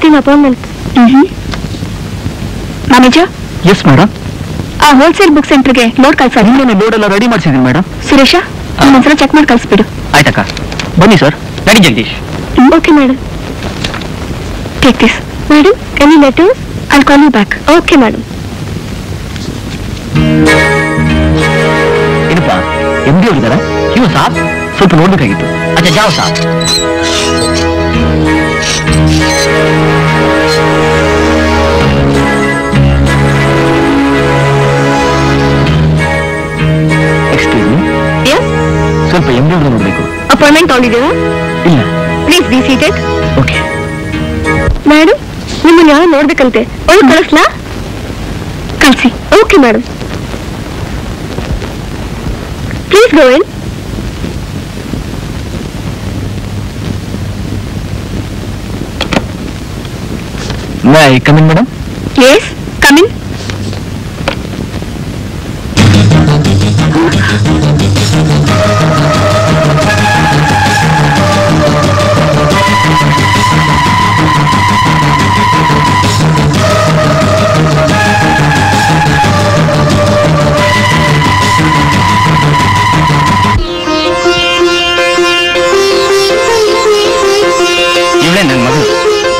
getting appointment. Manager? Yes, madam. A wholesale book center ge load kalsar. Nenu load alla ready maadisidini madam. Suresha, nanu sara check maadi kalisibidu. Aitaka. Bani sir, nadi Jagdish. Okay, madam. Take this. Madam, any letters? I'll call you back. Okay, madam. Inpa, MD odidara? You saab, ಸ್ವಲ್ಪ ನೋಡಬೇಕಾಗಿತ್ತು. ಅಚ್ಚಾ ಜಾವ್ Sab. Excuse me. Yes. ಸ್ವಲ್ಪ MD odidara ನೋಡಬೇಕು. Appointment ತಗೊಂಡಿದ್ದೀರಾ? ಇಲ್ಲ. Please be seated. Okay. Madam, ನಿಮ್ಮನ್ನ ಯಾರು ನೋಡಬೇಕಂತೆ? ಅವಳು ಕಳಿಸ್ಲಾ? ಕಳಿಸಿ. Okay, madam. Please go in. May I come in, madam? Yes, come in.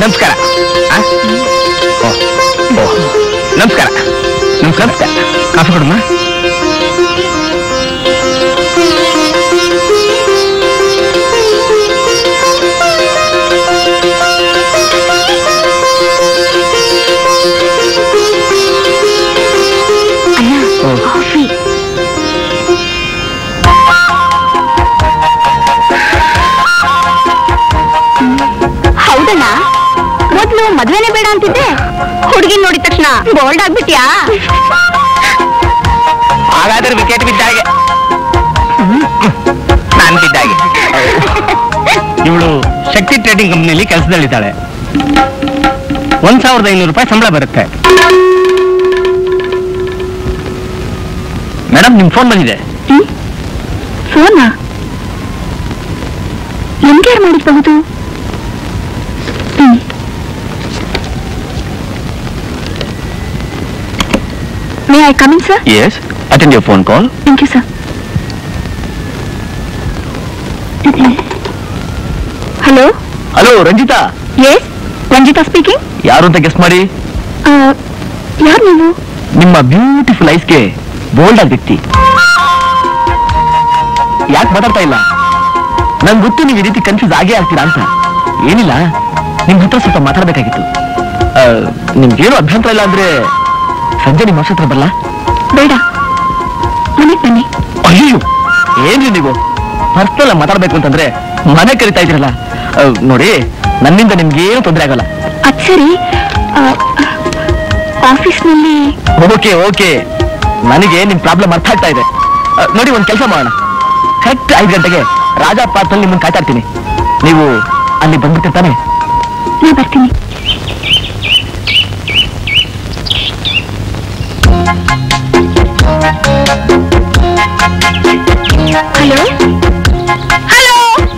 ನಮಸ್ಕಾರ ನಮಸ್ಕಾರ ನಮಸ್ಕಾರ ಕಾಫಿ ಕೊಡಮ್ಮ ಮದುವೆನೇ ಬೇಡ ಅಂತಿದ್ದೆ ಹುಡುಗಿ ನೋಡಿದ ತಕ್ಷಣ ಬೋಲ್ಡ್ ಆಗ್ಬಿಟ್ಯಾ ಹಾಗಾದ್ರೆ ವಿಕೆಟ್ ಬಿದ್ದಾಗೆ ನಾನು ಬಿದ್ದಾಗೆ ಇವಳು ಶಕ್ತಿ ಟ್ರೇಡಿಂಗ್ ಕಂಪ್ನಿಯಲ್ಲಿ ಕೆಲಸದಲ್ಲಿದ್ದಾಳೆ 1500 ರೂಪಾಯಿ ಸಂಬಳ ಬರುತ್ತೆ ಮೇಡಮ್ ನಿಮ್ ಫೋನ್ ಬಂದಿದೆ ಫೋನಾ ನಿಮ್ಗೆ ಯಾರು ಮಾಡಿಸಬಹುದು May I come in, sir? Yes. Attend your phone call. Thank you, sir. Hello? Hello, Ranjitha. Yes, Ranjitha speaking. ಯಾರು ಅಂತ ಗೆಸ್ ಮಾಡಿ ಯಾರು ನೀವು ನಿಮ್ಮ ಬ್ಯೂಟಿಫುಲ್ ಐಸ್ಗೆ ಬೋಲ್ಡ್ ಆಗಿ ವ್ಯಕ್ತಿ ಯಾಕೆ ಮಾತಾಡ್ತಾ ಇಲ್ಲ ನಂಗೆ ಗೊತ್ತು ನೀವು ಈ ರೀತಿ ಕನ್ಫ್ಯೂಸ್ ಆಗೇ ಆಗ್ತೀರಾ ಅಂತ ಏನಿಲ್ಲ ನಿಮ್ ಹತ್ರ ಸ್ವಲ್ಪ ಮಾತಾಡಬೇಕಾಗಿತ್ತು ನಿಮ್ಗೇನು ಅಭ್ಯಂತರ ಇಲ್ಲ ಅಂದ್ರೆ ಸಂಜೆ ನಿಮ್ಮ ಹತ್ರ ಬರಲ್ಲ ಬೇಡ ಮನೆಗೆ ಬನ್ನಿ ಅಯ್ಯೋ ಏನ್ರಿ ನೀವು ಪರ್ಸನಲ್ ಮಾತಾಡ್ಬೇಕು ಅಂತಂದ್ರೆ ಮನೆ ಕರಿತಾ ಇದ್ರಲ್ಲ ನೋಡಿ ನನ್ನಿಂದ ನಿಮ್ಗೆ ಏನು ತೊಂದರೆ ಆಗಲ್ಲ ಅದ್ ಸರಿ ಆಫೀಸ್ನಲ್ಲಿ ಓಕೆ ಓಕೆ ನನಗೆ ನಿಮ್ ಪ್ರಾಬ್ಲಮ್ ಅರ್ಥ ಆಗ್ತಾ ಇದೆ ನೋಡಿ ಒಂದ್ ಕೆಲಸ ಮಾಡೋಣ ಕರೆಕ್ಟ್ 5 ಗಂಟೆಗೆ ರಾಜಾ ಪಾರ್ಕ್ನಲ್ಲಿ ನಿಮ್ಮನ್ನು ಕಾಯ್ತಾ ಇರ್ತೀನಿ ನೀವು ಅಲ್ಲಿ ಬಂದ್ಬಿಟ್ಟಿರ್ತಾನೆ ನಾನು ಬರ್ತೀನಿ Hello?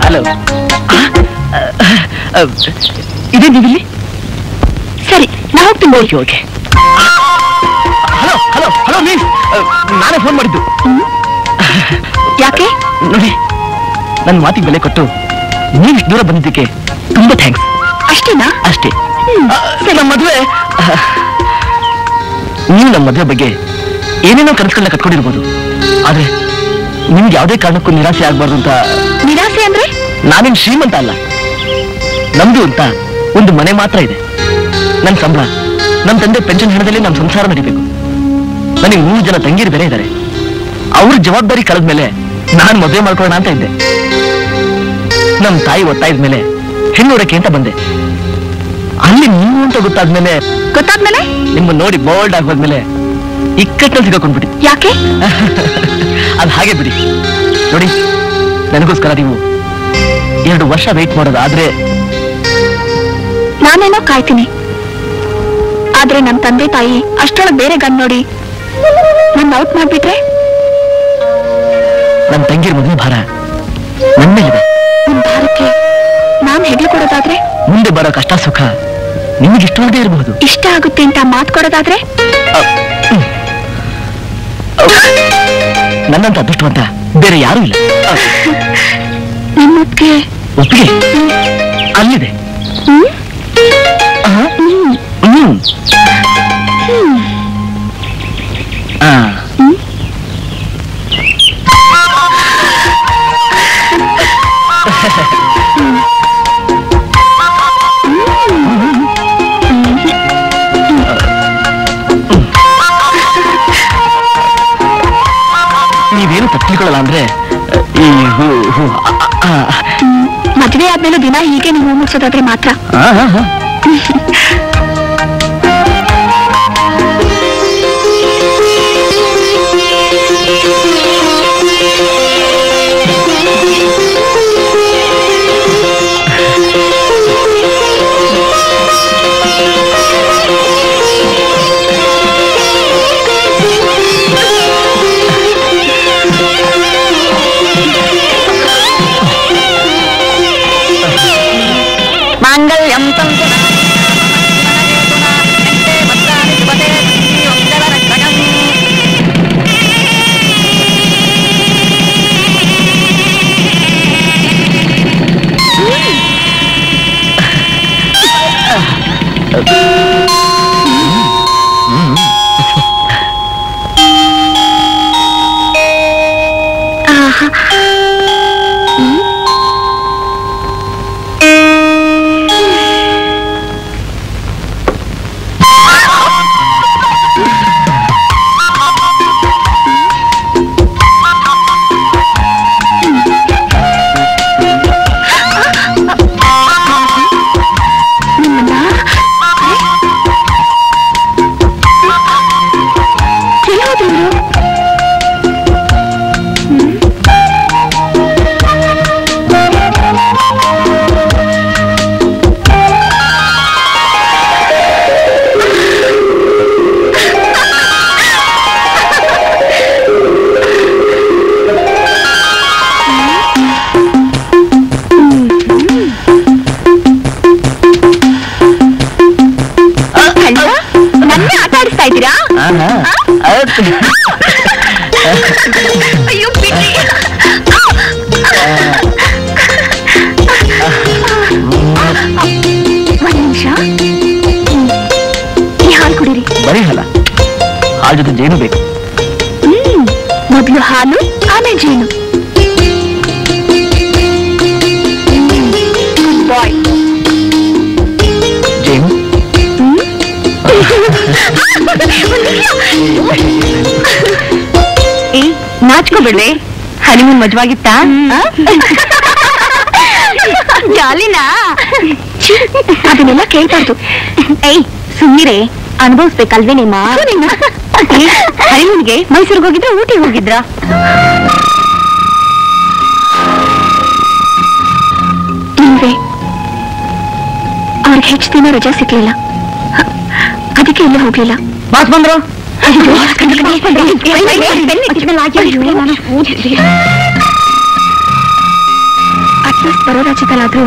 Hello? Hello? Is it Divili? Sorry, I hope to know you okay. Hello, hello, hello, miss. I phone ಮಾಡಿದ್ದು ಯಾಕೆ ನೋಡಿ ನನ್ನ ಮಾತಿಗೆ ಬೆಲೆ ಕೊಟ್ಟು ನೀವು ಇಷ್ಟು ದೂರ ಬಂದಿದ್ದಕ್ಕೆ ತುಂಬಾ ಥ್ಯಾಂಕ್ಸ್ ಅಷ್ಟೇನಾ ಅಷ್ಟೇ ನಮ್ಮ ಮದುವೆ ನೀವು ನಮ್ಮ ಮದುವೆ ಬಗ್ಗೆ ಏನೇನೋ ಕನಸುಗಳನ್ನ ಕಟ್ಕೊಂಡಿರ್ಬೋದು ಆದ್ರೆ ನಿಮ್ಗೆ ಯಾವುದೇ ಕಾರಣಕ್ಕೂ ನಿರಾಸೆ ಆಗ್ಬಾರ್ದು ಅಂತ ನಿರಾಸೆ ಅಂದ್ರೆ ನಾನೇನ್ ಶ್ರೀಮಂತ ಅಲ್ಲ ನಮ್ದು ಅಂತ ಒಂದು ಮನೆ ಮಾತ್ರ ಇದೆ ನನ್ನ ಸಂಬಳ ನಮ್ಮ ತಂದೆ ಪೆನ್ಷನ್ ಹಣದಲ್ಲಿ ನಮ್ಮ ಸಂಸಾರ ನಡಿಬೇಕು ನನಗೆ 3 ಜನ ತಂಗಿರು ಬೇರೆ ಇದ್ದಾರೆ ಅವ್ರ ಜವಾಬ್ದಾರಿ ಕಳೆದ ಮೇಲೆ ನಾನು ಮದುವೆ ಮಾಡ್ಕೊಳ್ಳೋಣ ಅಂತ ಇದ್ದೆ ನಮ್ಮ ತಾಯಿ ಒತ್ತಾಯದ ಮೇಲೆ ಹೆಣ್ಣೋಡಕ್ಕೆ ಅಂತ ಬಂದೆ ಅಲ್ಲಿ ನೀವು ಅಂತ ಗೊತ್ತಾದ್ಮೇಲೆ ನಿಮ್ಮ ನೋಡಿ ಬೋಲ್ಡ್ ಆಗೋದ್ಮೇಲೆ ಇಕ್ಕಟ್ಟಲ್ಲಿ ಸಿಗಾಕೊಂಡ್ಬಿಡಿ ಯಾಕೆ ಅದು ಹಾಗೆ ಬಿಡಿ ನೋಡಿ ನನಗೋಸ್ಕರ ನೀವು 2 ವರ್ಷ ವೇಟ್ ಮಾಡೋದಾದ್ರೆ ನಾನೇನೋ ಕಾಯ್ತೀನಿ ಆದ್ರೆ ನನ್ನ ತಂದೆ ತಾಯಿ ಅಷ್ಟೊಳಗೆ ಬೇರೆ ಗಂಡು ನೋಡಿ ನನ್ನ ಔಟ್ ಮಾಡ್ಬಿಟ್ರೆ ನನ್ನ ತಂಗಿರ ಮದುವೆ ಭಾರ ನನ್ನ ಭಾರಕ್ಕೆ ನಾನು ಹೆಗಲು ಕೊಡೋದಾದ್ರೆ ಮುಂದೆ ಬರೋ ಕಷ್ಟ ಸುಖ ನಿಮಗೆ ಇಷ್ಟವಾಗದೇ ಇರಬಹುದು. ಇಷ್ಟ ಆಗುತ್ತೆ ಅಂತ ಮಾತು ಕೊಡೋದಾದ್ರೆ ನನ್ನಂತ ಅದೃಷ್ಟವಂತ ಬೇರೆ ಯಾರೂ ಇಲ್ಲ. ನಿಮ್ಮಕ್ಕೆ ಒಪ್ಪಿಗೆ ಅಲ್ಲಿದೆ. ನೀವೇನು ತಪ್ಪಿಕೊಳ್ಳಲ್ಲ ಅಂದ್ರೆ ಮದುವೆ ಆದ್ಮೇಲೆ ದಿನ ಹೀಗೆ ನೀವು ಮುಗಿಸೋದಾದ್ರೆ ಮಾತ್ರ. ಬಿಡ್ರಿ ಹನಿಮೂನ್ ಮಜವಾಗಿತ್ತಾ? ಜಾಲಿನಾ? ಅದನ್ನೆಲ್ಲ ಕೇಳ್ಬಾರ್ದು. ಏಯ್ ಸುಮ್ಮನೆ ಅನುಭವಿಸ್ಬೇಕಲ್ವೇನೇಮ್ಮ. ಹನಿಮೂನ್ಗೆ ಮೈಸೂರಿಗೆ ಹೋಗಿದ್ರ ಊಟಿಗೆ ಹೋಗಿದ್ರ? ಇಲ್ವೇ, ಅವ್ರಿಗೆ ಹೆಚ್ಚು ದಿನ ರಜಾ ಸಿಗ್ಲಿಲ್ಲ, ಅದಕ್ಕೆ ಇಲ್ಲೇ ಹೋಗ್ಲಿಲ್ಲ. ಬಾಸ್ ಬಂದ್ರು. ಅಟ್ಲೀಸ್ಟ್ ಬರೋ ರಾಜ್ಯದಲ್ಲಾದ್ರೂ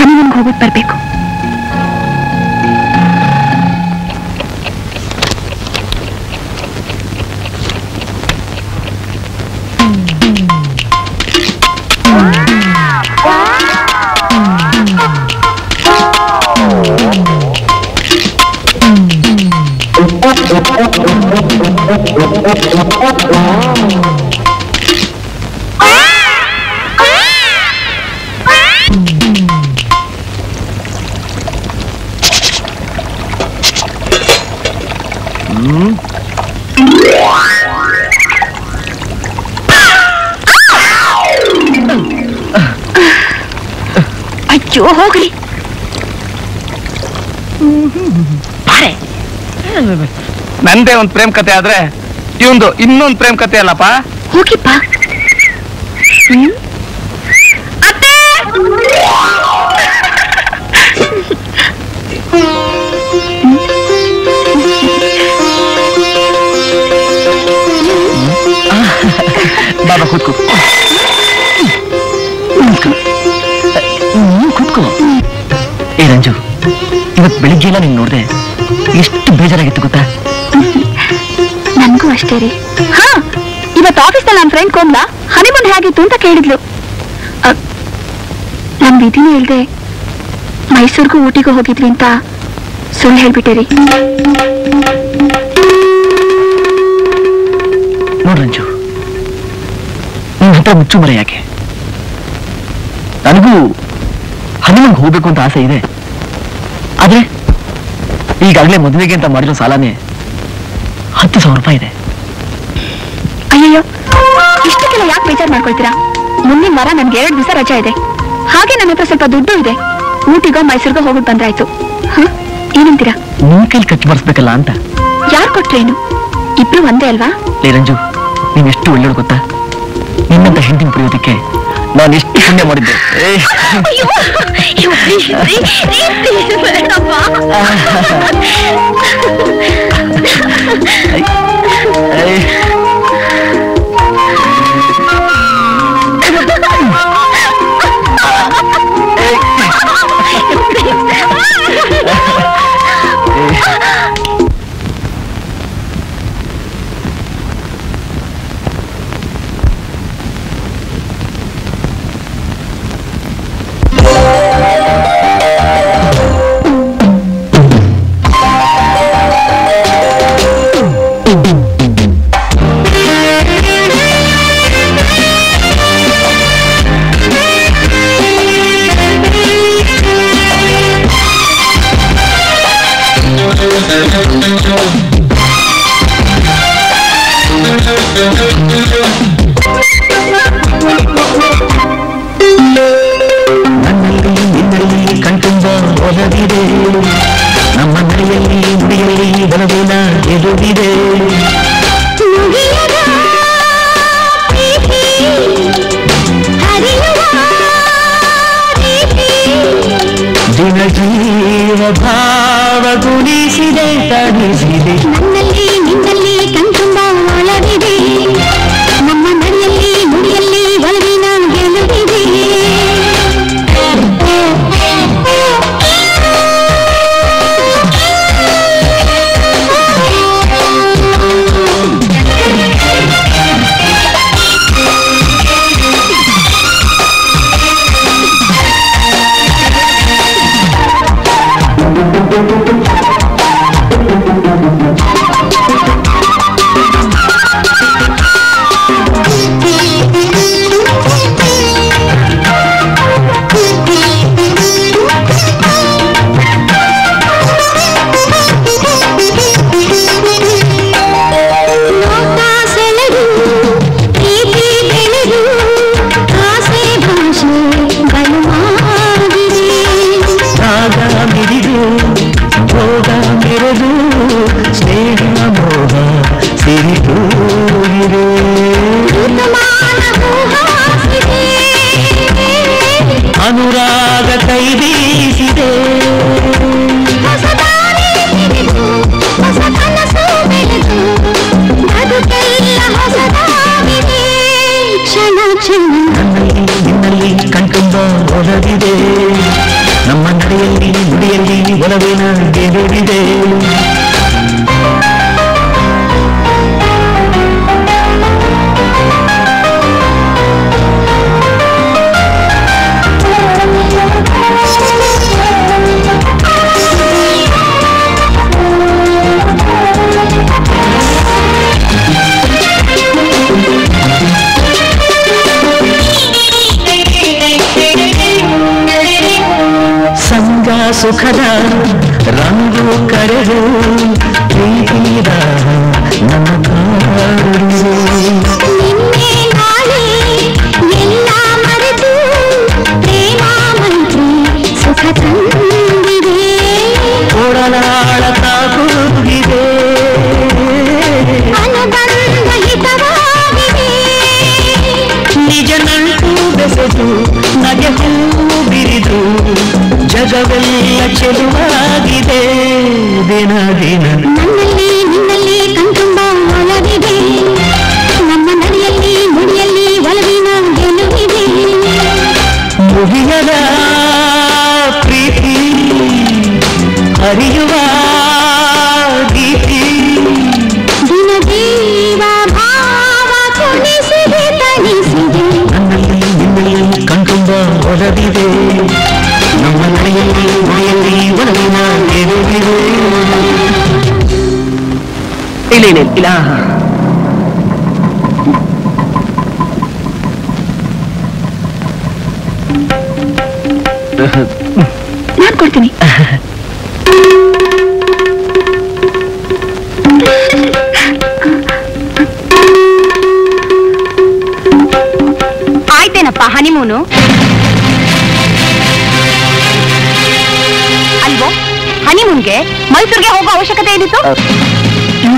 ಹನಿಮೂನ್ಗೆ ಹೋಗ್ಬಿಟ್ಟು ಬರ್ಬೇಕು. ಅಯ್ಯೋ ಹೋಗ್ರಿ. ನಂದೇ ಒಂದು ಪ್ರೇಮ್ ಕತೆ ಆದ್ರೆ ಇವಂದು ಇನ್ನೊಂದು ಪ್ರೇಮ್ ಕತೆ ಅಲ್ಲಪ್ಪ. ಹೋಗಿಪ್ಪ. ಬಾಬಾ ಕೂತ್ಕೋ ಕೂತ್ಕೋ. ಏ ರಂಜು, ಇವತ್ತು ಬೆಳಿಗ್ಗೆ ಎಲ್ಲ ನಿನ್ನ ನೋಡಿದೆ ಎಷ್ಟು ಬೇಜಾರಾಗಿತ್ತು ಗೊತ್ತಾ? ನನಗೂ ಅಷ್ಟೇ ರೀ. ಹಾ, ಇವತ್ತು ಆಫೀಸ್ನಲ್ಲಿ ನನ್ನ ಫ್ರೆಂಡ್ ಕೋಮಲಾ ಹನಿಮೂನ್ ಹೇಗಿತ್ತು ಅಂತ ಕೇಳಿದ್ಲು. ನಾನು ವಿಧಿನೇ ಹೇಳ್ದೆ ಮೈಸೂರಿಗೂ ಊಟಿಗೂ ಹೋಗಿದ್ವಿ ಅಂತ ಸುಳ್ಳು ಹೇಳ್ಬಿಟ್ಟೆ ರೀ. ನೋಡು ರಂಜು, ನಿನ್ನ ಹತ್ರ ಮುಚ್ಚು ಮರೆ ಯಾಕೆ? ನನಗೂ ಹನಿಮೂನ್ಗೆ ಹೋಗ್ಬೇಕು ಅಂತ ಆಸೆ ಇದೆ. ಆದ್ರೆ ಈಗಾಗಲೇ ಮದುವೆಗೆ ಅಂತ ಮಾಡಿರೋ ಸಾಲನೇ 10,000 ರೂಪಾಯಿ ಇದೆ. ಅಯ್ಯೋ, ಇಷ್ಟಕ್ಕೆಲ್ಲ ಯಾಕೆ ಬೇಜಾರು ಮಾಡ್ಕೊಳ್ತೀರಾ? ಮುಂದಿನ ವಾರ ನನ್ಗೆ 2 ದಿವಸ ರಜೆ ಇದೆ. ಹಾಗೆ ನನ್ನ ಹತ್ರ ಸ್ವಲ್ಪ ದುಡ್ಡು ಇದೆ. ಊಟಿಗೋ ಮೈಸೂರಿಗೋ ಹೋಗಿ ಬಂದ್ರಾಯ್ತು. ಏನಂತೀರಾ? ನಿನ್ ಕೈಲಿ ಖರ್ಚು ಬರ್ಸ್ಬೇಕಲ್ಲ ಅಂತ. ಯಾರು ಕೊಟ್ರೇನು, ಇಬ್ರು ಒಂದೇ ಅಲ್ವಾ? ಲೇ ರಂಜು, ನೀನ್ ಎಷ್ಟು ಒಳ್ಳೆಯವ್ಳು ಗೊತ್ತಾ? ನಿನ್ನಂತ ಹೆಂಡತಿನ ಪಡೆಯೋದಕ್ಕೆ ನಾನು ಎಷ್ಟು ಪುಣ್ಯ ಮಾಡಿದ್ದೆ.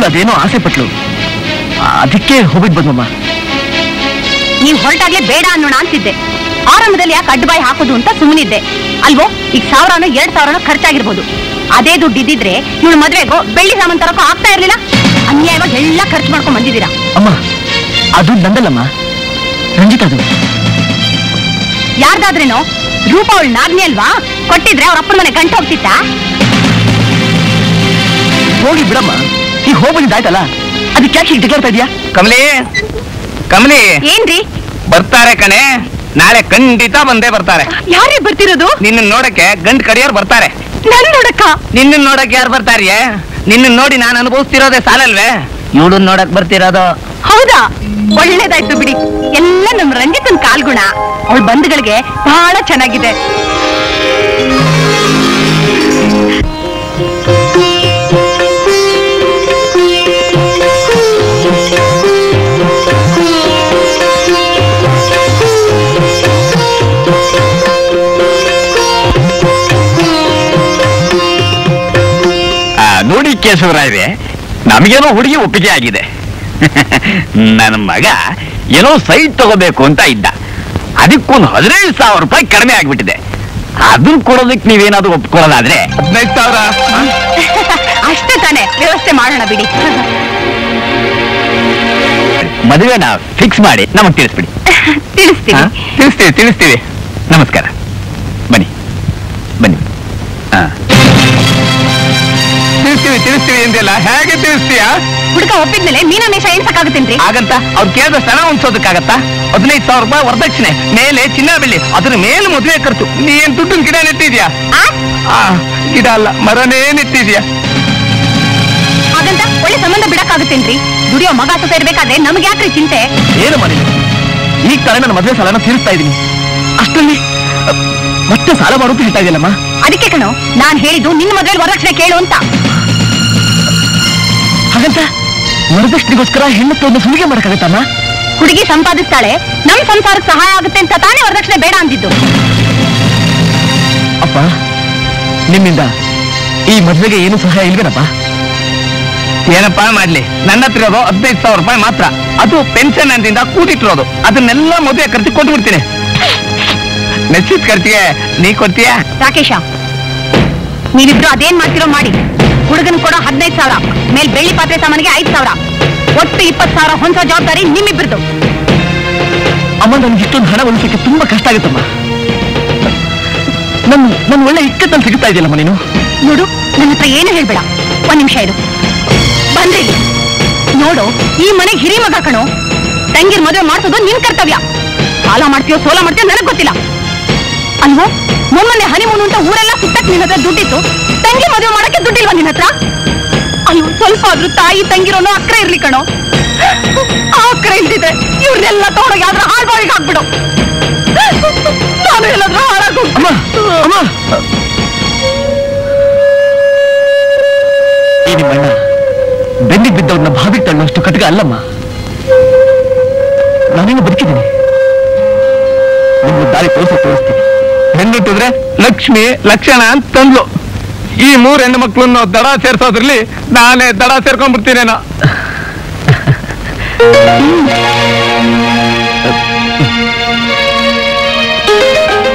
ಅದೇನೋ ಆಸೆ ಪಟ್ಲು ಅದಕ್ಕೆ ಹೋಗ್ಬಿಟ್ಟು ಬಂದಮ್ಮ. ನೀವು ಹೊರಟಾಗ್ಲೇ ಬೇಡ ಅನ್ನೋಣ ಅಂತಿದ್ದೆ, ಆರಂಭದಲ್ಲಿ ಯಾಕೆ ಅಡ್ಡಬಾಯಿ ಹಾಕೋದು ಅಂತ ಸುಮ್ಮನಿದ್ದೆ ಅಲ್ವೋ. ಈಗ 1,000 2,000 ಖರ್ಚಾಗಿರ್ಬೋದು, ಅದೇ ದುಡ್ಡು ಇದ್ದಿದ್ರೆ ಇವಳು ಮದ್ವೆಗೋ ಬೆಳ್ಳಿ ಸಾಮಾನು ತರಕೋ ಆಗ್ತಾ ಇರ್ಲಿಲ್ಲ. ಅನ್ಯಾಯವಾಗಿ ಎಲ್ಲ ಖರ್ಚು ಮಾಡ್ಕೊಂಡ್ ಬಂದಿದ್ದೀರಾ ಅಮ್ಮ. ಅದು ನಂದಲ್ಲಮ್ಮ, ರಂಜಿತ ಅದು ಯಾರ್ದಾದ್ರೇನೋ. ರೂಪ ಅವಳು ನಾಗ್ನಿ ಅಲ್ವಾ, ಕೊಟ್ಟಿದ್ರೆ ಅವ್ರ ಅಪ್ಪನ ಮನೆ ಗಂಟು ಹೋಗ್ತಿತ್ತ. ಹೋಗಿ ಬಿಡಮ್ಮ, ಈಗ ಹೋಗ್ಬಂದಿದ್ದಾಯ್ತಲ್ಲ, ಅದಕ್ಕೆ ಯಾಕೆ ಡಿಕ್ಲೇರ್ ಇದೆಯಾ? ಕಮಲಿ ಕಮಲಿ ಏನ್ರಿ, ಬರ್ತಾರೆ ಕಣೆ, ನಾಳೆ ಖಂಡಿತ ಬಂದೇ ಬರ್ತಾರೆ. ಯಾರೇ ಬರ್ತಿರೋದು? ನಿನ್ನ ನೋಡಕ್ಕೆ ಗಂಡ ಕಡೆಯವ್ರು ಬರ್ತಾರೆ. ನನ್ ನೋಡಕ್ಕ? ನಿನ್ನ ನೋಡಕ್ ಯಾರು ಬರ್ತಾರಿಯೇ? ನಿನ್ನ ನೋಡಿ ನಾನು ಅನುಭವಿಸ್ತಿರೋದೇ ಸಾಲಲ್ವೇ, ಇವಳು ನೋಡಕ್ ಬರ್ತಿರೋದು. ಹೌದಾ, ಒಳ್ಳೇದಾಯ್ತು ಬಿಡಿ, ಎಲ್ಲ ನಮ್ ರಂಜಿತನ್ ಕಾಲ್ಗುಣ. ಅವಳ ಬಂಧುಗಳಿಗೆ ಬಹಳ ಚೆನ್ನಾಗಿದೆ. ನೋಡಿ ಕೇಶವರಾಯರೇ, ನಮಗೇನೋ ಹುಡುಗಿ ಒಪ್ಪಿಗೆ ಆಗಿದೆ. ನನ್ನ ಮಗ ಏನೋ ಸೈಟ್ ತಗೋಬೇಕು ಅಂತ ಇದ್ದ, ಅದಕ್ಕೊಂದು 15,000 ರೂಪಾಯಿ ಕಡಿಮೆ ಆಗ್ಬಿಟ್ಟಿದೆ. ಅದನ್ನ ಕೊಡೋದಕ್ಕೆ ನೀವೇನಾದ್ರೂ ಒಪ್ಕೊಳ್ಳೋದಾದ್ರೆ 15,000 ಅಷ್ಟೇ ತಾನೇ, ವ್ಯವಸ್ಥೆ ಮಾಡೋಣ ಬಿಡಿ. ಮದುವೆನ ಫಿಕ್ಸ್ ಮಾಡಿ ನಮಗ್ ತಿಳಿಸ್ಬಿಡಿ. ತಿಳಿಸ್ತೀವಿ. ನಮಸ್ಕಾರ, ಬನ್ನಿ ಬನ್ನಿ. ಹಾ, ತಿಳಿಸ್ತೀವಿ ಎಂದೆಲ್ಲ ಹೇಗೆ ತಿಳಿಸ್ತೀಯಾ? ಹುಡುಗ ಒಪ್ಪಿದ್ಮೇಲೆ ಮೀನಾಮೇಷ ಎಣಿಸಕ್ಕಾಗುತ್ತೇನ್ರಿ? ಆಗಂತ ಅವ್ರು ಕೇಳಿದ ಸ್ಥಳ ಹೊಂದಿಸೋದಕ್ಕಾಗತ್ತಾ? 15,000 ರೂಪಾಯಿ ವರದಕ್ಷಿಣೆ ಮೇಲೆ ಚಿನ್ನ ಬೆಳ್ಳಿ, ಅದ್ರ ಮೇಲೆ ಮದುವೆ ಖರ್ಚು. ನೀನ್ ದುಡ್ಡು ಗಿಡ ನೆಟ್ಟಿದ್ಯಾ? ಗಿಡ ಅಲ್ಲ, ಮರನೇ ನೆಟ್ಟಿದ್ಯಾ? ಹಾಗಂತ ಒಳ್ಳೆ ಸಂಬಂಧ ಬಿಡಕ್ಕಾಗುತ್ತೇನ್ರಿ? ದುಡಿಯೋ ಮಗ ಸತ ಇರ್ಬೇಕಾದ್ರೆ ನಮ್ಗೆ ಯಾಕ್ರಿ ಚಿಂತೆ? ಏನು ಮನೆ ಈಗ ತಾನೇ ನನ್ನ ಮದುವೆ ಸಾಲನ ತೀರಿಸ್ತಾ ಇದೀನಿ, ಅಷ್ಟಲ್ಲಿ ಮತ್ತೆ ಸಾಲ ಮಾಡೋದು ಹೇಳ್ತಾ ಇದೆಯಲ್ಲಮ್ಮ. ಅದಕ್ಕೆ ಕಣೋ ನಾನ್ ಹೇಳಿದ್ದು ನಿನ್ನ ಮದುವೆ ವರದಕ್ಷಿಣೆ ಕೇಳು ಅಂತ. ಹಾಗಂತ ವರದಕ್ಷಿಣೆಗೋಸ್ಕರ ಹೆಣ್ಣು ತೋದ ಸುಲಿಗೆ ಮಾಡಕ್ಕಾಗತ್ತಮ್ಮ? ಹುಡುಗಿ ಸಂಪಾದಿಸ್ತಾಳೆ, ನಮ್ ಸಂಸಾರಕ್ಕೆ ಸಹಾಯ ಆಗುತ್ತೆ ಅಂತ ತಾನೇ ವರದಕ್ಷಿಣೆ ಬೇಡ ಅಂದಿದ್ದು. ಅಪ್ಪ, ನಿಮ್ಮಿಂದ ಈ ಮದುವೆಗೆ ಏನು ಸಹಾಯ ಇಲ್ವೇನಪ್ಪ? ಏನಪ್ಪ ಮಾಡ್ಲಿ, ನನ್ನ ಹತ್ರ ಇರೋದು 15,000 ರೂಪಾಯಿ ಮಾತ್ರ, ಅದು ಪೆನ್ಷನ್ ಅಂದಿಂದ ಕೂಡಿಟ್ಟಿರೋದು. ಅದನ್ನೆಲ್ಲ ಮದುವೆ ಖರ್ಚು ಕೊಟ್ಟು ಬಿಡ್ತೀನಿ. ನಿಶ್ಚಿತ ಖರ್ಚಿಗೆ ನೀ ಕೊಡ್ತೀಯ? ರಾಕೇಶ, ನೀವಿಬ್ರು ಅದೇನ್ ಮಾಡ್ತಿರೋ ಮಾಡಿ. ಹುಡುಗನ್ ಕೊಡೋ 15,000 ಮೇಲೆ ಬೆಳ್ಳಿ ಪಾತ್ರೆ ಸಾಮಾನಿಗೆ 5,000, ಒಟ್ಟು 20,000 ಹೊಂದೋ ಜವಾಬ್ದಾರಿ ನಿಮ್ಮಿಬ್ರದ್ದು. ಅಮ್ಮ, ನನ್ಗೆ ಇಷ್ಟೊಂದು ಹಣ ಹೊಂದಿಸಕ್ಕೆ ತುಂಬಾ ಕಷ್ಟ ಆಗುತ್ತಮ್ಮ. ನನ್ನ ಒಳ್ಳೆ ಇಕ್ಕತ್ತಲ್ಲಿ ಸಿಗುತ್ತಾ ಇದೆಯಲ್ಲಮ್ಮ ನೀನು. ನೋಡು, ನನ್ನ ಹತ್ರ ಏನು ಹೇಳ್ಬೇಡ, ಒಂದ್ ನಿಮಿಷ ಇರು. ಬಂದ್ರಿ ನೋಡು, ಈ ಮನೆಗೆ ಹಿರಿ ಮಗ ಕಣೋ, ತಂಗಿರ್ ಮದುವೆ ಮಾಡಿಸೋದು ನಿನ್ ಕರ್ತವ್ಯ. ಸಾಲ ಮಾಡ್ತೀಯೋ ಸೋಲ ಮಾಡ್ತೀಯೋ ನನಗ್ ಗೊತ್ತಿಲ್ಲ ಅಲ್ವೋ. ಮೊನ್ನೆ ಹನಿಮೂನು ಅಂತ ಊರೆಲ್ಲ ಸುತ್ತಕ್ಕೆ ನಿನ್ನ ಹತ್ರ ದುಡ್ಡಿತ್ತು, ತಂಗಿ ಮದುವೆ ಮಾಡಕ್ಕೆ ದುಡ್ಡಿಲ್ವಾ ನಿನ್ನ ಹತ್ರ? ಅಯ್ಯೋ, ಸ್ವಲ್ಪ ಆದ್ರೂ ತಾಯಿ ತಂಗಿರೋನು ಅಕ್ರ ಇರ್ಲಿ ಕಣೋ. ಆ ಅಕ್ರ ಇಲ್ದಿದ್ರೆ ಇವ್ರನ್ನೆಲ್ಲ ತೋಡಗೆ ಆದ್ರೆ ಹಾಳ್ಬಾಳಿಗೆ ಹಾಕ್ಬಿಡು. ನಾನು ಎಲ್ಲಾದ್ರೂ ಹಾಳಾಗ. ನಿಮ್ಮಣ್ಣ ಬೆನ್ನಿಗೆ ಬಿದ್ದವ್ರನ್ನ ಬಾವಿಗೆ ತಳ್ಳೋಷ್ಟು ಕಟ್ಗ ಅಲ್ಲಮ್ಮ. ನಾನೇನು ಬದುಕಿದ್ದೀನಿ, ದಾರಿ ತೋರಿಸ್ತೀನಿ. ಹೆಣ್ಣಿಟ್ಟಿದ್ರೆ ಲಕ್ಷ್ಮಿ ಲಕ್ಷಣ ಅಂತ ತಂದ್ಲು. ಈ ಮೂರ್ ಹೆಣ್ಣು ಮಕ್ಕಳನ್ನು ದಡ ಸೇರ್ಸೋದ್ರಲ್ಲಿ ನಾನೇ ದಡ ಸೇರ್ಕೊಂಡ್ಬಿಡ್ತೀನೇನೋ.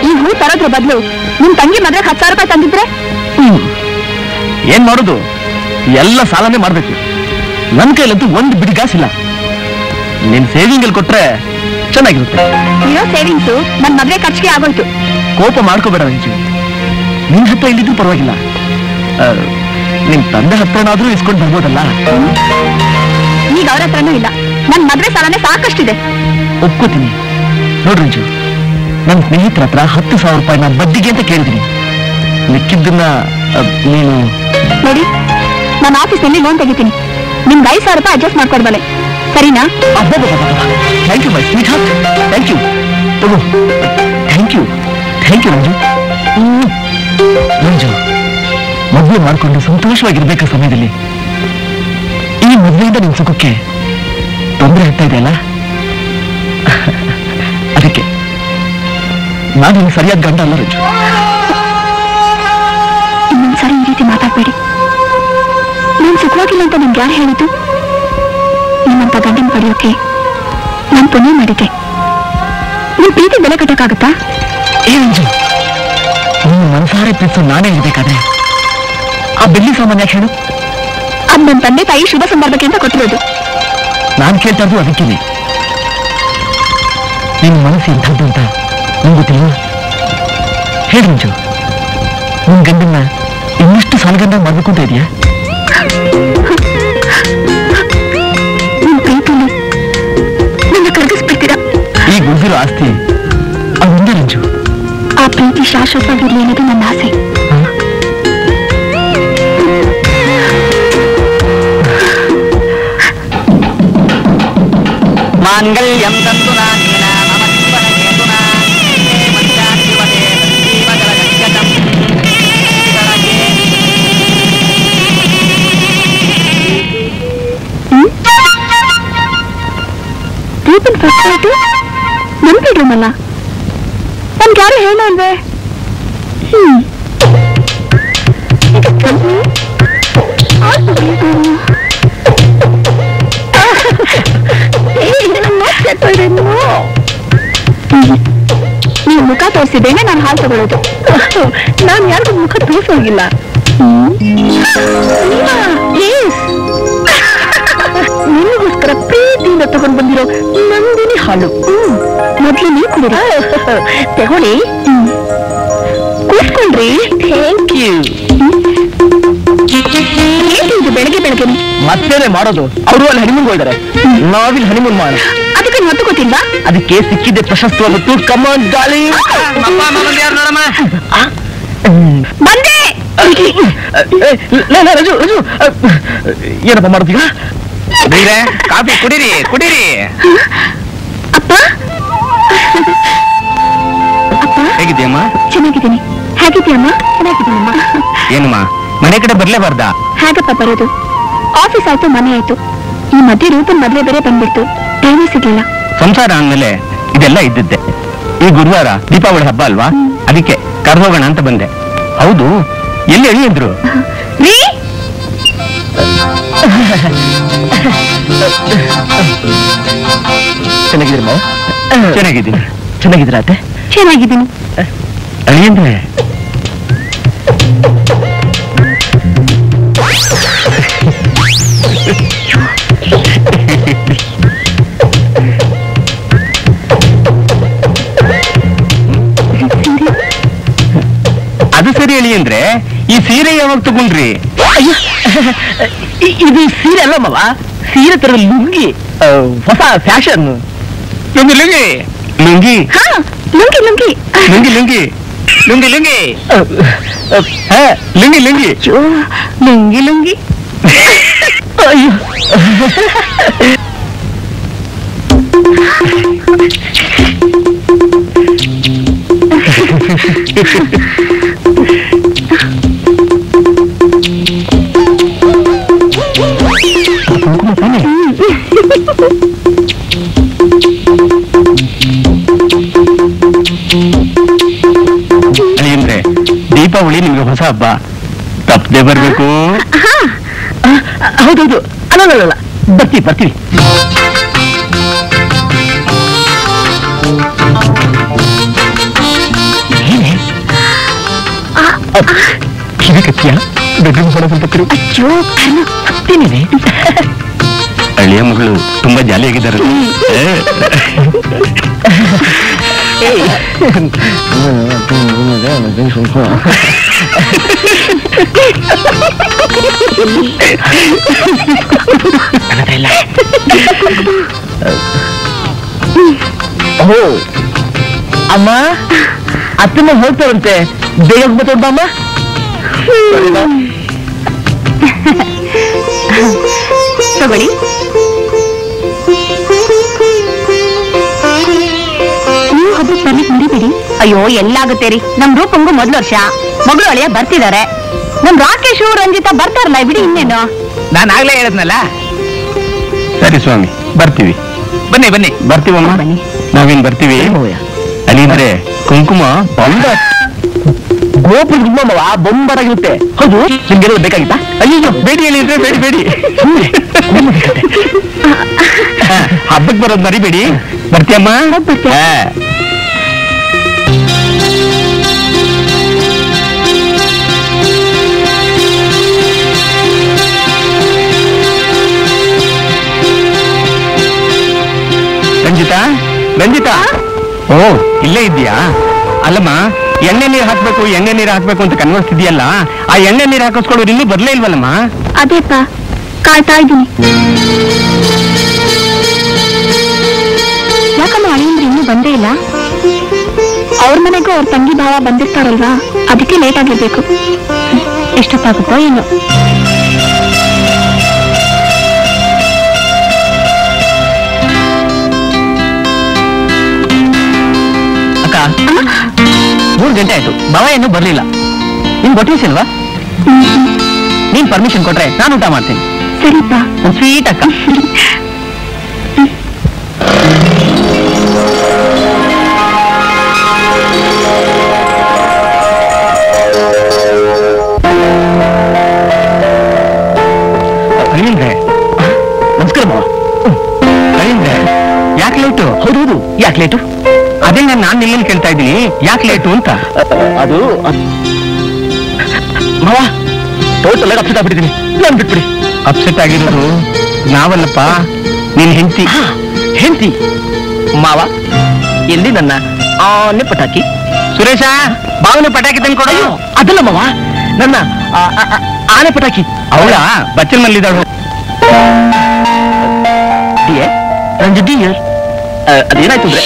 ಈ ಹೂ ತರೋದ್ರ ಬದಲು ನಿಮ್ ತಂಗಿ ಮದ್ವೆ 10,000 ರೂಪಾಯಿ ತಂದಿದ್ರೆ ಏನ್ ಮಾಡುದು? ಎಲ್ಲ ಸಾಲನೇ ಮಾಡ್ಬೇಕು. ನನ್ ಕೈಲಂತೂ ಒಂದು ಬಿಡಿ ಕಾಸಿಲ್ಲ. ನಿನ್ ಸೇವಿಂಗ್ ಅಲ್ಲಿ ಕೊಟ್ರೆ ಚೆನ್ನಾಗಿರುತ್ತೆ. ಇರೋ ಸೇವಿಂಗ್ಸು ನನ್ ಮದ್ವೆ ಖರ್ಚಿಗೆ ಆಗೋಯ್ತು. ಕೋಪ ಮಾಡ್ಕೋಬೇಡ ರಂಜು, ನಿನ್ ಹತ್ರ ಇಲ್ಲಿದ್ರು ಪರವಾಗಿಲ್ಲ, ನಿಮ್ಮ ತಂದೆ ಹತ್ರನಾದ್ರೂ ಇಸ್ಕೊಂಡು ಬರ್ಬೋದಲ್ಲ? ಈಗ ಅವರ ಹತ್ರನೂ ಇಲ್ಲ, ನನ್ನ ಮದುವೆ ಸಾಲನೇ ಸಾಕಷ್ಟಿದೆ. ಒಪ್ಕೋತೀನಿ. ನೋಡ್ರಿ ರಂಜು, ನನ್ನ ಸ್ನೇಹಿತರ ಹತ್ರ 10,000 ರೂಪಾಯಿ ನಾನು ಬಡ್ಡಿಗೆ ಅಂತ ಕೇಳಿದೀನಿ. ಮಿಕ್ಕಿದ್ದನ್ನ ನೀನು ನೋಡಿ. ನಾನು ಆಫೀಸಲ್ಲಿ ಲೋನ್ ತೆಗಿತೀನಿ, ನಿಮ್ಗೆ 5,000 ರೂಪಾಯಿ ಅಡ್ಜಸ್ಟ್ ಮಾಡ್ಕೊಡ್ಬಲ್ಲೆ, ಸರಿನಾ? Thank you my sweetheart, thank you. ತಗೋ. Thank you, thank you Ranju. Ranju, ಮದುವೆ ಮಾಡಿಕೊಂಡು ಸಂತೋಷವಾಗಿರ್ಬೇಕ ಸಮಯದಲ್ಲಿ ಈ ಮದುವೆಯಿಂದ ನಿಮ್ಮ ಸುಖಕ್ಕೆ ತೊಂದರೆ ಆಗ್ತಾ ಇದೆಯಲ್ಲ, ಅದಕ್ಕೆ ನಾನು ನಿಮ್ಗೆ ಸರಿಯಾದ ಗಂಡ ಅಲ್ಲ ರಂಜು. ಇನ್ನೊಂದ್ಸಾರಿ ಈ ರೀತಿ ಮಾತಾಡಬೇಡಿ. ನಾನು ಸುಖವಾಗಿಲ್ಲ ಅಂತ ನನ್ಗೆ ಯಾರು ಹೇಳಿದ್ದು? ನಿಮ್ಮಂತ ಗಂಡನ ಪಡೆಯೋಕೆ ನಾನು ಪುಣ್ಯ ಮಾಡಿದ್ದೆ. ನಿಮ್ ಪ್ರೀತಿ ಬೆಲೆ ಕಟ್ಟಕ್ಕಾಗತ್ತಾ? ಏ ರಂಜು, ನಿಮ್ಮ ಮನಸಾರೆ ಪ್ರೀತಿ ನಾನೇ ಇರ್ಬೇಕಾದ್ರೆ ಆ ಬೆಳ್ಳಿ ಸಾಮಾನ್ಯ ಹೇಳು? ಅದ್ ನನ್ನ ತಂದೆ ತಾಯಿ ಶುಭ ಸಂದರ್ಭಕ್ಕೆ ಅಂತ ಕೊಟ್ಟಿರೋದು. ನಾನು ಕೇಳ್ತಾ ಇದ್ದು ಅದಕ್ಕೆ. ನಿನ್ನ ಮನಸ್ಸು ಎಂಥದ್ದು ಅಂತ ನಿಮ್ಗೆ ಗೊತ್ತಿಲ್ವಾ? ಹೇಳಿ ರಂಜು, ನಿನ್ ಗಂಡನ್ನ ಇನ್ನಷ್ಟು ಸಾಲಗಂಡ ಮಾಡ್ಬೇಕು ಅಂತ ಇದೆಯಾ? ನಿನ್ ಪ್ರೀತಿಲಿ ನನ್ನ ಕರಗಿಸ್ಬಿಡ್ತೀರಾ? ಈಗ ಉಳಿದಿರೋ ಆಸ್ತಿ ಅದೊಂದೇ ರಂಜು. ಆ ಪ್ರೀತಿ ಶಾಶ್ವತವಾಗಿರಲಿ ಅನ್ನೋದು ನನ್ನ ಆಸೆ. मांगल्यं तत्तु नान्ना मम जीवनहेतुना मज्जाजीवते जीवजलगच्छतं दीपन फस्टाइटु नंबिडुमल्ल नन्गे यारू हेळो अल्वे? ನೀವು ಮುಖ ತೋರಿಸಿದ್ದೇನೆ ನಾನು ಹಾಲು ತಗೊಳ್ಳೋದು. ನಾನು ಯಾರಿಗೂ ಮುಖ ತೋರಿಸೋಗಿಲ್ಲ. ನಿಮಗೋಸ್ಕರ ಪ್ರೀತಿಯಿಂದ ತಗೊಂಡು ಬಂದಿರೋ ನಂದಿನಿ ಹಾಲು ಮೊದಲು ನೀವು ಕುಡಿದ ತಗೊಳ್ಳಿ. ಕೂತ್ಕೊಂಡ್ರಿ. Thank you. ಬೆಳಗ್ಗೆ ಬೆಳಗ್ಗೆ ಮತ್ತೇನೆ ಮಾಡೋದು? ಅವರು ಅಲ್ಲಿ ಹನಿಮೂನ್ ಹೋಗಿದ್ದಾರೆ, ನಾವಿಲ್ಲಿ ಹನಿಮೂನ್ ಮಾಡ. ಅದಕ್ಕೆ ಹೊತ್ತುಕೊತಿಲ್ಲ, ಅದಕ್ಕೆ ಸಿಕ್ಕಿದೆ ಪ್ರಶಸ್ತ ಮತ್ತು ಕಮಾಂಡ್ ಗಾಳಿ. ಬಂದೆ ರಜು. ರಜು ಏನಪ್ಪ ಮಾಡೋದೀಗ? ಕಾಫಿ ಕುಡೀರಿ ಕುಡೀರಿ. ಅಪ್ಪ ಅಪ್ಪ ಹೇಗಿದೆಯಮ್ಮ? ಚೆನ್ನಾಗಿದ್ದೀನಿ. ಹೇಗಿದೆಯಮ್ಮ? ಚೆನ್ನಾಗಿದ್ದೀನಮ್ಮ. ಏನಮ್ಮ ಮನೆ ಕಡೆ ಬರ್ಲೇಬಾರ್ದ? ಹಾಗಪ್ಪ ಬರೋದು. ಆಫೀಸ್ ಆಯ್ತು, ಮನೆ ಆಯ್ತು, ಈ ಮಧ್ಯೆ ರೂಪನ್ ಮದ್ವೆ ಬೇರೆ ಬಂದ್ಬಿಡ್ತು, ಟೈಮೇ ಸಿಗ್ಲಿಲ್ಲ. ಸಂಸಾರ ಅಂದ್ಮೇಲೆ ಇದೆಲ್ಲ ಇದ್ದಿದ್ದೆ. ಈ ಗುರುವಾರ ದೀಪಾವಳಿ ಹಬ್ಬ ಅಲ್ವಾ, ಅದಕ್ಕೆ ಕರ್ದೋಗೋಣ ಅಂತ ಬಂದೆ. ಹೌದು, ಎಲ್ಲಿ ಎಳಿದ್ರು? ಚೆನ್ನಾಗಿದ್ದೀರಮ್ಮ? ಚೆನ್ನಾಗಿದ್ದೀನಿ. ಚೆನ್ನಾಗಿದ್ದೀರಾ ಅತ್ತೆ? ಚೆನ್ನಾಗಿದ್ದೀನಿ. ಅಳಿಯಂದ್ರೆ ಅದು ಸರಿ. ಹೇಳಿ ಅಂದ್ರೆ ಈ ಸೀರೆ ಯಾವಾಗ ತಗೊಂಡ್ರಿ? ಇದು ಸೀರೆ ಅಲ್ಲ ಮಾವ, ಸೀರೆ ತರ ಲುಂಗಿ, ಹೊಸ ಫ್ಯಾಷನ್. ಲುಂಗಿ ಲುಂಗಿ ಲುಂಗಿ ಲುಂಗಿ ಲುಂಗಿ ಲುಂಗಿ ಲುಂಗಿ ಲುಂಗಿ ಲುಂಗಿ ಲುಂಗಿ ಲುಂಗಿ ಲುಂಗಿ ಲುಂಗಿ. ಅಳಿಯಂದ್ರೆ ದೀಪಾವಳಿ ನಿಮ್ಗೆ ಹೊಸ ಹಬ್ಬ, ತಪ್ಪದೆ ಬರ್ಬೇಕು. ಹೌದೌದು. ಅಲ್ಲ ಬರ್ತೀವಿ ಬರ್ತೀವಿ. ಬೆಡ್ರೂಮ್ ಹೊರ ಬರ್ತೀರಿ? ಹತ್ತೀನಿ. ಅಳಿಯ ಮಗಳು ತುಂಬಾ ಜಾಲಿಯಾಗಿದ್ದಾರೆ. हो अम्मा आता मैं होते बनते बेग बतोड़ बामा तो बड़ी अयो एल्लागुत्ते री नम रूपंगू मोदल वर्ष मगळु अळिय बर्तिदारे नम राकेश ರಂಜಿತಾ ಬರ್ತಾರಲ್ಲ ಬಿಡಿ ಇನ್ನೇನು ನಾನು ಆಗಲೇ ಹೇಳಿದ್ನಲ್ಲ ಸರಿ ಸ್ವಾಮಿ ಬರ್ತೀವಿ ಬನ್ನಿ ಬನ್ನಿ ಬರ್ತೀವಮ್ಮ ಬನ್ನಿ ನಾವೇನ್ ಬರ್ತೀವಿ ಅಲ್ಲಿಂದ್ರೆ ಕುಂಕುಮ ಬಂದ ಗೋಪು ಕುಂಕುಮವ ಬೊಂಬರಾಗಿರುತ್ತೆ ಹೌದು ನಿಮಗೆ ಬೇಕಾಗಿತ್ತಾ ಅಯ್ಯೋ ಬೇಡಿ ಹೇಳಿದ್ರೆ ಬೇಡಿ ಬೇಡಿ ಹಬ್ಬಕ್ಕೆ ಬರೋದು ಮರಿಬೇಡಿ ಬರ್ತೀಯಮ್ಮ ರಂಜಿತಾ ರಂಜಿತಾ ಓ ಇಲ್ಲೇ ಇದ್ದೀಯಾ ಅಲ್ಲಮ್ಮ ಎಣ್ಣೆ ನೀರು ಹಾಕಬೇಕು ಎಣ್ಣೆ ನೀರು ಹಾಕಬೇಕು ಅಂತ ಕನ್ವರ್ಸಿದ್ಯಲ್ಲ ಆ ಎಣ್ಣೆ ನೀರು ಹಾಕಿಸ್ಕೊಳ್ಳೋರು ಇನ್ನೂ ಬರಲೇ ಇಲ್ವಲ್ಲಮ್ಮ ಅದೇಪ್ಪ ಕಾಯ್ತಾ ಇದ್ದೀನಿ ಯಾಕಮ್ಮ ಅಳಿಯಂದ್ರೆ ಇನ್ನೂ ಬಂದೇ ಇಲ್ಲ ಅವ್ರ ಮನೆಗೂ ಅವ್ರ ತಂಗಿ ಭಾವ ಬಂದಿರ್ತಾರಲ್ವಾ ಅದಕ್ಕೆ ಲೇಟ್ ಆಗಿರ್ಬೇಕು ಎಷ್ಟೊತ್ತಾಗುತ್ತೋ ಏನು ಮೂರು ಗಂಟೆ ಆಯ್ತು ಭಾವ ಏನು ಬರ್ಲಿಲ್ಲ ನಿನ್ ಗೊತ್ತಿಲ್ವಾ ನೀನ್ ಪರ್ಮಿಷನ್ ಕೊಟ್ರೆ ನಾನು ಊಟ ಮಾಡ್ತೀನಿ ಸರಿಪಾ ನನ್ನ ಸ್ವೀಟ್ ಅಕ್ಕ ನಮಸ್ಕಾರ ಭಾವ ರವೀಂದ್ರ ಯಾಕೆ ಲೇಟು ಹೌದೌದು ಯಾಕೆ ಲೇಟು ಅದೇ ನಾನು ನಿಮ್ಮನ್ನು ಕೇಳ್ತಾ ಇದ್ದೀನಿ ಯಾಕೆ ಲೇಟು ಅಂತ ಅದು ಮಾವ ಟೋಟಲ್ ಆಗಿ ಅಪ್ಸೆಟ್ ಆಗ್ಬಿಟ್ಟಿದ್ದೀನಿ ನಾನು ಬಿಟ್ಬಿಡಿ ಅಪ್ಸೆಟ್ ಆಗಿರೋದು ನಾವಲ್ಲಪ್ಪ ನೀನು ಹೆಂಡತಿ ಹೆಂಡತಿ ಮಾವ ಎಲ್ಲಿ ನನ್ನ ಆನೆ ಪಟಾಕಿ ಸುರೇಶ ಬಾವನ ಪಟಾಕಿ ತಂದ್ಕೊಡೋ ಅದಲ್ಲ ಮಾವ ನನ್ನ ಆನೆ ಪಟಾಕಿ ಅವಳ ಬಚ್ಚಲ್ ಮಲ್ಲಿದ್ದಾಳು ರಂಜಿತಾ ಅದೇನಾಯ್ತು ಅಂದ್ರೆ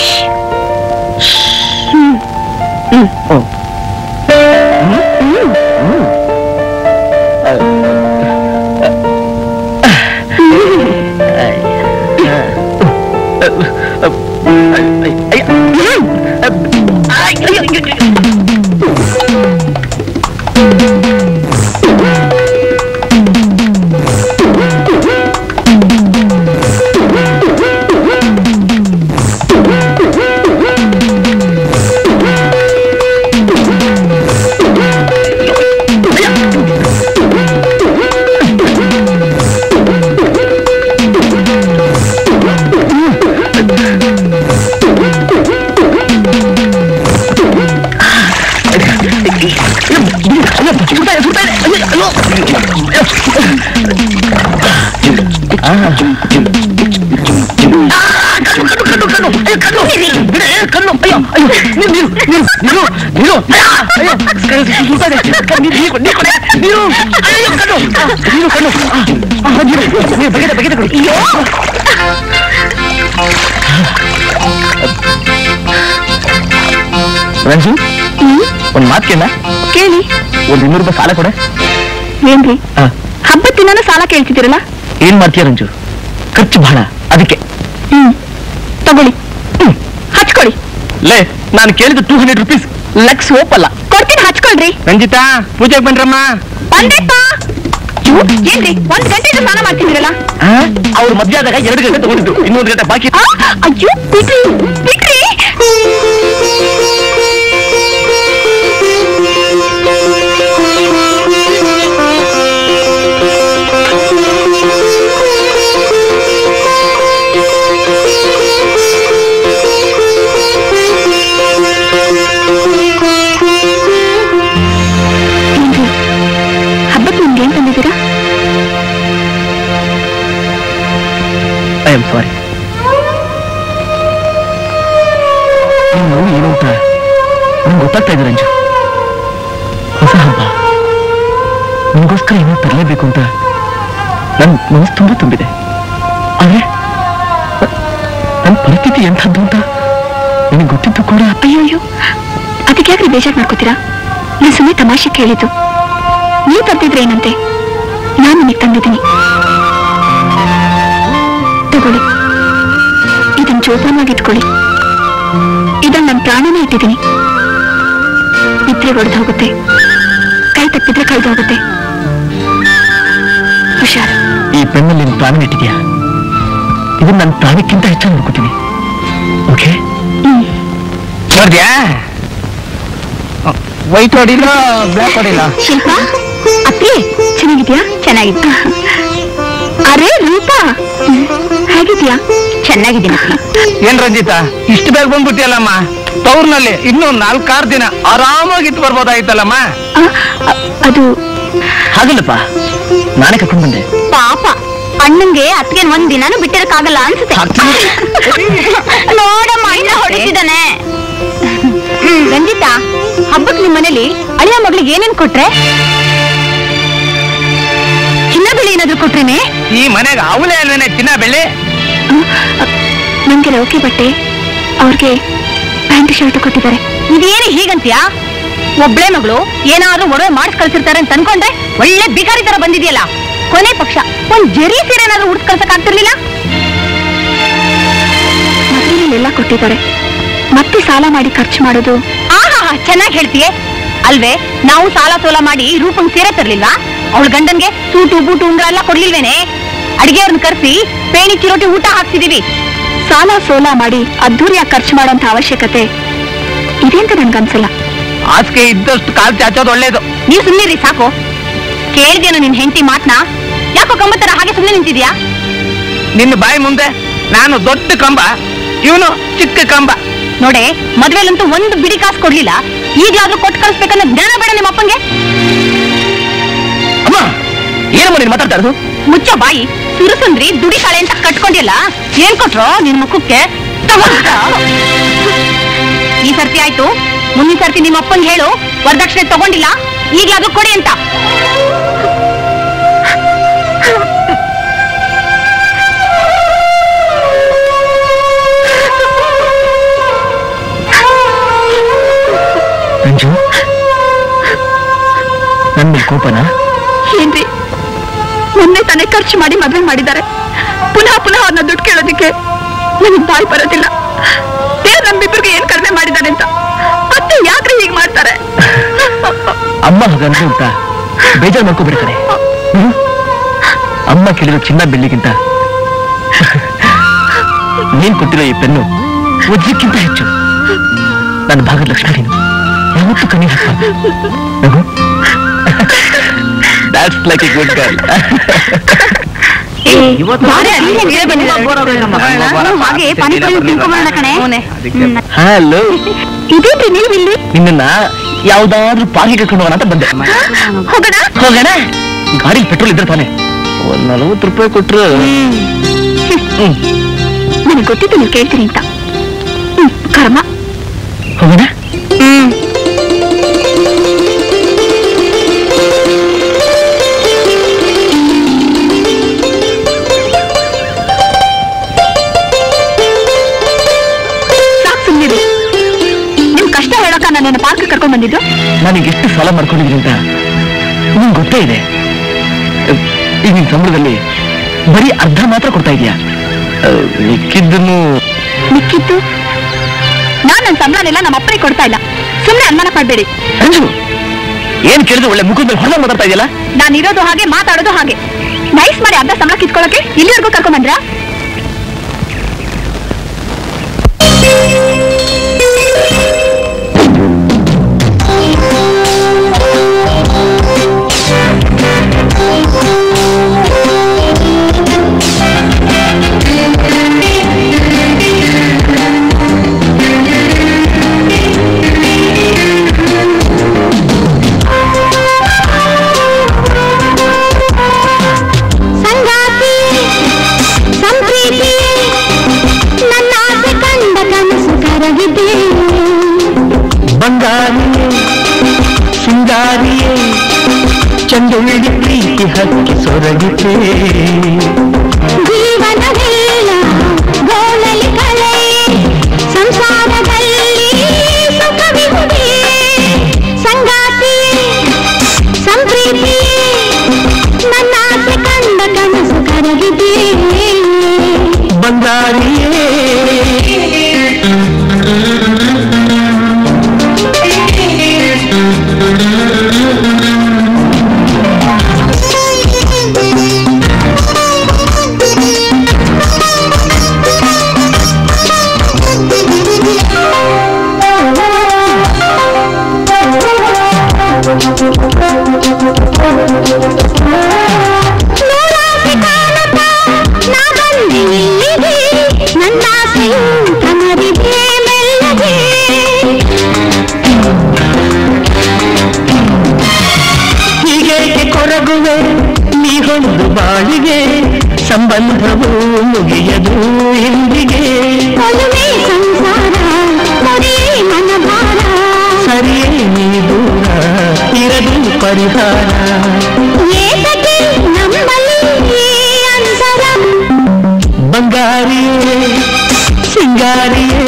ರಂಜು ಒಂದ್ ಮಾತ್ ಕೇಳಿ ಒಂದ್ ₹200 ಸಾಲ ಕೊಡ ಏನ್ರಿ ಹಬ್ಬದ ದಿನ ಸಾಲ ಕೇಳ್ತಿದ್ದೀರಲ್ಲ ಏನ್ ಮಾಡ್ತೀಯ ರಂಜು ಖರ್ಚು ಬಹಳ ಅದಕ್ಕೆ ತಗೊಳ್ಳಿ ಹಚ್ಕೊಳ್ಳಿ ಲೇ ನಾನು ಕೇಳಿದ ₹200 ಲಕ್ಷ ಓಪಲ್ಲ ಕೊಡ್ತೀನಿ ಹಚ್ಕೊಳ್ರಿ ರಂಜಿತಾ ಪೂಜೆಗೆ ಬಂದ್ರಮ್ಮ ಬಂದೇಪ್ಪ ಏನ್ರಿ ಒಂದ್ ಗಂಟೆಗೆ ಸ್ನಾನ ಮಾಡ್ತಿದ್ರಲ್ಲ ಅವ್ರು ಮದ್ವೆ ಆದಾಗ 2 ಗಂಟೆ ತಗೊಂಡಿದ್ರು ಇನ್ನೊಂದು ಗಂಟೆ ಬಾಕಿ ಅಯ್ಯೋ ಬಿಟ್ರಿ ಬಿಟ್ರಿ I am sorry. ಗೊತ್ತಾಗ್ತಾ ಇದೆ ರಂಜು. ಹೊಸ ಹಬ್ಬ ನಿಮಗೋಸ್ಕರ ಏನೋ ತರಲೇಬೇಕು ಅಂತ ನನ್ನ ಮನಸ್ಸು ತುಂಬ ತುಂಬಿದೆ. ಆದರೆ ನನ್ನ ಪರಿಸ್ಥಿತಿ ಎಂಥದ್ದು ಅಂತ ನಿನಗೆ ಗೊತ್ತಿದ್ದು ಕೂಡ. ಅಯ್ಯೋ, ಅದಕ್ಕೆ ಯಾಕೆ ಬೇಜಾರು ಮಾಡ್ಕೋತೀರಾ? ನಾನು ಸುಮ್ಮನೆ ತಮಾಷೆ ಕೇಳಿದ್ದು. ನೀವು ಬರ್ತಿದ್ರೆ ಏನಂತೆ, ನಾನು ನಿಮಗೆ ತಂದಿದ್ದೀನಿ, ತಗೊಳ್ಳಿ, ಇದನ್ನು ಜೋಪಾನಾಗಿಟ್ಕೊಳ್ಳಿ. ಇದನ್ನು ನನ್ನ ಪ್ರಾಣನೇ ಇಟ್ಟಿದ್ದೀನಿ. ಬಿದ್ರೆ ಒಡೆದು ಹೋಗುತ್ತೆ, ಕೈ ತಪ್ಪಿದ್ರೆ ಕಳೆದು ಹೋಗುತ್ತೆ. ಹುಷಾರು. ಈ ಪೆನ್ನಲ್ಲಿ ನಿನ್ನ ಪ್ರಾಣ ಇಟ್ಟಿದ್ಯಾ? ಇದನ್ನು ನನ್ನ ಪ್ರಾಣಕ್ಕಿಂತ ಹೆಚ್ಚಾಗಿ ನೋಡ್ಕೊತೀನಿ. ಓಕೆ ನೋಡಿದ್ಯಾ? ವೈಟ್ ಹೊಡಿಲ್ಲ, ಬ್ಲ್ಯಾಕ್ ಹೊಡಿಲ್ಲ. ಶಿಲ್ಪ ಅಪ್ಪಿ, ಚೆನ್ನಾಗಿದ್ಯಾ? ಚೆನ್ನಾಗಿದ್ಯಾ? ಅರೆ ರೂಪಾ, ಹೇಗಿದ್ಯಾ? ಚೆನ್ನಾಗಿದ್ದೀನಿ. ಏನ್ ರಂಜಿತಾ, ಇಷ್ಟು ಬೇಗ ಬಂದ್ಬಿಟ್ಟಿಯಲ್ಲಮ್ಮ? ತೌರ್ನಲ್ಲಿ ಇನ್ನೂ 4-6 ದಿನ ಆರಾಮಾಗಿತ್ತು ಬರ್ಬೋದಾಯ್ತಲ್ಲಮ್ಮ? ಅದು ಹಾಗಲ್ಲಪ್ಪ, ನಾನೇ ಕರ್ಕೊಂಡ್ ಬಂದೆ. ಪಾಪ ಅಣ್ಣಂಗೆ ಅತ್ಗೆ ಒಂದ್ ದಿನಾನು ಬಿಟ್ಟಿರಕ್ಕಾಗಲ್ಲ ಅನ್ಸುತ್ತೆ. ನೋಡಮ್ಮ, ಇನ್ನ ಹೊಡಿತಿದ್ದಾನೆ. ರಂಜಿತಾ, ಹಬ್ಬಕ್ಕೆ ನಿಮ್ಮ ಮನೇಲಿ ಅಳಿಯ ಮಗಳಿಗೆ ಏನೇನ್ ಕೊಟ್ರೆ? ಚಿನ್ನ ಬೆಳ್ಳಿ ಏನಾದ್ರು ಕೊಟ್ರೇನೆ? ಈ ಮನೆಗೆ ಅವಳೇ ಅಲ್ವೇನೆ ಚಿನ್ನ ಬೆಳ್ಳಿ. ನಮ್ಗೆ ರೌಕೆ ಬಟ್ಟೆ, ಅವ್ರಿಗೆ ಪ್ಯಾಂಟ್ ಶರ್ಟ್ ಕೊಟ್ಟಿದ್ದಾರೆ. ಇದೇನು ಹೀಗಂತೀಯಾ? ಒಬ್ಳೆ ಮಗಳು ಏನಾದ್ರು ಒಡವೆ ಮಾಡಿಸ್ ಕಳ್ಸಿರ್ತಾರೆ ಅಂತ ಅನ್ಕೊಂಡ್ರೆ ಒಳ್ಳೆ ಬಿಕಾರಿ ತರ ಬಂದಿದೆಯಲ್ಲ. ಕೊನೆ ಪಕ್ಷ ಒಂದ್ ಜರಿ ಸೀರೆ ಏನಾದ್ರು ಉಡ್ಸ್ ಕಳ್ಸಕ್ಕಾಗ್ತಿರ್ಲಿಲ್ಲ? ಮದ್ವೆಲೆಲ್ಲ ಕೊಟ್ಟಿದ್ದಾರೆ, ಮತ್ತೆ ಸಾಲ ಮಾಡಿ ಖರ್ಚು ಮಾಡೋದು. ಚೆನ್ನಾಗಿ ಹೇಳ್ತೀಯೇ ಅಲ್ವೇ? ನಾವು ಸಾಲ ಸೋಲ ಮಾಡಿ ರೂಪಂಗ್ ಸೀರೆ ತರ್ಲಿಲ್ವಾ? ಅವಳ ಗಂಡನ್ಗೆ ಸೂಟು ಬೂಟು ಉಂಗ್ರ ಎಲ್ಲ ಕೊಡ್ಲಿಲ್ವೇನೆ? ಅಡಿಗೆಯವ್ರನ್ನ ಕರ್ಸಿ ಪೇಣಿ ಚಿರೋಟಿ ಊಟ ಹಾಕ್ಸಿದೀವಿ. ಸಾಲ ಸೋಲ ಮಾಡಿ ಅದ್ದೂರಿಯಾಗಿ ಖರ್ಚು ಮಾಡೋಂಥ ಅವಶ್ಯಕತೆ ಇದೆ ಅಂತ ನನ್ಗನ್ಸಲ್ಲ. ಆಸ್ಕೆ ಇದ್ದಷ್ಟು ಕಾಲ್ ಚಾಚೋದು ಒಳ್ಳೇದು. ನೀವು ಸುಮ್ಮನಿರಿ, ಸಾಕು. ಕೇಳಿದೇನು ನಿನ್ ಹೆಂಡತಿ ಮಾತನ್ನ? ಯಾಕೋ ಕಂಬತ್ತರ ಹಾಗೆ ಸುಮ್ಮನೆ ನಿಂತಿದ್ಯಾ? ನಿನ್ನ ಬಾಯಿ ಮುಂದೆ ನಾನು ದೊಡ್ಡ ಕಂಬ, ಇವನು ಚಿಕ್ಕ ಕಂಬ. ನೋಡೆ, ಮದ್ವೆಲ್ಲಂತೂ ಒಂದು ಬಿಡಿ ಕಾಸು ಕೊಡ್ಲಿಲ್ಲ. ಈಗಲಾದ್ರೂ ಕೊಟ್ಟು ಕಳಿಸ್ಬೇಕನ್ನ ಜ್ಞಾನ ಬೇಡ ನಿಮ್ಮ ಅಪ್ಪಂಗೆ. ಅಮ್ಮ, ಏನಮ್ಮ ನೀನು ಮಾತಾಡ್ತಾ ಇರೋದು? ಮುಚ್ಚ ಬಾಯಿ. ಸುರಸುಂದ್ರಿ ದುಡಿ ಶಾಲೆ ಅಂತ ಕಟ್ಕೊಂಡಿಲ್ಲ, ಏನ್ ಕೊಟ್ರೋ ನಿನ್ ಮುಖಕ್ಕೆ? ಈ ಸರ್ತಿ ಆಯ್ತು, ಮುಂದಿನ ಸರ್ತಿ ನಿಮ್ಮ ಅಪ್ಪಂಗೆ ಹೇಳು, ವರದಕ್ಷಿಣೆ ತಗೊಂಡಿಲ್ಲ ಈಗಲಾದ್ರೂ ಕೊಡಿ ಅಂತ. ಅಂಜು, ನನ್ನ ಕೋಪನ ಏನ್ರಿ? ಮೊನ್ನೆ ತಾನೇ ಖರ್ಚು ಮಾಡಿ ಮದುವೆ ಮಾಡಿದ್ದಾರೆ, ಪುನಃ ಪುನಃ ಅವ್ರನ್ನ ದುಡ್ಡು ಕೇಳೋದಿಕ್ಕೆ ನನಗೆ ಬಾಯಿ ಬರೋದಿಲ್ಲ. ದೇವ್ರು ನಮ್ಮಿಬ್ರಿಗೆ ಏನ್ ಕಡಿಮೆ ಮಾಡಿದ್ದಾರೆ ಅಂತ ಮತ್ತೆ ಯಾಕ್ರೆ ಹೀಗೆ ಮಾಡ್ತಾರೆ? ಅಮ್ಮ ಹಾಗಂದ್ರೆ ಅಂತ ಬೇಜಾರು ಮಾಡ್ಕೊಬಿಡ್ತಾರೆ. ಅಮ್ಮ ಕೇಳಿರೋ ಚಿನ್ನ ಬೆಳ್ಳಿಗಿಂತ ನೀನ್ ಕೊಟ್ಟಿರೋ ಈ ಪೆನ್ನು ವಜ್ರಕ್ಕಿಂತ ಹೆಚ್ಚು. ನನ್ನ ಭಾಗದ ಲಕ್ಷ್ಮಿ ನೀನು. ಯಾವತ್ತು ಕಣ್ಣಿ ನಿನ್ನ ಯಾವ್ದಾದ್ರೂ ಪಾರ್ಕಿಗೆ ಕರ್ಕೊಂಡು ಹೋಗೋಣ ಅಂತ ಬಂದೆ. ಹೋಗೋಣ, ಗಾಡಿಗೆ ಪೆಟ್ರೋಲ್ ಇದ್ರೆ ತಾನೆ? ಒಂದ್ 40 ರೂಪಾಯಿ ಕೊಟ್ರು. ನನಗೆ ಗೊತ್ತಿತ್ತು ನೀವು ಕೇಳ್ತೀನಿ ಅಂತ. ಕರ್ಮ, ಹೋಗೋಣ. ನನ್ನ ಪಾರ್ಕ್ ಕರ್ಕೊಂಡ್ ಬಂದಿದ್ದು ನನಗೆ ಎಷ್ಟು ಸಾಲ ಮಾಡ್ಕೊಂಡಿದ್ದೀನಿ ಅಂತ ನಿಮ್ಗೆ ಗೊತ್ತೇ ಇದೆ. ಈಗ ನಿನ್ ಸಂಬಳದಲ್ಲಿ ಬರೀ ಅರ್ಧ ಮಾತ್ರ ಕೊಡ್ತಾ ಇದೀಯಾ. ಮಿಕ್ಕಿದ್ದು ನಾನು ನನ್ನ ಸಂಬಳನೆಲ್ಲ ನಮ್ಮ ಅಪ್ಪನಿಗೆ ಕೊಡ್ತಾ ಇಲ್ಲ. ಸುಮ್ಮನೆ ಅನುಮಾನ ಮಾಡಬೇಡಿ ರಂಜು. ಏನ್ ಕೇಳಿದ್ರು ಒಳ್ಳೆ ಮುಖದಲ್ಲಿ ಹೊರ ಮಾತಾಡ್ತಾ ಇದೆಯಲ್ಲ. ನಾನು ಇರೋದು ಹಾಗೆ, ಮಾತಾಡೋದು ಹಾಗೆ. ನೈಸ್ ಮಾಡಿ ಅರ್ಧ ಸಂಬಳ ಕಿತ್ಕೊಳ್ಳೋಕೆ ಇಲ್ಲಿವರೆಗೂ ಕರ್ಕೊಂಡ್ ಬಂದ್ರ? ಸಿಂಗಾರಿಯೇ ಸಿಂಗಾರಿಯೇ ಚಂದುಳಿದ ಪ್ರೀತಿ ಹಕ್ಕಿ ಸೊರಗಿತೆ ಜೀವನವೆಲ್ಲ ಗೋಳಲಿ ಕಳೆ ಸಂಸಾರದಲ್ಲಿ ಸುಖವಿಹುದೇ ಸಂಗಾತಿಯೇ ಸಂಪ್ರೀತಿಯೇ ನನ್ನಾಸೆ ಕಂಡ ಕನಸು ಕರಗಿದೆ ಬಂಗಾರಿಯೇ ಬಾಳಿಗೆ ಸಂಬಂಧವು ಮುಗಿಯದು ಎಂದಿಗೆ ಸರಿಯೇ ನೀ ದೂರ ಇರದು ಪರಿಹಾರ ಬಂಗಾರಿಯೇ ಸಿಂಗಾರಿಯೇ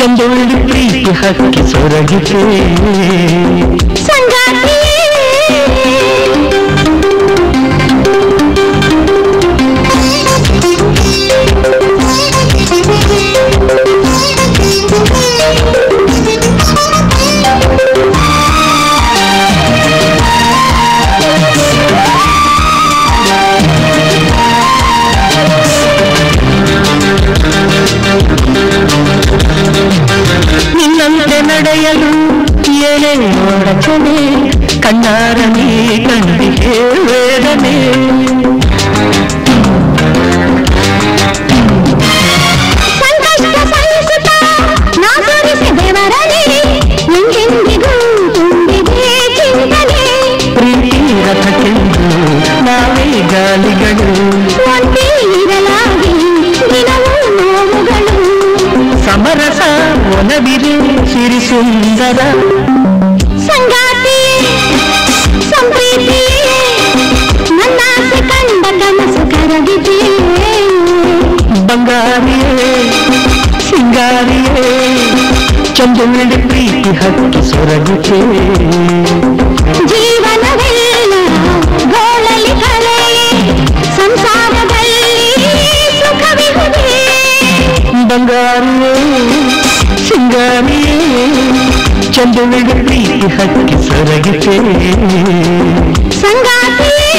ಚಂದುಳ್ಳಿ ಪ್ರೀತಿ ಹಕ್ಕಿ ಸೊರಗಿತೆ ನಿನ್ನಂತೆ ನಡೆಯಲು ಏನೇ ನೋಡಚನೆ ಕಣ್ಣಾರನೇ ಕಂಡಿಗೆ ವೇದನೆ ಗಾಲಿಗಳು ಸಮರಸ ಒಲವಿದೆ ಸಿರಿ ಸುಂದರ ಸಂಗಾತಿ ಸಂಪ್ರೀತಿ ನನ್ನಾಸೆ ಕಂಡ ಕನಸು ಕರಗಿದೆ ಬಂಗಾರಿಯೇ ಸಿಂಗಾರಿಯೇ ಚಂದುಳ್ಳಿ ಪ್ರೀತಿ ಹಕ್ಕಿ ಸೊರಗಿತೆ ಜೀವನವೆಲ್ಲ ಗೋಳಲಿ ಕಳೆ ಬಂಗಾರಿಯೇ ಸಿಂಗಾರಿಯೇ ಚಂದುಳಿದ ಪ್ರೀತಿ ಹಕ್ಕಿ ಸೊರಗಿತೆ ಸಂಗಾತಿಯೇ.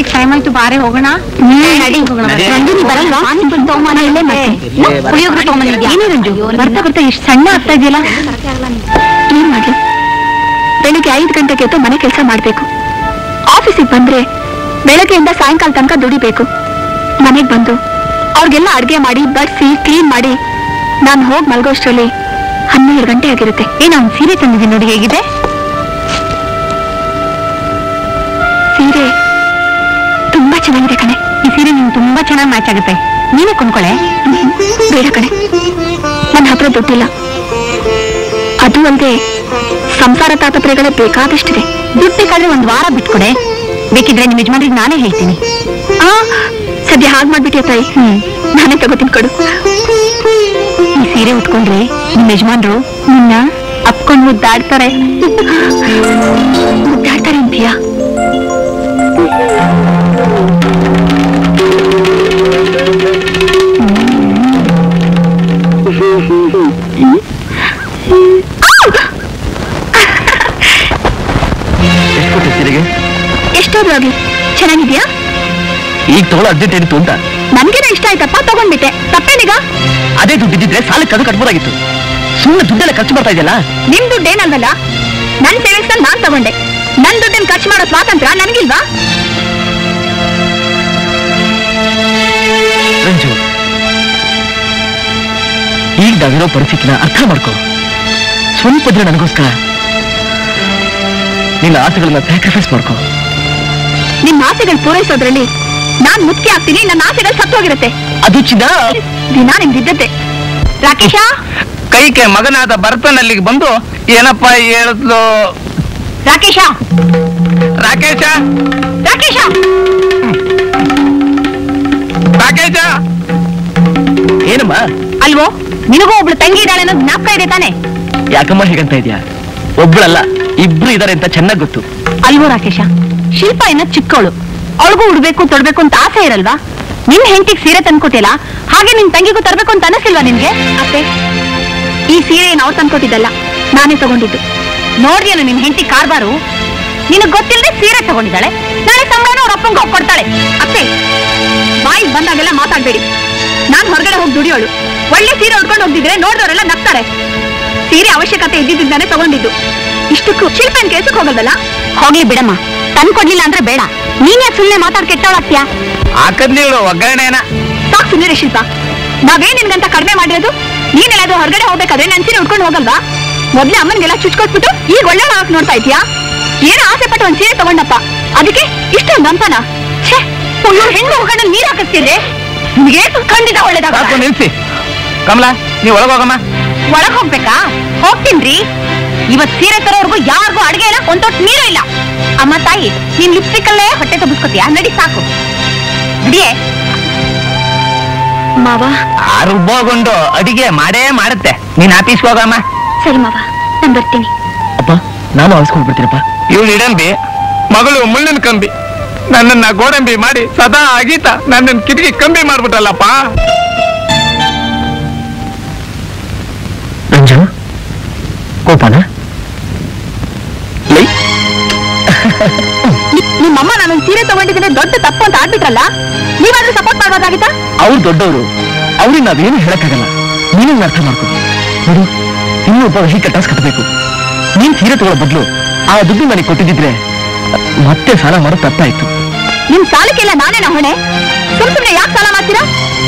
ಈಗ ಟೈಮ್ ಆಯ್ತು, ಬಾರೆ ಹೋಗೋಣ, ಬರಲ್ವಾ? ಪುಳಿಯೋಗರೆ ತಗೊಂಬಂದಿದ್ಯಾ? ಬರ್ತಾ ಬರ್ತಾ ಎಷ್ಟು ಸಣ್ಣ ಆಗ್ತಾ ಇದೆಯಲ್ಲ, ಏನ್ ಮಾಡ್ಲಿ? ಬೆಳಿಗ್ಗೆ 5 ಗಂಟೆಗೆ ಎದ್ದು ಮನೆ ಕೆಲಸ ಮಾಡ್ಬೇಕು, ಆಫೀಸಿಗೆ ಬಂದ್ರೆ ಬೆಳಗ್ಗೆಯಿಂದ ಸಾಯಂಕಾಲ ತನಕ ದುಡಿಬೇಕು, ಮನೆಗೆ ಬಂದು ಅವ್ರಿಗೆಲ್ಲ ಅಡುಗೆ ಮಾಡಿ ಬಡಿಸಿ ಕ್ಲೀನ್ ಮಾಡಿ ನಾನು ಹೋಗಿ ಮಲ್ಗೋಷ್ಟರಲ್ಲಿ 12 ಗಂಟೆ ಆಗಿರುತ್ತೆ. ಏನೋ ಒಂದು ಸೀರೆ ತಂದಿದ್ದೀನಿ ನೋಡಿ, ಹೇಗಿದೆ ಸೀರೆ? ತುಂಬಾ ಚೆನ್ನಾಗಿದೆ ಕಣೆ, ಈ ಸೀರೆ ನಿಮ್ಗೆ ತುಂಬಾ ಚೆನ್ನಾಗಿ ಮ್ಯಾಚ್ ಆಗುತ್ತೆ, ನೀನೇ ಕೊಂಡ್ಕೊಳ್ಳೆ. ಬೇಡ ಕಣೆ, ನನ್ನ ಹತ್ರ ದುಡ್ಡಿಲ್ಲ, ಅದು ಅಲ್ಲದೆ ಸಂಸಾರ ತಾಪತ್ರಗಳೇ ಬೇಕಾದಷ್ಟಿದೆ. ದುಡ್ಡು ಬೇಕಾದ್ರೆ 1 ವಾರ ಬಿಟ್ಕೊಡೆ, ಬೇಕಿದ್ರೆ ನಿಮ್ಮ ಯಜಮಾನ್ರಿಗೆ ನಾನೇ ಹೇಳ್ತೀನಿ. ಆ ಸದ್ಯ ಹಾಗೆ ಮಾಡ್ಬಿಟ್ಟಿಯ ತಾಯಿ, ನಾನೇ ತಗೋತೀನಿ ಕೊಡು. ಈ ಸೀರೆ ಉಟ್ಕೊಂಡ್ರೆ ನಿಮ್ಮ ಯಜಮಾನ್ರು ನಿನ್ನ ಅಪ್ಕೊಂಡು ಮುದ್ದಾಡ್ತಾರೆ ಮುದ್ದಾಡ್ತಾರೆ ಅಂತೀಯ. ಎಷ್ಟಾದ್ರೂ ಆಗ್ಲಿ, ಚೆನ್ನಾಗಿದ್ಯಾ? ಈಗ ತಗೊಳ್ಳೋ ಅರ್ಜೆಂಟ್ ಏನಿತ್ತು ಅಂತ ನನ್ಗೇನ ಇಷ್ಟ ಆಯ್ತಪ್ಪ, ತಗೊಂಡ್ಬಿಟ್ಟೆ, ತಪ್ಪೇನೀಗ? ಅದೇ ದುಡ್ಡಿದ್ರೆ ಸಾಲಕ್ಕೆ ಅದು ಕಟ್ಬೋದಾಗಿತ್ತು, ಸುಮ್ಮನೆ ದುಡ್ಡೆಲ್ಲ ಖರ್ಚು ಮಾಡ್ತಾ ಇದೆಯಲ್ಲ. ನಿಮ್ ದುಡ್ಡು ಏನಲ್ವಲ್ಲ, ನನ್ನ ಸೇವಿಂಗ್ಸ್ ಅಲ್ಲಿ ನಾನು ತಗೊಂಡೆ, ನನ್ನ ದುಡ್ಡನ್ನು ಖರ್ಚು ಮಾಡೋ ಸ್ವಾತಂತ್ರ್ಯ ನನ್ಗಿಲ್ವಾ? ರಂಜು, ಈಗ ನಾವಿರೋ ಪರಿಸ್ಥಿತಿನ ಅರ್ಥ ಮಾಡ್ಕೋ. ಸ್ವಲ್ಪ ದಿನ ನನಗೋಸ್ಕರ ನಿನ್ನ ಆಸೆಗಳನ್ನ ಸ್ಯಾಕ್ರಿಫೈಸ್ ಮಾಡ್ಕೋ. ನಿಮ್ಮ ಆಸೆಗಳು ಪೂರೈಸೋದ್ರಲ್ಲಿ ನಾನ್ ಮುಖ್ಯ ಆಗ್ತೀನಿ, ನನ್ನ ಆಸೆಗಳು ಸತ್ತು ಹೋಗಿರುತ್ತೆ. ಅದು ಚಿನ್ನ ದಿನ ನಿಮ್ದಿದ್ದೆ ರಾಕೇಶ. ಕೈಕೆ ಮಗನಾದ ಭರತನಲ್ಲಿಗೆ ಬಂದು ಏನಪ್ಪ ಹೇಳಿದ್ಲು ರಾಕೇಶ ರಾಕೇಶ ರಾಕೇಶ ರಾಕೇಶ ಏನಮ್ಮ ಅಲ್ವೋ ನಿನಗೂ ಒಬ್ಳು ತಂಗಿ ಇದ್ದಾಳೆ ಅನ್ನೋದು ಜ್ಞಾಪಕ ಇದೆ ತಾನೆ? ಯಾಕಮ್ಮ ಹೀಗಂತ ಇದೆಯಾ? ಒಬ್ಳಲ್ಲ ಇಬ್ರು ಇದಾರೆ ಅಂತ ಚೆನ್ನಾಗಿ ಗೊತ್ತು ಅಲ್ವೋ ರಾಕೇಶ. ಶಿಲ್ಪ ಇನ್ನ ಚಿಕ್ಕವಳು, ಅವಳಿಗೂ ಉಡ್ಬೇಕು ತೊಡ್ಬೇಕು ಅಂತ ಆಸೆ ಇರಲ್ವಾ? ನಿನ್ ಹೆಂಡತಿಗೆ ಸೀರೆ ತಂದ್ಕೊಟ್ಟಿಲ್ಲ, ಹಾಗೆ ನಿನ್ ತಂಗಿಗೂ ತರಬೇಕು ಅಂತ ಅನಿಸ್ಲಿಲ್ವಾ ನಿನ್ಗೆ? ಅತ್ತೆ, ಈ ಸೀರೆ ನಾವು ತಂದ್ಕೊಟ್ಟಿದ್ದಲ್ಲ, ನಾನೇ ತಗೊಂಡಿದ್ದು. ನೋಡ್ರಿಯನು ನಿನ್ ಹೆಂಡತಿ ಕಾರ್ಬಾರು, ನಿನಗ್ ಗೊತ್ತಿಲ್ಲದೆ ಸೀರೆ ತಗೊಂಡಿದ್ದಾಳೆ, ನಾಳೆ ಸಂಬಳನ ಅವ್ರ ಅಪ್ಪಂಗೆ ಒಪ್ಕೊಡ್ತಾಳೆ. ಅತ್ತೆ, ಬಾಯಿಗೆ ಬಂದಾಗೆಲ್ಲ ಮಾತಾಡ್ಬೇಡಿ. ನಾನ್ ಹೊರಗಡೆ ಹೋಗಿ ದುಡಿಯೋಳು, ಒಳ್ಳೆ ಸೀರೆ ಉಡ್ಕೊಂಡು ಹೋಗ್ದಿದ್ರೆ ನೋಡಿದವರೆಲ್ಲ ನಗ್ತಾರೆ. ಸೀರೆ ಅವಶ್ಯಕತೆ ಇದ್ದಿದ್ದಾನೆ ತಗೊಂಡಿದ್ದು. ಇಷ್ಟಕ್ಕೂ ಶಿಲ್ಪನ್ ಕೆಲಸಕ್ಕೆ ಹೋಗೋದಲ್ಲ? ಹೋಗ್ಲಿ ಬಿಡಮ್ಮ, ತಂದ್ಕೊಡ್ಲಿಲ್ಲ ಅಂದ್ರೆ ಬೇಡ. ನೀನ್ ಯಾಕೆ ಸುಮ್ಮನೆ ಮಾತಾಡ್ ಕೆಟ್ಟವಳಾಗ್ತೀಯ? ಆಕದ್ಲಿಳು ಒಗ್ಗರಣೆನ ಸಾಕು. ಸುಮ್ಮನೆ ಶಿಲ್ಪ, ನಾವೇ ನಿನ್ಗಂತ ಕಡಿಮೆ ಮಾಡಿರೋದು? ನೀನೆಲ್ಲಾದ್ರೂ ಹೊರಗಡೆ ಹೋಗ್ಬೇಕಾದ್ರೆ ನನ್ ಸೀರೆ ಉಟ್ಕೊಂಡು ಹೋಗಲ್ವಾ? ಮೊದ್ಲೇ ಅಮ್ಮನ್ಗೆಲ್ಲ ಚುಚ್ಕೊಟ್ಬಿಟ್ಟು ಈಗ ಒಳ್ಳೆ ಹಾಕ್ ನೋಡ್ತಾ ಇದೀಯಾ? ಏನೋ ಆಸೆ ಪಟ್ಟು ಒಂದ್ ಸೀರೆ ತಗೊಂಡಪ್ಪ, ಅದಕ್ಕೆ ಇಷ್ಟೊಂದು ಗಂಪನ? ಛೇ, ಹೆಣ್ಣು ಹೋಗೋಣ ನೀರ್ ಹಾಕಿಸ್ತಿದ್ರೆ ನಿಮ್ಗೆ ಖಂಡಿತ ಒಳ್ಳೇದಾಗ. ನಿಲ್ಸಿ ಕಮಲಾ, ನೀವ್ ಒಳಗೋಗಮ್ಮ. ಒಳಗ್ ಹೋಗ್ಬೇಕಾ? ಹೋಗ್ತೀನ್ರಿ. ಇವತ್ ಸೀರೆ ತರೋರ್ಗು ಯಾರಿಗೂ ಅಡ್ಗೆ ಇಲ್ಲ, ಒಂದ್ ತೊಟ್ಟು ನೀರು ಇಲ್ಲ. ಅಮ್ಮ ತಾಯಿ, ನೀನ್ ಲಿಪ್ಸ್ಟಿಕ್ ಅಲ್ಲೇ ಹೊಟ್ಟೆ ತಬ್ಬಿಸ್ಕೊತೀಯ? ನಡಿ ಸಾಕು. ಮಾವ ರುಬ್ಬೋಗೊಂಡು ಅಡಿಗೆ ಮಾಡೇ ಮಾಡುತ್ತೆ, ನೀನ್ ಆಫೀಸ್ಗೆ ಹೋಗಮ್ಮ. ಸರಿ ಮಾವ, ನಾನ್ ಬರ್ತೀನಿ. ಅಪ್ಪ, ನಾನು ಆಫೀಸ್ಗೋಗ್ಬಿಡ್ತೀನಪ್ಪ. ಇವ್ಳು ಇಡಂಬಿ, ಮಗಳು ಮುಳ್ಳಿನ ಕಂಬಿ. ನನ್ನನ್ನ ಗೋಡಂಬಿ ಮಾಡಿ ಸದಾ ಆಗೀತ ನನ್ನ ಕಿಟಕಿ ಕಂಬಿ ಮಾಡ್ಬಿಟ್ಟಲ್ಲಪ್ಪ. ರಂಜು ಕೋಪನಾ? ನಿಮ್ಮಮ್ಮ ನಾನೊಂದು ಸೀರೆ ತಗೊಂಡಿದ್ರೆ ದೊಡ್ಡ ತಪ್ಪು ಅಂತ ಆಡ್ಬಿಟ್ರಲ್ಲ, ನೀವಾದ್ರೂ ಸಪೋರ್ಟ್ ಮಾಡ್ಬೋದಾಗಿತ್ತಾ? ಅವ್ರು ದೊಡ್ಡವರು, ಅವ್ರಿಗೆ ನಾವೇನು ಹೇಳಕ್ಕಾಗಲ್ಲ. ನೀನೇನು ಅರ್ಥ ಮಾಡ್ಕೊ. ನೋಡು, ಇನ್ನೂ ಒಬ್ಬ ವೆಹಿಕಲ್ ಟಾಸ್ ಕಟ್ಟಬೇಕು. ನೀನ್ ಸೀರೆ ತಗೊಳ್ಳೋ ಬದಲು ಆ ದುಡ್ಡು ನನಗೆ ಕೊಟ್ಟಿದ್ದಿದ್ರೆ ಮತ್ತೆ ಸಾಲ ಮಾಡೋದು ತಪ್ಪಾಯ್ತು. ನಿಮ್ ಸಾಲಕ್ಕೆಲ್ಲ ನಾನೇ ನಾ ಹೊಣೆ. ಸುಮ್ಸುಮ್ನೆ ಯಾಕೆ ಸಾಲ ಮಾಡ್ತೀರಾ?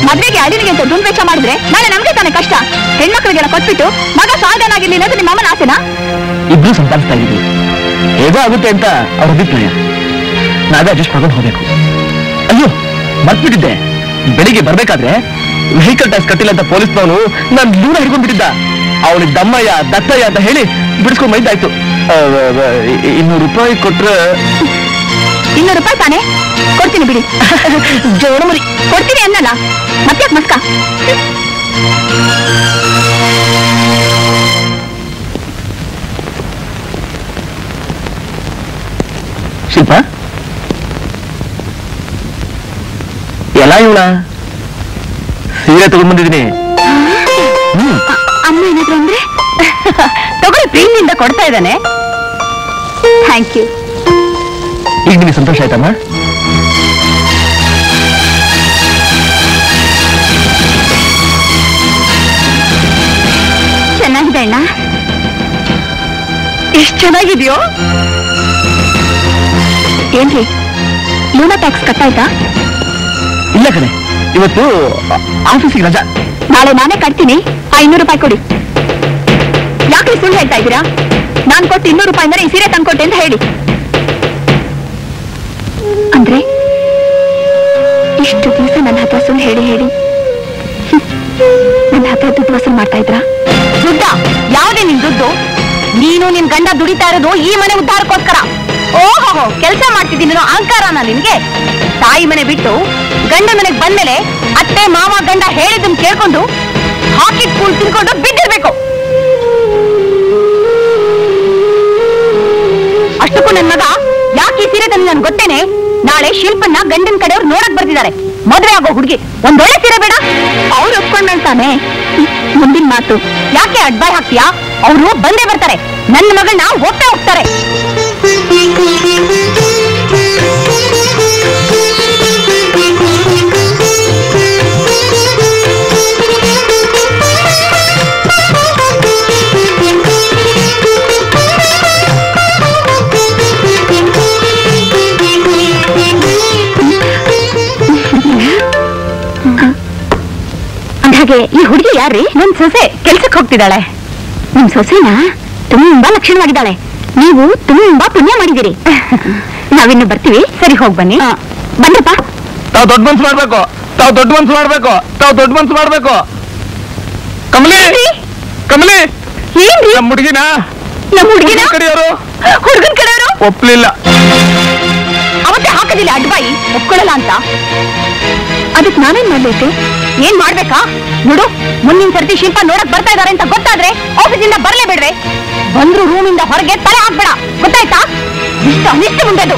ಮದ್ವೆಗೆ ಅಡಿನಿಗೆ ಅಂತ ದುಡ್ಡು ವೆಚ್ಚ ಮಾಡಿದ್ರೆ ನಾಳೆ ನಮ್ಗೆ ತಾನೇ ಕಷ್ಟ. ಹೆಣ್ಮಕ್ಳಿಗೆಲ್ಲ ಕೊಟ್ಬಿಟ್ಟು ಮಗ ಸಾಧನಾಗಿರ್ಲಿಲ್ಲ ಅಂದ್ರೆ ನಿಮ್ಮಮ್ಮನ ಆಸೆನಾ? ಇಬ್ರು ಸಂಪಾದಿಸ್ತಾ ಇದ್ದೀವಿ, ಹೇಗೋ ಆಗುತ್ತೆ ಅಂತ ಅವ್ರ ಅಭಿಪ್ರಾಯ. ನಾವೇ ಅಡ್ಜಸ್ಟ್ ಮಾಡ್ಕೊಂಡು ಹೋಗ್ಬೇಕು. ಅಯ್ಯೋ, ಮರ್ತ್ಬಿಟ್ಟಿದ್ದೆ, ಬೆಳಿಗ್ಗೆ ಬರ್ಬೇಕಾದ್ರೆ ವೆಹಿಕಲ್ ಟ್ಯಾಕ್ಸ್ ಕಟ್ಟಿಲ್ಲ ಅಂತ ಪೊಲೀಸ್ನವನು ನಾನು ದೂರ ಹಿಡ್ಕೊಂಡ್ಬಿಟ್ಟಿದ್ದ. ಅವನಿಗೆ ದಮ್ಮಯ್ಯ ದತ್ತಯ್ಯ ಅಂತ ಹೇಳಿ ಬಿಡಿಸ್ಕೊಂಡ್ ಮೈದಾಯ್ತು. 200 ರೂಪಾಯಿ ಕೊಟ್ರೆ? 200 ರೂಪಾಯಿ ತಾನೇ ಕೊಡ್ತೀನಿ ಬಿಡಿ. ಜೋಡ ಮುರಿ ಕೊಡ್ತೀನಿ ಅನ್ನಲ್ಲ, ಮತ್ತೆ ಯಾಕೆ ಮಸ್ಕ? ಶಿಲ್ಪ ಎಲ್ಲ ಇವಳ ಸೀರೆ ತಗೊಂಡ್ಬಂದಿದ್ದೀನಿ. ಅಮ್ಮ ಏನಾದ್ರು ಅಂದ್ರೆ ತಗೊಳ್ಳಿ, ಪ್ರೀತಿಯಿಂದ ಕೊಡ್ತಾ ಇದ್ದಾನೆ. Thank you. ಈಗ ನಿಮಗೆ ಸಂತೋಷ ಆಯ್ತಮ್ಮ? ಚೆನ್ನಾಗಿದೆ ಅಣ್ಣ. ಎಷ್ಟು ಚೆನ್ನಾಗಿದೆಯೋ? ಏನ್ರಿ, ಲೋನ ಟ್ಯಾಕ್ಸ್ ಕಟ್ಟಾಯ್ತಾ? ಇಲ್ಲ ಕಣೆ, ಇವತ್ತು ಆಫೀಸಿಗೆ ರಜಾ. ನಾಳೆ ನಾನೇ ಕಟ್ತೀನಿ. ಆ 200 ರೂಪಾಯಿ ಕೊಡಿ. ಯಾಕೆ ಸುಳ್ಳು ಹೇಳ್ತಾ ಇದ್ದೀರಾ? ನಾನು ಕೊಟ್ಟು 200 ರೂಪಾಯಿ ಅಂದ್ರೆ ಈ ಸೀರೆ ತಂದ್ಕೊಟ್ಟೆ ಅಂತ ಹೇಳಿ. ಅಂದ್ರೆ ಇಷ್ಟು ದಿವಸ ನನ್ನ ಹತ್ರ ಸುಳ್ಳು ಹೇಳಿ ಹೇಳಿ ನನ್ನ ಹತ್ರ ದುಡ್ಡು ವಸೂಲ್ ಮಾಡ್ತಾ ಇದ್ರಾ? ದುಡ್ಡ? ಯಾವುದೇ ನಿನ್ ದುಡ್ಡು? ನೀನು ನಿನ್ ಗಂಡ ದುಡಿತಾ ಇರೋದು ಈ ಮನೆ ಉದ್ಧಾರಕ್ಕೋಸ್ಕರ. ಓಹೋ, ಕೆಲಸ ಮಾಡ್ತಿದ್ದೀನಿ ನಾನು. ಅಹಂಕಾರನ ನಿನ್ಗೆ? ತಾಯಿ ಮನೆ ಬಿಟ್ಟು ಗಂಡ ಮನೆಗೆ ಬಂದ್ಮೇಲೆ ಅತ್ತೆ ಮಾವ ಗಂಡ ಹೇಳಿದ್ದನ್ನು ಕೇಳ್ಕೊಂಡು ಹಾಕಿ ಕೂಲ್ ತಿನ್ಕೊಂಡು ಬಿದ್ದಿರ್ಬೇಕು. ಅಷ್ಟಕ್ಕೂ ನನ್ನ ಮಗ ಯಾಕೆ ಸೀರೆ ತಂದು ನನ್ಗೆ ಗೊತ್ತೇನೆ. ನಾಳೆ ಶಿಲ್ಪನ್ನ ಗಂಡನ ಕಡೆಯವ್ರು ನೋಡಕ್ ಬರ್ತಿದ್ದಾರೆ. ಮದುವೆ ಆಗೋ ಹುಡುಗಿ, ಒಂದೊಳ್ಳೆ ಸೀರೆ ಬೇಡ. ಅವ್ರು ಒಪ್ಕೊಂಡ್ತಾನೆ. ಮುಂದಿನ ಮಾತು ಯಾಕೆ ಅಡ್ಬಾಯ್ ಹಾಕ್ತೀಯಾ? ಅವರು ಬಂದೇ ಬರ್ತಾರೆ. ನನ್ನ ಮಗಳನ್ನ ಒಪ್ಪೇ ಹೋಗ್ತಾರೆ. ಅಂದಾಗೆ ಈ ಹುಡುಗಿ ಯಾರ್ರೀ? ನನ್ ಸೊಸೆ ಕೆಲ್ಸಕ್ಕೆ ಹೋಗ್ತಿದ್ದಾಳೆ. ನಿಮ್ ಸೊಸೆನಾ? ತುಂಬಾ ಲಕ್ಷಣವಾಗಿದ್ದಾಳೆ. ನೀವು ತುಂಬಾ ಪುಣ್ಯ ಮಾಡಿದಿರಿ. ನಾವಿನ್ನು ಬರ್ತೀವಿ, ಸರಿ ಹೋಗಿ ಬನ್ನಿ. ಬನ್ನಪ್ಪ, ತಾವ್ ದೊಡ್ಡ ಮನ್ಸು ಮಾಡ್ಬೇಕು. ತಾವ್ ದೊಡ್ಡ ಮನ್ಸು ಮಾಡ್ಬೇಕು. ಕಮಲಿ, ಕಮಲಿ ಏನ್ರಿ ನಮ್ಮ ಹುಡುಗಿನ ಕಡೆಯವರು ಹುಡುಗನ ಕಡೆಯವರು ಒಪ್ಪಲಿಲ್ಲ. ಅವತ್ತೆ ಹಾಕದಿಲ್ಲ ಅಡ್ಬಾಯಿ ಒಪ್ಕೊಳ್ಳಲ್ಲ ಅಂತ. ಅದಕ್ಕೆ ನಾನೇನ್ ಮಾಡ್ಬೇಕು? ಏನ್ ಮಾಡ್ಬೇಕಾ? ನೋಡು, ಮುಂದಿನ ಸರ್ತಿ ಶಿಲ್ಪ ನೋಡಕ್ ಬರ್ತಾ ಇದಾರೆ ಅಂತ ಗೊತ್ತಾದ್ರೆ ಆಫೀಸಿಂದ ಬರಲೇ ಬಿಡ್ರೆ. ಬಂದ್ರು ರೂಮಿಂದ ಹೊರಗೆ ತಲೆ ಹಾಕ್ಬೇಡ, ಗೊತ್ತಾಯ್ತಾ? ಇಷ್ಟ ಅನಿಷ್ಟ ಮುಂದೆದು.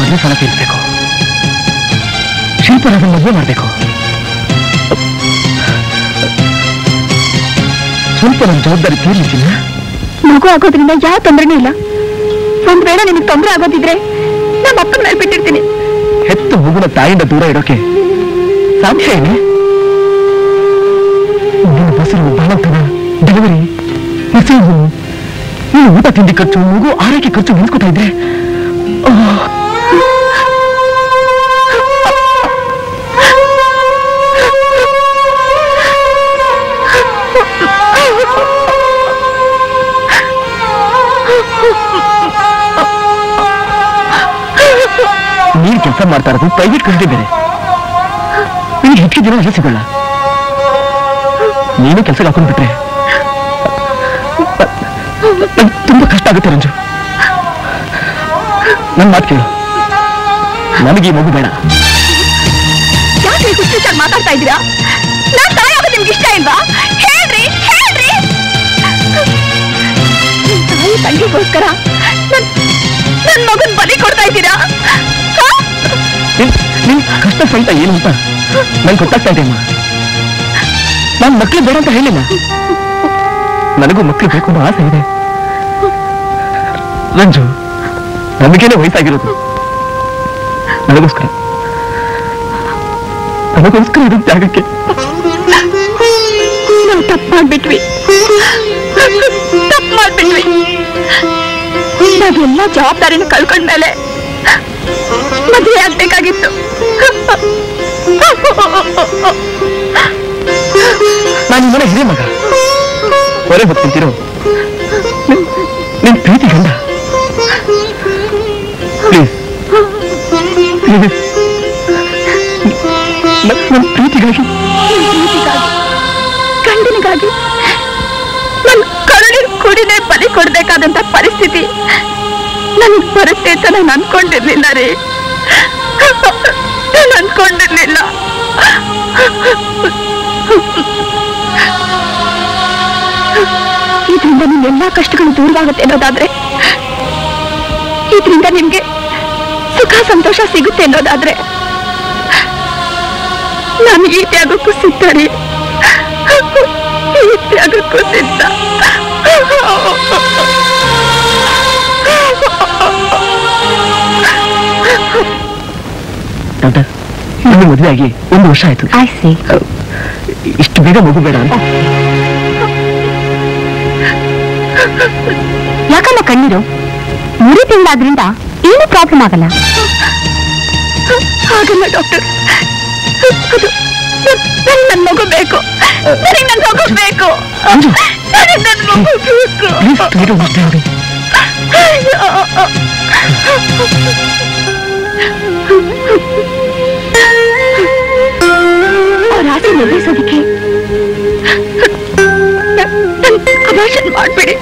ಮದುವೆ ಸಾಲ ತೀರಿಸಬೇಕು, ಶಿಲ್ಪರಾದ ಮದುವೆ ಮಾಡಬೇಕು. ಸ್ವಲ್ಪ ನನ್ನ ಜವಾಬ್ದಾರಿ ತೀರ್ಲಿಕ್ಕಿಲ್ಲ. ಮಗು ಆಗೋದ್ರಿಂದ ಯಾವ ತೊಂದರೆನೂ ಇಲ್ಲ. ಒಂದ್ ವೇಳೆ ನಿನಗೆ ತೊಂದರೆ ಆಗೋದಿದ್ರೆ ನಮ್ಮ ಅಪ್ಪನ ಮೇಲೆ ಬಿಟ್ಟಿರ್ತೀನಿ. ಹೆತ್ತು ಮಗುನ ತಾಯಿಂದ ದೂರ ಇಡೋಕೆ ಸಾಧ್ಯ ಇದೆ? ನಿನ್ನ ಬಸರು, ಬಾಲತನ, ಡೆಲಿವರಿ, ಮೆಸೇಜು, ನೀನು ಊಟ ತಿಂಡಿ ಖರ್ಚು, ಮಗು ಆರೈಕೆ ಖರ್ಚು ನಿಲ್ಕೊತಾ ಇದ್ರೆ ನೀನ್ ಕೆಲಸ ಮಾಡ್ತಾ ಇರೋದು ಪ್ರೈವೇಟ್ ಕಂಪ್ನಿ ಬೇರೆ, ನಿನಗೆ ಹೆಚ್ಚು ದಿನ ರಜೆ ಸಿಗೋಲ್ಲ. ನೀನು ಕೆಲಸಕ್ಕೆ ಹಾಕೊಂಡ್ಬಿಟ್ರೆ ತುಂಬಾ ಕಷ್ಟ ಆಗುತ್ತೆ ರಂಜು. ನನ್ನ ಮಾತು ಕೇಳು, ನನಗೆ ಮಗು ಬೇಡ. ಯಾಕೆ ಖುಷಿಯಾಗಿ ಮಾತಾಡ್ತಾ ಇದ್ದೀರಾ? ನಾನು ತಾಯಿ ಆಗೋದು ನಿಮ್ಗೆ ಇಷ್ಟ ಇಲ್ವಾ? ಹೇಳ್ರಿ ಹೇಳ್ರಿ. ತಾಯಿ ತಂಗಿಗೋಸ್ಕರ ನನ್ನ ಮಗನ್ ಬಲಿ ಕೊಡ್ತಾ ಇದ್ದೀರಾ? ನಿನ್ ಕಷ್ಟ ಫಲಿತ ಏನು ಅಂತ ನನ್ಗೆ ಗೊತ್ತಾಗ್ತಾ ಇದೆ ಅಮ್ಮ. ನಾನು ಮಕ್ಕಳು ಬೇಡ ಅಂತ ಹೇಳಿಲ್ಲ. ನನಗೂ ಮಕ್ಕಳು ಬೇಕು ಅನ್ನೋ ಆಸೆ ಇದೆ ರಂಜು. ನಮಗೇನೆ ವಯಸ್ಸಾಗಿರೋದು, ನನಗೋಸ್ಕರ ಇರೋ ಜಾಗಕ್ಕೆ ನಾವು ತಪ್ಪು ಮಾಡ್ಬಿಟ್ವಿ. ನಾವೆಲ್ಲ ಜವಾಬ್ದಾರಿನ ಕಳ್ಕೊಂಡ್ಮೇಲೆ ಮದುವೆ ಆಗ್ಬೇಕಾಗಿತ್ತು. ನಾನು ಮನೆ ಹಿರಿಯ ಮಗ, ಹೊರೆ ಹೊತ್ತಿರೋ ನಿನ್ ಪ್ರೀತಿ ಗಂಡ. ಪ್ಲೀಸ್ ನನ್ನ ಪ್ರೀತಿಗಾಗಿ, ಗಂಡನಿಗಾಗಿ ನನ್ನ ಕರುಳಿನ ಕುಡಿನೇ ಬಲಿ ಕೊಡ್ಬೇಕಾದಂತ ಪರಿಸ್ಥಿತಿ ನನಗೆ ಬರುತ್ತೆ ಅಂತ ನಾನು ಅನ್ಕೊಂಡಿರ್ಲಿಲ್ಲ ರೀ. ನಾನು ಅನ್ಕೊಂಡಿರ್ಲಿಲ್ಲ. ಇದರಿಂದ ನಿಮ್ ಎಲ್ಲಾ ಕಷ್ಟಗಳು ದೂರವಾಗುತ್ತೆ ಅನ್ನೋದಾದ್ರೆ, ಇದರಿಂದ ನಿಮ್ಗೆ ಸುಖ ಸಂತೋಷ ಸಿಗುತ್ತೆ ಅನ್ನೋದಾದ್ರೆ, ನಾನು ಈ ತ್ಯಾಗಕ್ಕೂ ಸಿದ್ಧ ರೀ, ಈ ತ್ಯಾಗಕ್ಕೂ ಸಿದ್ಧ. ಡಾಕ್ಟರ್, ನಾನು ಮದುವೆ ಆಗಿ 1 ವರ್ಷ ಆಯ್ತು. ಇಷ್ಟು ಬೇಗ ಮಗು ಬೇಡ ಅಂತ ಯಾಕಮ್ಮ ಕಣ್ಣೀರು? 3 ತಿಂಗಳಾದ್ರಿಂದ ಏನು ಪ್ರಾಬ್ಲಮ್ ಆಗಲ್ಲ. ಹಾಗಲ್ಲ ಡಾಕ್ಟರ್, ನನ್ನ ಮಗು ಬೇಕು, ನನ್ನ ಮಗು ಬೇಕು. ರಾತ್ರಿ ನಡೆಸೋದಕ್ಕೆ ಅಭಾಷಣ ಮಾಡ್ಬಿಡಿ.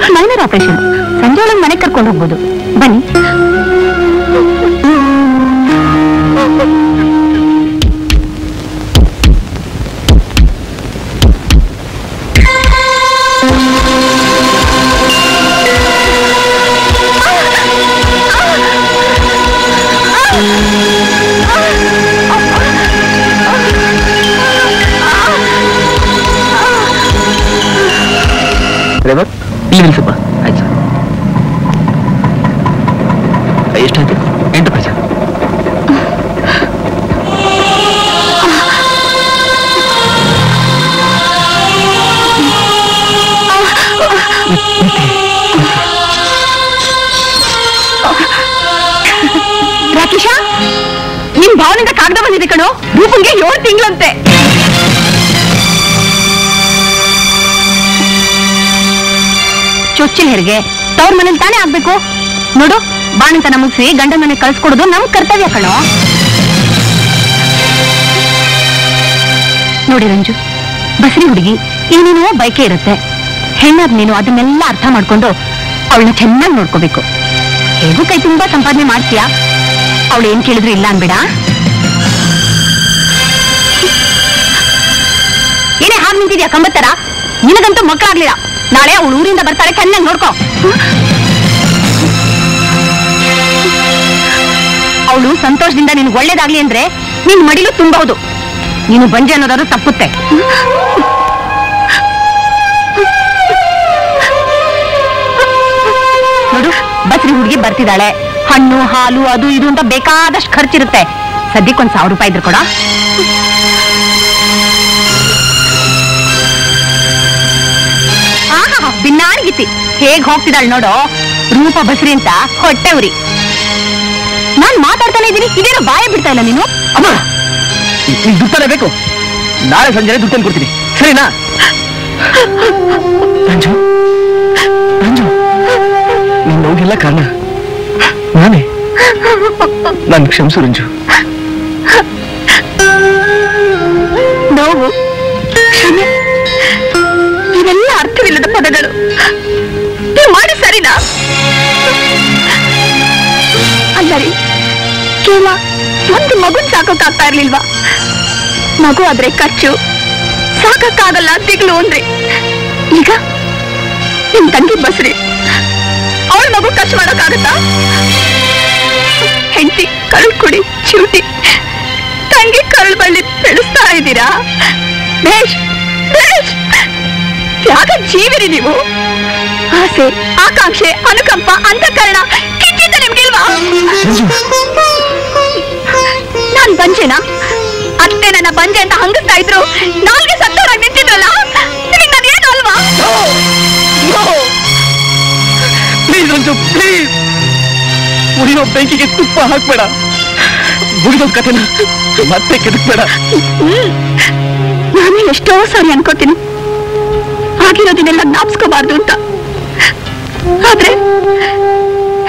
ಇದು ಮೈನರ್ ಆಪರೇಷನ್, ಸಂಜೆ ಒಳಗೆ ಮನೆಗೆ ಕರ್ಕೊಂಡು ಹೋಗ್ಬೋದು. ಬನ್ನಿ. तौर मन ताने आग्बेकु नोडु बाणंतन मुगिसी गंडन मने कळिसिकोडोदु नम कर्तव्य कणो नोडि रंजु बसरी हुडुगी इनिनो बैके इरुत्ते हेण्णाद नीनु ಅದನ್ನೆಲ್ಲ ಅರ್ಥ ಮಾಡ್ಕೊಂಡು ಅವಳನ್ನ ಚೆನ್ನಾಗಿ ನೋಡ್ಕೋಬೇಕು ಹೇಗೂ ಕೈ ತುಂಬಾ ಸಂಪಾದನೆ ಮಾಡ್ತೀಯಾ ಅವಳು ಏನು ಕೇಳಿದ್ರು ಇಲ್ಲ ಅನ್ಬೇಡ ಏನೇ ಹಾಗೆ ನಿಂತಿದ್ಯಾ ಕಂಬತ್ತರ ನಿನಗಂತೂ ಮಕ್ಕಳಾಗ್ಲಿಲ್ಲ नाले ऊरिंद बर्तारे चेन्नागि नोड्को अवळु संतोषदिंद निनगे ओळ्ळेदागली अंद्रे निन्न मडिलु तुम्बहुदु नीनु बंजे अन्नोदादरू तप्पुत्ते नोडु बसरी हुडुगी बर्तिदाळे हण्णु हालु अदु इदु अंत बेकादष्टु खर्चु इरुत्ते सद्यक्के ओंदु 1000 रूपाಯಿ इद्रे कोडु बिन्नाणगिति हेग होग्तिदाळु नोडो रूप बसरी अंत होट्टे उरी नानु माताड्ताने इद्दीनि इदेनो बाये बिड्ता इल्ल नीनु अम्मा नीनु दुड्डने बेकु नाळे संजे दुड्डने कोड्तीनि सरिना ರಂಜು ರಂಜು नीनु होगिल्ल कारण नाने नानु क्षमिसु ರಂಜು नोवु क्षमे ಇವೆಲ್ಲ ಅರ್ಥವಿಲ್ಲದ ಪದಗಳು ಮಾಡಿ ಸರಿನಾ ಅಲ್ಲರಿ ಕೇಳ ಒಂದು ಮಗುನ್ ಸಾಕೋಕಾಗ್ತಾ ಇರ್ಲಿಲ್ವಾ ಮಗು ಆದ್ರೆ ಖರ್ಚು ಸಾಕಕ್ಕಾಗಲ್ಲ ತಿಗ್ಲು ಅಂದ್ರೆ ಈಗ ನಿಮ್ ತಂಗಿ ಬಸ್ರಿ ಅವಳ ಮಗು ಖರ್ಚು ಮಾಡೋಕ್ಕಾಗತ್ತಾ ಹೆಂಡತಿ ಕರುಳು ಕುಡಿ ಚಿರುಟಿ ತಂಗಿ ಕರುಳು ಬಳ್ಳಿ ಬೆಳೆಸ್ತಾ ಇದ್ದೀರಾ ಬೇಷ್ ಬೇಷ್ ಯಾಕ ಜೀವಿರಿ ನೀವು ಆಸೆ ಆಕಾಂಕ್ಷೆ ಅನುಕಂಪ ಅಂತಃಕರಣ ಕಿಂಚಿತ ನಿಮ್ಗಿಲ್ವಾ ನಾನು ಬಂಜೆನಾ ಅತ್ತೆ ನನ್ನ ಬಂಜೆ ಅಂತ ಹಂಗಿಸ್ತಾ ಇದ್ರು ನಾಲ್ಗೆ ಸತ್ತೋರಾಗಿ ನಿಂತಿದ್ರಲ್ಲ ನಿಮಗೆ ನಾನು ಏನು ಅಲ್ವಾ ಪ್ಲೀಸ್ ರಂಜು ಪ್ಲೀಸ್ ಉಳಿಯೋ ಬೆಂಕಿಗೆ ತುಪ್ಪ ಹಾಕ್ಬೇಡ ಮುಗಿದೋ ಕಥೆನ ಮತ್ತೆ ಕೆದಕ್ಬೇಡ ನಾನು ಎಷ್ಟೋ ಸಾರಿ ಅನ್ಕೋತೀನಿ ಆಗಿರೋದನ್ನೆಲ್ಲ ಜ್ಞಾಪಿಸ್ಕೋಬಾರ್ದು ಅಂತ ಆದ್ರೆ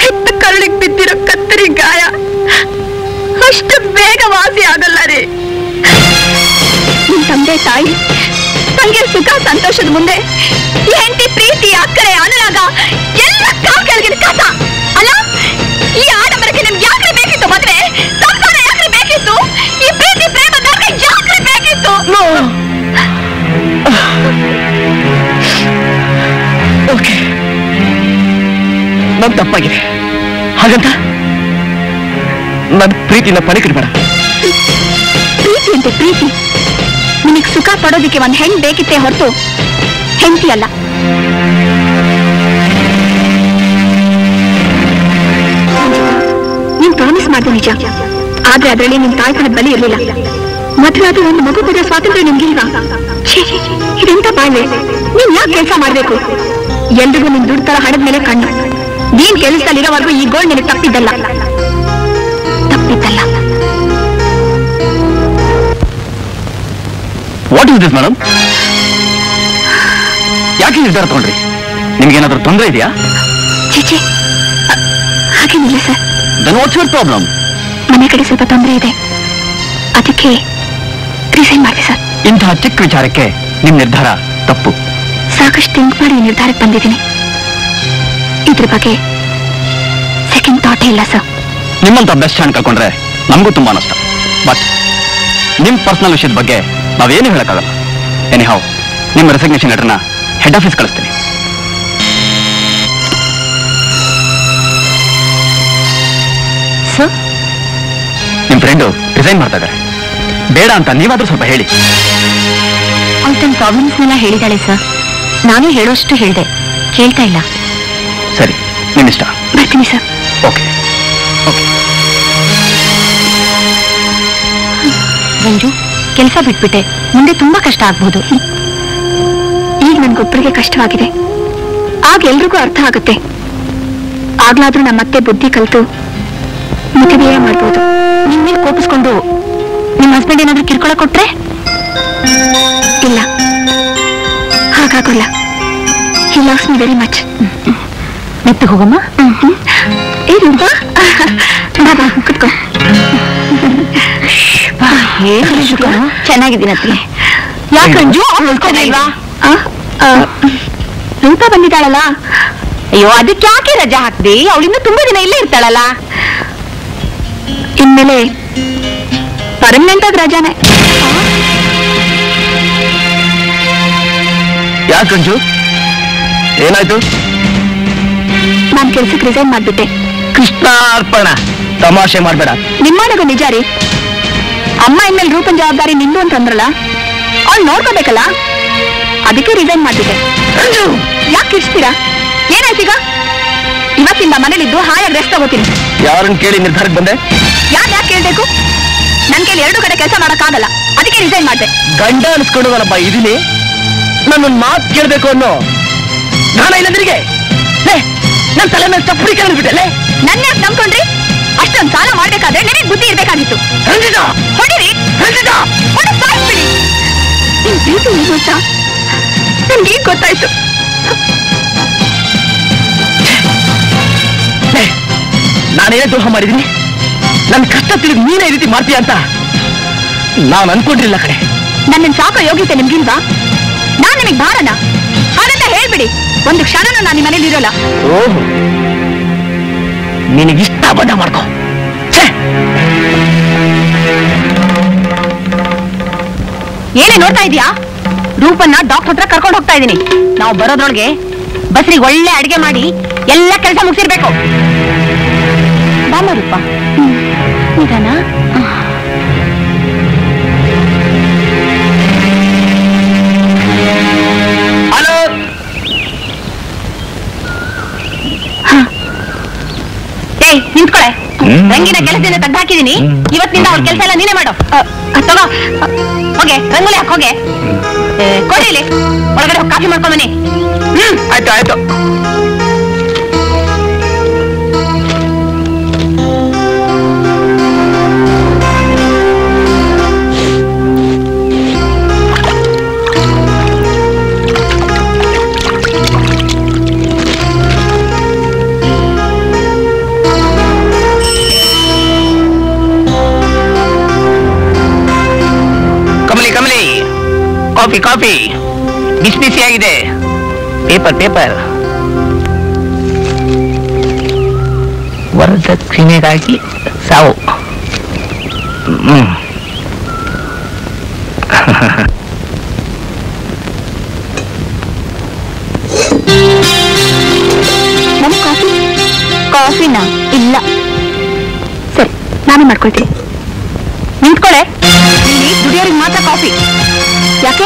ಹೆತ್ತ ಕರುಳಿಗೆ ಬಿದ್ದಿರೋ ಕತ್ತರಿ ಗಾಯ ಅಷ್ಟು ಬೇಗ ವಾಸಿ ಆಗಲ್ಲ ರೀ ನಿಮ್ ತಂದೆ ತಾಯಿ ತಂಗಿಯ ಸುಖ ಸಂತೋಷದ ಮುಂದೆ ಹೆಂಡತಿ ಪ್ರೀತಿ ಅಕ್ಕರೆ ಅನುರಾಗ ಎಲ್ಲ ಕಾಲ್ ಕೆಳಗಿನ ಕಸ ಅಲ್ಲ ಈ ಆಡಂಬರಕ್ಕೆ ನಿಮ್ಗೆ ಯಾಕ್ರೆ ಬೇಕಿತ್ತು ಮದ್ವೆ ಸಂಸಾರ ಯಾಕ್ರೆ ಬೇಕಿತ್ತು ಈ ಪ್ರೀತಿ ಪ್ರೇಮ ದಾಖಲೆ ಯಾಕ್ರೆ ಬೇಕಿತ್ತು ಓಕೆ ನನ್ ತಪ್ಪಾಗಿದೆ ಹಾಗಂತ ನನ್ನ ಪ್ರೀತಿನ ಪರೀಕ್ಷಿಸಬೇಡ ಪ್ರೀತಿ ಅಂತ ಪ್ರೀತಿ ನಿಮಗೆ ಸುಖ ಪಡೋದಕ್ಕೆ ಒಂದು ಹೆಣ್ಣು ಬೇಕಿತ್ತೇ ಹೊರತು ಹೆಂಡತಿ ಅಲ್ಲ ನೀನ್ ಪ್ರಾಮಿಸ್ ಮಾಡ್ದು ನಿಜ ಆದ್ರೆ ಅದರಲ್ಲಿ ನಿನ್ ತಾಯ್ತನದ ಬಲಿ ಇರಲಿಲ್ಲ ಮದುವೆ ಅದು ಒಂದು ಮಗು ಕೊಡೋ ಸ್ವಾತಂತ್ರ್ಯ ನಿಮ್ಗಿಲ್ವಾ ಇದೆಂತ ಬಾಳೆ ನೀನ್ ಯಾಕೆ ಕೆಲಸ ಮಾಡ್ಬೇಕು ಎಲ್ರಿಗೂ ನಿನ್ ದುಡ್ಡು ತರ ಹಣದ ಮೇಲೆ ಕಣ್ಣು ನೀನ್ ಕೆಲಸದಲ್ಲಿರೋವರೆಗೂ ಈ ಗೋಳ್ ನಿನಗೆ ತಪ್ಪಿದ್ದಲ್ಲ ತಪ್ಪಿದ್ದಲ್ಲ ವಾಟ್ ಇಸ್ ದಿಸ್ ಮೇಡಮ್ ಯಾಕೆ ನಿರ್ಧಾರ ತಗೊಂಡ್ರಿ ನಿಮ್ಗೆ ಏನಾದ್ರೂ ತೊಂದರೆ ಇದೆಯಾ ಚೇಚಿ ಹಾಗೇನಿಲ್ಲ sir then what's your problem ಮನೆ ಕಡೆ ಸ್ವಲ್ಪ ತೊಂದರೆ ಇದೆ ಅದಕ್ಕೆ ರಿಸೈನ್ ಮಾಡಿದೆ ಸರ್ ಇಂತಹ ಚಿಕ್ಕ ವಿಚಾರಕ್ಕೆ ನಿಮ್ ನಿರ್ಧಾರ ತಪ್ಪು ಸಾಕಷ್ಟು ಥಿಂಕ್ ಮಾಡಿ ನಿರ್ಧಾರಕ್ಕೆ ಬಂದಿದ್ದೀನಿ ಇದ್ರ ಬಗ್ಗೆ ಸೆಕೆಂಡ್ ಥಾಟ್ ಇಲ್ಲ ಸರ್ ನಿಮ್ಮಂತ ಬೆಸ್ಟ್ ಹ್ಯಾಂಡ್ ಕಳ್ಕೊಂಡ್ರೆ ನಮಗೂ ತುಂಬಾ ನಷ್ಟ But ನಿಮ್ಮ ಪರ್ಸನಲ್ ವಿಷಯದ ಬಗ್ಗೆ ನಾವೇನು ಹೇಳಕ್ಕಾಗಲ್ಲ. ಎನಿಹೌ ನಿಮ್ಮ ರೆಸಿಗ್ನೇಷನ್ ಲೆಟರ್ನ ಹೆಡ್ ಆಫೀಸ್ ಕಳಿಸ್ತೀನಿ. ನಿಮ್ಮ ಫ್ರೆಂಡು ರಿಸೈನ್ ಮಾಡ್ತಾ ಇದ್ದಾರೆ, ಬೇಡ ಅಂತ ನೀವಾದ್ರೂ ಸ್ವಲ್ಪ ಹೇಳಿ. ಅವ್ನು ತನ್ನ ಪ್ರಾಬ್ಲಮ್ಸ್ನೆಲ್ಲ ಹೇಳಿದ್ದಾಳೆ ಸರ್, ನಾನು ಹೇಳೋಷ್ಟು ಹೇಳಿದೆ, ಕೇಳ್ತಾ ಇಲ್ಲ. ಸರಿ, ನಿಮ್ಮಿಷ್ಟ. ಬರ್ತೀನಿ ಸರ್. Okay okay. ಕೆಲಸ ಬಿಟ್ಬಿಟ್ಟೆ ಮುಂದೆ ತುಂಬಾ ಕಷ್ಟ ಆಗ್ಬಹುದು. ಈಗ ನನ್ಗೊಬ್ಬರಿಗೆ ಕಷ್ಟವಾಗಿದೆ, ಆಗ ಎಲ್ರಿಗೂ ಅರ್ಥ ಆಗುತ್ತೆ. ಆಗ್ಲಾದ್ರೂ ನಮ್ಮತ್ತೆ ಬುದ್ಧಿ ಕಲಿತು ಮುತಿದೇಯ ಮಾಡ್ಬೋದು. ನಿಮ್ಮ ಮೇಲೆ ಕೋಪಿಸ್ಕೊಂಡು ನಿಮ್ಮ ಹಸ್ಬೆಂಡ್ ಏನಾದ್ರೂ ಕಿರ್ಕೊಳ ಕೊಟ್ರೆ? ಇಲ್ಲ, ಹಾಗಾಗೋಲ್ಲ. He loves me very much. ಮತ್ತೆ ಹೋಗಮ್ಮ. ಕುತ್ಕೋ. ಚೆನ್ನಾಗಿದ್ದೀನತ್ತಿ. ಯಾಕೆ ರಂಜು ರೂಪಾ ಬಂದಿದ್ದಾಳಲ್ಲ? ಅಯ್ಯೋ, ಅದಕ್ಕೆ ಯಾಕೆ ರಜಾ ಹಾಕ್ದಿ? ಅವಳಿಂದ ತುಂಬಾ ದಿನ ಇಲ್ಲೇ ಇರ್ತಾಳಲ್ಲ. ಇನ್ಮೇಲೆ ಪರ್ಮನೆಂಟ್ ಆದ ರಜಾನೆ. ಯಾಕೆ ರಂಜು, ಏನಾಯ್ತು? ನಾನು ಕೆಲ್ಸಕ್ಕೆ ರಿಸೈನ್ ಮಾಡ್ಬಿಟ್ಟೆ. ಕೃಷ್ಣಾರ್ಪಣ, ತಮಾಷೆ ಮಾಡ್ಬೇಡ. ನಿಮ್ಮನಿಗೂ ನಿಜ ರೀ. ಅಮ್ಮ ಇನ್ಮೇಲೆ ರೂಪನ್ ಜವಾಬ್ದಾರಿ ನಿಂದು ಅಂತಂದ್ರಲ್ಲ, ಅವ್ಳು ನೋಡ್ಕೋಬೇಕಲ್ಲ, ಅದಕ್ಕೆ ರಿಸೈನ್ ಮಾಡ್ತಿದ್ದೆ. ಯಾಕೆ ಇರ್ತೀರಾ? ಏನಾಯ್ತೀಗ? ಇವತ್ತಿಂದ ಮನೇಲಿದ್ದು ಹಾಯಾಗಿ ರೆಸ್ಟ್ ತಗೋತೀನಿ. ಯಾರನ್ನ ಕೇಳಿ ನಿರ್ಧಾರಕ್ಕೆ ಬಂದೆ? ಯಾಕೆ ಕೇಳಬೇಕು? ನನ್ನ ಕೇಳಿ ಎರಡು ಕಡೆ ಕೆಲಸ ಮಾಡೋಕ್ಕಾಗಲ್ಲ, ಅದಕ್ಕೆ ರಿಸೈನ್ ಮಾಡಿದೆ. ಗಂಡ ಅನಿಸ್ಕೊಂಡವನಪ್ಪ ಇದೀನಿ, ನನ್ನೊಂದು ಮಾತು ಕೇಳಬೇಕು ಅನ್ನೋ ಜ್ಞಾನ ಇಲ್ಲದ್ರಿಗೆ ನನ್ನ ತಲೆ ಮೇಲೆ ಚಪ್ಪಡಿ ಕಳಿಸ್ಬಿಟ್ಟಲ್ಲೇ. ನನ್ನ ಯಾಕೆ ನಂಬ್ಕೊಂಡ್ರಿ? ಅಷ್ಟೊಂದು ಸಾಲ ಮಾಡ್ಬೇಕಾದ್ರೆ ನನಗೆ ಬುದ್ಧಿ ಇರ್ಬೇಕಾಗಿತ್ತು. ನನ್ಗೀಗ ಗೊತ್ತಾಯ್ತು. ನಾನೇನೇ ದ್ರೋಹ ಮಾಡಿದೀನಿ, ನನ್ನ ಕಷ್ಟ ತಿಳಿದು ನೀನೇ ಈ ರೀತಿ ಮಾಡ್ತೀಯ ಅಂತ ನಾನು ಅನ್ಕೊಂಡಿರ್ಲಿಲ್ಲ ಕಡೆ. ನನ್ನ ಸಾಕೋ ಯೋಗ್ಯತೆ ನಿಮ್ಗಿಲ್ವಾ? ನಾನ್ ನಿಮಗೆ ಭಾರನ ಹಾಗಂತ ಹೇಳ್ಬಿಡಿ. ಒಂದು ಕ್ಷಣನೂ ನಾನು ನಿಮ್ಮ ಮನೇಲಿ ಇರೋಲ್ಲ. ಓಹ್, ನಿನಗಿಷ್ಟ ಬಂದ ಮಾಡ್ಕೋ. ಏನೇ ನೋಡ್ತಾ ಇದೀಯಾ? ರೂಪನ್ನ ಡಾಕ್ಟರ್ ಹತ್ರ ಕರ್ಕೊಂಡು ಹೋಗ್ತಾ ಇದ್ದೀನಿ. ನಾವು ಬರೋದ್ರೊಳಗೆ ಬಸ್ರಿಗೆ ಒಳ್ಳೆ ಅಡಿಗೆ ಮಾಡಿ ಎಲ್ಲ ಕೆಲಸ ಮುಗಿಸಿರ್ಬೇಕು. ಬಾಮ ರೂಪ, ನಿಧಾನ. ಹಲೋ, ನಿಂತ್ಕೊಳೆ. ರಂಗಿನ ಕೆಲಸದಿಂದ ತೆಗ್ದು ಹಾಕಿದೀನಿ, ಇವತ್ತಿನಿಂದ ಅವ್ರ ಕೆಲಸ ಎಲ್ಲ ನೀನೇ ಮಾಡೋ. ತಗೋ, ಹೋಗೆ ರಂಗೋಲಿ ಹಾಕಿ ಹೋಗೆ. ಕೊಡಿಲಿ ಒಳಗಡೆ ಹೋಗಿ ಕಾಫಿ ಮಾಡ್ಕೊಂಡ್ ಬನ್ನಿ. ಆಯ್ತು ಆಯ್ತು. ಕಾಫಿ ಕಾಫಿ ಬಿಸಿ ಬಿಸಿ ಆಗಿದೆ. Paper paper. ವರದಕ್ಷಿಣೆಗಾಗಿ ಸಾವು. ಕಾಫಿ ಕಾಫಿನಾ? ಇಲ್ಲ ಸರಿ, ನಾನೇ ಮಾಡ್ಕೊಳ್ತೀನಿ. ನಿಂತ್ಕೊಳ್ಳೆ. ಇಲ್ಲಿ ದುಡಿಯೋರಿಗೆ ಮಾತ್ರ ಕಾಫಿ. ಯಾಕೆ?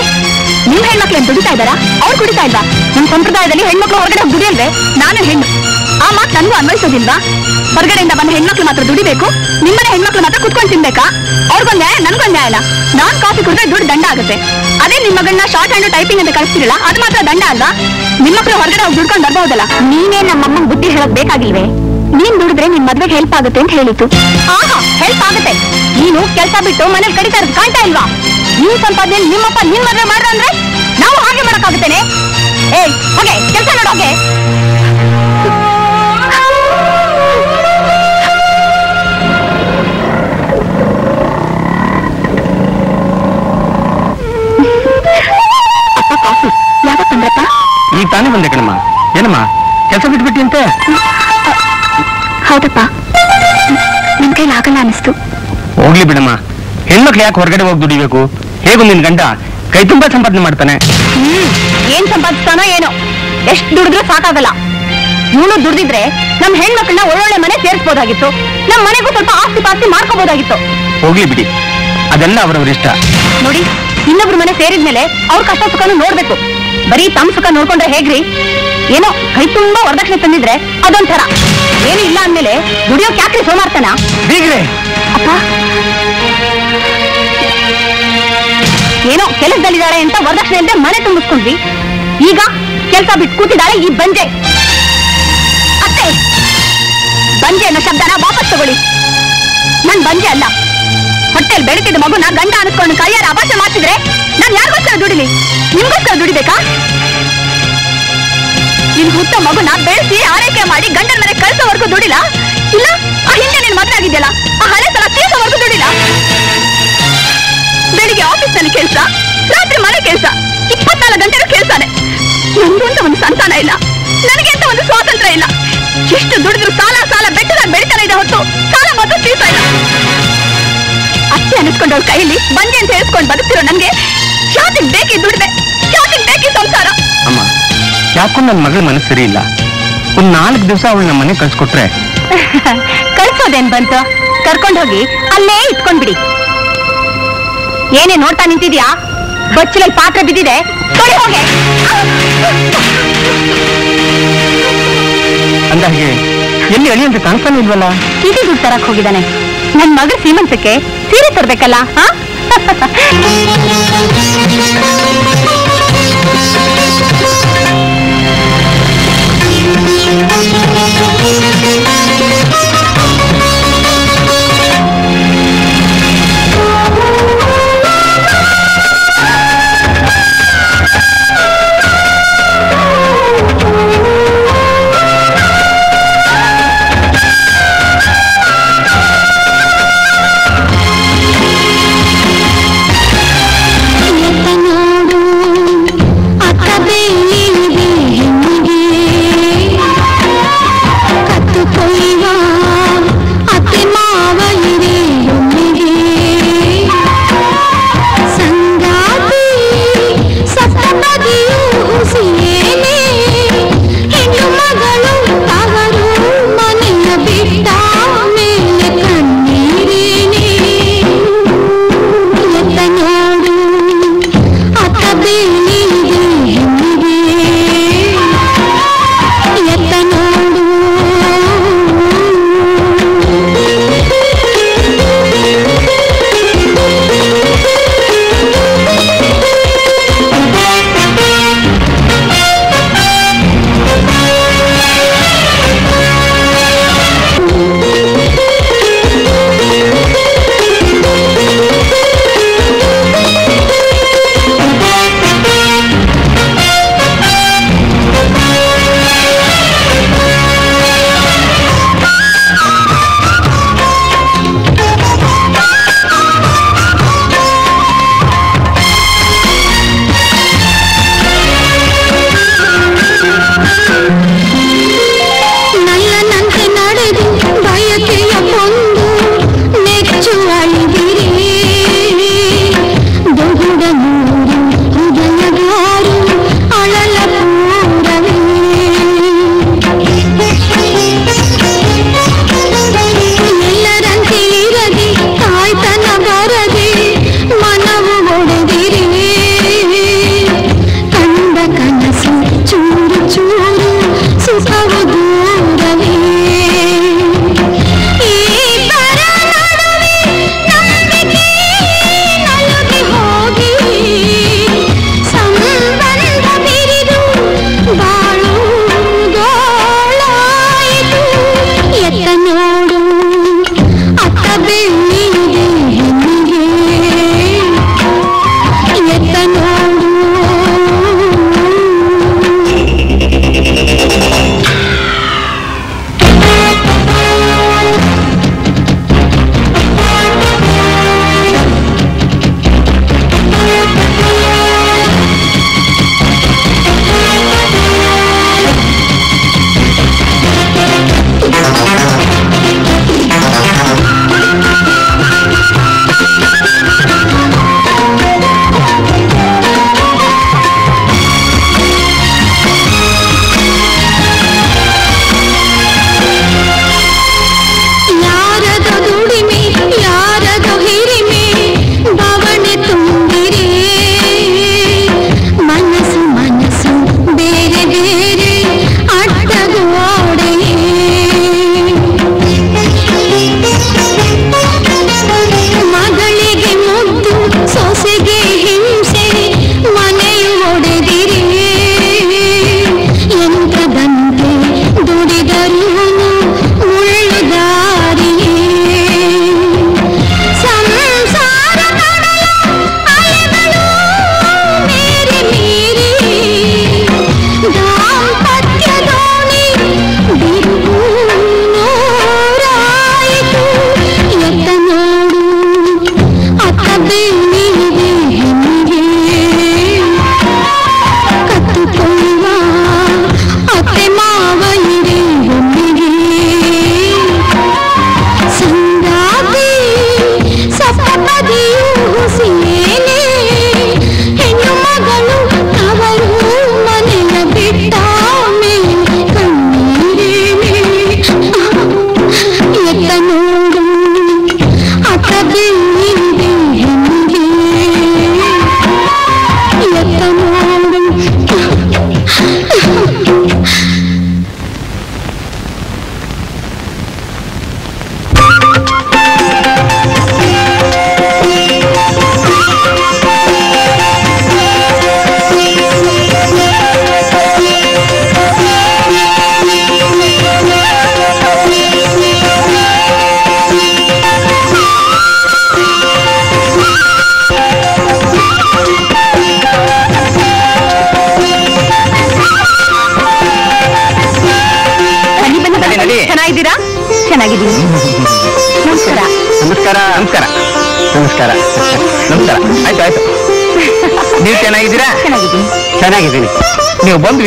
ನೀವು ಹೆಣ್ಮಕ್ಳು ಏನು ದುಡಿತಾ ಇದ್ದಾರಾ? ಅವ್ರು ಕುಡಿತಾ ಇಲ್ವಾ? ನಮ್ಮ ಸಂಪ್ರದಾಯದಲ್ಲಿ ಹೆಣ್ಮಕ್ಳು ಹೊರಗಡೆ ಹೋಗಿ ದುಡಿಯಲ್ವೇ? ನಾನು ಹೆಣ್ಣು, ಆ ಮಾತು ನನಗೂ ಅನ್ವಯಿಸೋದಿಲ್ವಾ? ಹೊರಗಡೆಯಿಂದ ಬಂದ ಹೆಣ್ಮಕ್ಳು ಮಾತ್ರ ದುಡಿಬೇಕು, ನಿಮ್ಮನೆ ಹೆಣ್ಮಕ್ಳು ಮಾತ್ರ ಕುತ್ಕೊಂಡು ತಿನ್ಬೇಕಾ? ಅವ್ರಿಗೊಂದು ನ್ಯಾಯ, ನನಗೊಂದು ನ್ಯಾಯ ಇಲ್ಲ. ನಾನು ಕಾಫಿ ಕುಡಿದ್ರೆ ದುಡ್ಡು ದಂಡ ಆಗುತ್ತೆ, ಅದೇ ನಿಮ್ಮ ಮಗಳನ್ನ ಶಾರ್ಟ್ ಹ್ಯಾಂಡ್ ಟೈಪಿಂಗ್ ಅಂತ ಕಳಿಸ್ತಿರಲ್ಲ, ಅದು ಮಾತ್ರ ದಂಡ ಅಲ್ವಾ? ನಿಮ್ಮಕ್ಳು ಹೊರಗಡೆ ಹೋಗಿ ದುಡ್ಕೊಂಡು ಬರ್ಬಹುದಲ್ಲ. ನೀನೇ ನಮ್ಮಮ್ಮನ ಬುದ್ಧಿ ಹೇಳೋದು ಬೇಕಾಗಿಲ್ವೇ? ನೀನ್ ದುಡಿದ್ರೆ ನಿಮ್ ಮದ್ವೆಗೆ ಹೆಲ್ಪ್ ಆಗುತ್ತೆ ಅಂತ ಹೇಳಿತು. ಆಹಾ, ಹೆಲ್ಪ್ ಆಗುತ್ತೆ. ನೀನು ಕೆಲಸ ಬಿಟ್ಟು ಮನೇಲಿ ಕಡಿತಾ ಇರೋದು ಕಾಣ್ತಾ ಇಲ್ವಾ? ನೀವು ಸಂಪಾದನೆ ನಿಮ್ಮಪ್ಪ ನಿನ್ ಮದ್ವೆ ಮಾಡ್ರ ಅಂದ್ರೆ ನಾವು ಹಾಗೆ ಮಾಡಕ್ಕಾಗುತ್ತೇನೆ? ಏಯ್ ಹೋಗೆ ಕೆಲಸ ನೋಡೋಗೆ. ಯಾವಾಗ ಬಂದ್ರಪ್ಪ? ಈಗ ತಾನೇ ಬಂದೆ ಕಣಮ್ಮ. ಏನಮ್ಮ ಕೆಲಸ ಬಿಟ್ಬಿಟ್ಟಿ ಅಂತೆ? ಹೌದಪ್ಪ, ನಿಮ್ ಕೈಲಿ ಆಗಲ್ಲ ಅನಿಸ್ತು. ಹೋಗ್ಲಿ ಬಿಡಮ್ಮ, ಹೆಣ್ಮಕ್ಳು ಯಾಕೆ ಹೊರಗಡೆ ಹೋಗಿ ದುಡಿಬೇಕು? ಹೇಗೂ ನಿನ್ ಗಂಡ ಕೈ ತುಂಬಾ ಸಂಪಾದನೆ ಮಾಡ್ತಾನೆ. ಏನ್ ಸಂಪಾದಿಸ್ತಾನೋ ಏನೋ, ಎಷ್ಟು ದುಡಿದ್ರೆ ಸಾಕಾಗಲ್ಲ. ಇವನು ದುಡಿದ್ರೆ ನಮ್ ಹೆಣ್ಮಕ್ಳನ್ನ ಒಳ್ಳೊಳ್ಳೆ ಮನೆ ಸೇರಿಸಬಹುದಾಗಿತ್ತು, ನಮ್ ಮನೆಗೂ ಸ್ವಲ್ಪ ಆಸ್ತಿ ಪಾಸ್ತಿ ಮಾಡ್ಕೋಬಹುದಾಗಿತ್ತು. ಹೋಗ್ಲಿ ಬಿಡಿ, ಅದೆಲ್ಲ ಅವರವ್ರ ಇಷ್ಟ. ನೋಡಿ, ಇನ್ನೊಬ್ರು ಮನೆ ಸೇರಿದ್ಮೇಲೆ ಅವ್ರ ಕಷ್ಟ ಸುಖನು ನೋಡ್ಬೇಕು. ಬರೀ ತಮ್ಮ ಸುಖ ನೋಡ್ಕೊಂಡ್ರೆ ಹೇಗ್ರಿ? ಏನೋ ಕೈ ತುಂಬಾ ವರದಕ್ಷಿಣೆ ತಂದಿದ್ರೆ ಅದೊಂಥರ, ಏನು ಇಲ್ಲ ಅಂದ್ಮೇಲೆ ದುಡಿಯೋಕೆ ಯಾಕ್ರಿ ಸೋಮಾರ್ತಾನ? ಅಪ್ಪ ಏನೋ ಕೆಲಸದಲ್ಲಿದ್ದಾಳೆ ಅಂತ ವರದಕ್ಷಿಣೆ ಅಂದ್ರೆ ಮನೆ ತುಂಬಿಸ್ಕೊಂಡ್ವಿ, ಈಗ ಕೆಲಸ ಬಿಟ್ಟು ಕೂತಿದ್ದಾಳೆ ಈ ಬಂಜೆ. ಅತ್ತೆ, ಬಂಜೆ ಅನ್ನೋ ಶಬ್ದನ ವಾಪಸ್ ತಗೊಳ್ಳಿ. ನನ್ ಬಂಜೆ ಅಲ್ಲ, ಹೊಟ್ಟೆಲ್ ಬೆಳಕಿದ ಮಗುನ ಗಂಡ ಅನ್ಸ್ಕೊಂಡು ಕೈಯಾರ ಅಪಾಸ ಮಾಡ್ತಿದ್ರೆ ನಾನ್ ಯಾರಿಗೋಸ್ಕರ ದುಡಿಲಿ? ನಿಮ್ಗೋಸ್ಕರ ದುಡಿಬೇಕಾ? ನಿನ್ ಹುಟ್ಟ ಮಗುನ ಬೆಳೆಸಿ ಆರೈಕೆ ಮಾಡಿ ಗಂಡನ ಮನೆ ಕಳಿಸೋವರೆಗೂ ದುಡಿಲ್ಲ, ಇಲ್ಲ ಆ ಹಿಂದೆ ನೀನ್ ಮದುವೆ ಆಗಿದ್ಯಲ್ಲ ಆ ಹಳೆ ಸಲ ತೀರ್ಸೋವರೆಗೂ ದುಡಿಲ್ಲ. ಬೆಳಿಗ್ಗೆ ಆಫೀಸ್ ನಲ್ಲಿ ಕೆಲಸ, ರಾತ್ರಿ ಮನೆ ಕೆಲಸ, 24 ಗಂಟೆನೂ ಕೆಲಸನೇ. ನನ್ಗೂ ಅಂತ ಒಂದು ಸಂತಾನ ಇಲ್ಲ, ನನಗೆ ಅಂತ ಒಂದು ಸ್ವಾತಂತ್ರ್ಯ ಇಲ್ಲ. ಎಷ್ಟು ದುಡಿದ್ರು ಸಾಲ ಸಾಲ ಬೆಟ್ಟದಾಗ ಬೆಳಿತಾನೆ ಇದೆ ಹೊತ್ತು ಸಾಲ ಮಾತ್ರ ತೀರ್ತಾ ಇಲ್ಲ. ಅತ್ತೆ ಅನಿಸ್ಕೊಂಡವ್ರ ಕೈಯಲ್ಲಿ ಬಂದೆ ಅಂತ ಹೇಳ್ಸ್ಕೊಂಡು ಬದುಕ್ತಿರೋ ನನ್ಗೆ ಶಾತಿಗೆ ಬೇಕಿ ದುಡಿದೆ, ಶಾತಿಗೆ ಬೇಕಿ ಸಂಸಾರ. ಅಮ್ಮ, ಯಾಕೋ ನನ್ನ ಮಗಳ ಮನಸ್ಸು ಸರಿ ಇಲ್ಲ. ಒಂದ್ 4 ದಿವಸ ಅವಳು ನಮ್ಮ ಮನೆ ಕಳ್ಸಿಕೊಟ್ರೆ. ಕಳ್ಸೋದೇನ್ ಬಂತು, ಕರ್ಕೊಂಡೋಗಿ ಅಲ್ಲೇ ಇಟ್ಕೊಂಡ್ಬಿಡಿ. ಏನೇ ನೋಡ್ತಾ ನಿಂತಿದ್ಯಾ? ಬಚ್ಚಲಲ್ಲಿ ಪಾತ್ರೆ ಬಿದ್ದಿದೆ, ತೊಳಿ ಹೋಗೆ. ಅಂದ ಹಾಗೆ ಎಲ್ಲಿ ಅಳಿಯಂತ ಕಾಣ್ತಾನೆ ಇಲ್ವಲ್ಲ? ಸೀರೆ ದುಡ್ಡು ತರಕ್ ಹೋಗಿದ್ದಾನೆ. ನನ್ ಮಗಳ ಸೀಮಂತಕ್ಕೆ ಸೀರೆ ತರ್ಬೇಕಲ್ಲ.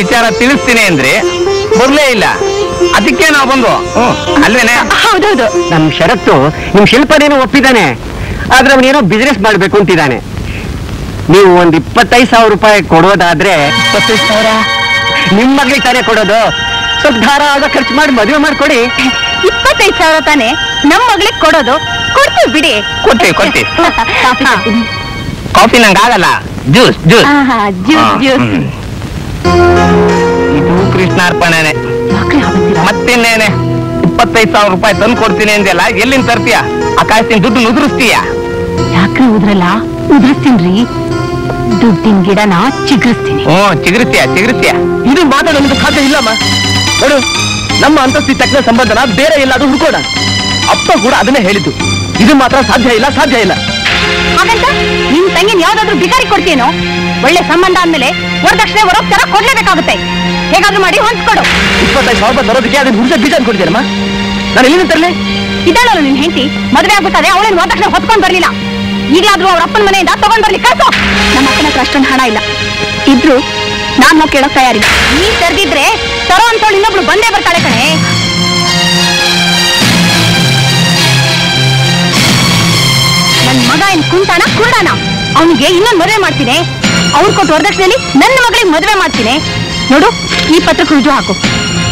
ವಿಚಾರ ತಿಳಿಸ್ತೀನಿ ಅಂದ್ರೆ ಬರ್ಲೇ ಇಲ್ಲ, ಅದಕ್ಕೆ ನಾವು ಬಂದು ಅಲ್ವೇನೆ? ಹೌದೌದು, ನಮ್ ಷರತ್ತು ನಿಮ್ ಶಿಲ್ಪನೇನು ಒಪ್ಪಿದ್ದಾನೆ, ಆದ್ರೆ ಅವನೇನೋ ಬಿಸ್ನೆಸ್ ಮಾಡ್ಬೇಕು ಅಂತಿದ್ದಾನೆ. ನೀವು ಒಂದ್ 25,000 ರೂಪಾಯಿ ಕೊಡೋದಾದ್ರೆ, 25,000 ನಿಮ್ ಮಗಳಿಗೆ ತಾನೇ ಕೊಡೋದು, ಸ್ವಲ್ಪ ಧಾರ ಆಗ ಖರ್ಚು ಮಾಡಿ ಮದುವೆ ಮಾಡ್ಕೊಡಿ. 25,000 ತಾನೇ ನಮ್ ಮಗಳಿಗೆ ಕೊಡೋದು? ಕೊಡ್ತೀವಿ ಬಿಡಿ, ಕೊಡ್ತೀವಿ. ಕಾಫಿ ನಂಗಾಗಲ್ಲ, ಜ್ಯೂಸ್ ಜ್ಯೂಸ್. ಇದು ಕೃಷ್ಣಾರ್ಪಣೆನೆ, ಮತ್ತಿನ್ನೇನೆ? 25,000 ರೂಪಾಯಿ ತಂದು ಕೊಡ್ತೀನಿ ಅಂದೆಲ್ಲ, ಎಲ್ಲಿಂದ ತರ್ತೀಯ? ಆಕಾಶಿನ ದುಡ್ಡು ಉದುರಿಸ್ತೀಯ? ಯಾಕ್ರೆ ಉದ್ರಲ್ಲ, ಉದುರಿಸ್ತೀನ್ರಿ. ದುಡ್ಡಿನ ಗಿಡನ ಚಿಗುರಿಸ್ತೀನಿ. ಓ, ಚಿಗುರಿಸ್ತೀಯ? ಇದು ಮಾತ್ರ ನಮ್ದು ಖಾತೆ ಇಲ್ಲಮ್ಮ. ನೋಡು, ನಮ್ಮ ಅಂತಸ್ತಿ ತಕ್ಕ ಸಂಬಂಧನ ಬೇರೆ ಎಲ್ಲಾದ್ರೂ ಹುಡ್ಕೋಣ. ಅಪ್ಪ ಕೂಡ ಅದನ್ನೇ ಹೇಳಿದ್ದು, ಇದು ಮಾತ್ರ ಸಾಧ್ಯ ಇಲ್ಲ, ಸಾಧ್ಯ ಇಲ್ಲ. ಹಾಗಂತ ನಿಮ್ ತಂಗಿನ ಯಾವ್ದಾದ್ರು ಬಿಕಾರಿ ಕೊಡ್ತೀನೋ? ಒಳ್ಳೆ ಸಂಬಂಧ ಅಂದ್ಮೇಲೆ ವರದಕ್ಷಿಣೆ ವರೋಪಚಾರ ಕೊಡ್ಲೇಬೇಕಾಗುತ್ತೆ. ಹೇಗಾದ್ರೂ ಮಾಡಿ ಹೊಂದ್ಕೊಡು. 25,000 ರೂಪಾಯಿ ಬರೋದಕ್ಕೆ ಅದನ್ನ ಹುಡುಗ ಬೀಜ ಕೊಡ್ತೀರಮ್ಮ? ನಾನು ಎಲ್ಲಿಂದ ತರಲಿ? ಇದ್ದಾಳಲ್ಲ ನಿನ್ ಹೆಂಡತಿ, ಮದುವೆ ಆಗ್ಬೇಕಾದ್ರೆ ಅವಳೇನು ವರದಕ್ಷಿಣೆ ಹೊತ್ಕೊಂಡ್ ಬರ್ಲಿಲ್ಲ. ಈಗಲಾದ್ರೂ ಅವ್ರ ಅಪ್ಪನ ಮನೆಯಿಂದ ತಗೊಂಡ್ ಬರ್ಲಿ ಕಳ್ಸೋ. ನಮ್ಮ ಅಪ್ಪನ ಹತ್ರ ಅಷ್ಟೊಂದು ಹಣ ಇಲ್ಲ, ಇದ್ರು ನಾನು ಕೇಳೋಕ್ ತಯಾರಿಲ್ಲ. ನೀನ್ ತೆರೆದಿದ್ರೆ ತರೋ ಅಂತೇಳಿ ಇನ್ನೊಬ್ಳು ಬಂದೇ ಬರ್ತಾಳೆ ಕಣೆ. ನನ್ನ ಮಗ ಏನ್ ಕುಂಟಾನ ಕುರುಡಾನ? ಅವನಿಗೆ ಇನ್ನೊಂದು ಮದುವೆ ಮಾಡ್ತೀನಿ, ಅವ್ರು ಕೊಟ್ಟು ವರದಕ್ಷಿಣೆಯಲ್ಲಿ ನನ್ನ ಮಗಳಿಗೆ ಮದುವೆ ಮಾಡ್ತೀನಿ. ನೋಡು, ಈ ಪತ್ರಕ್ಕೆ ರುಜು ಹಾಕು,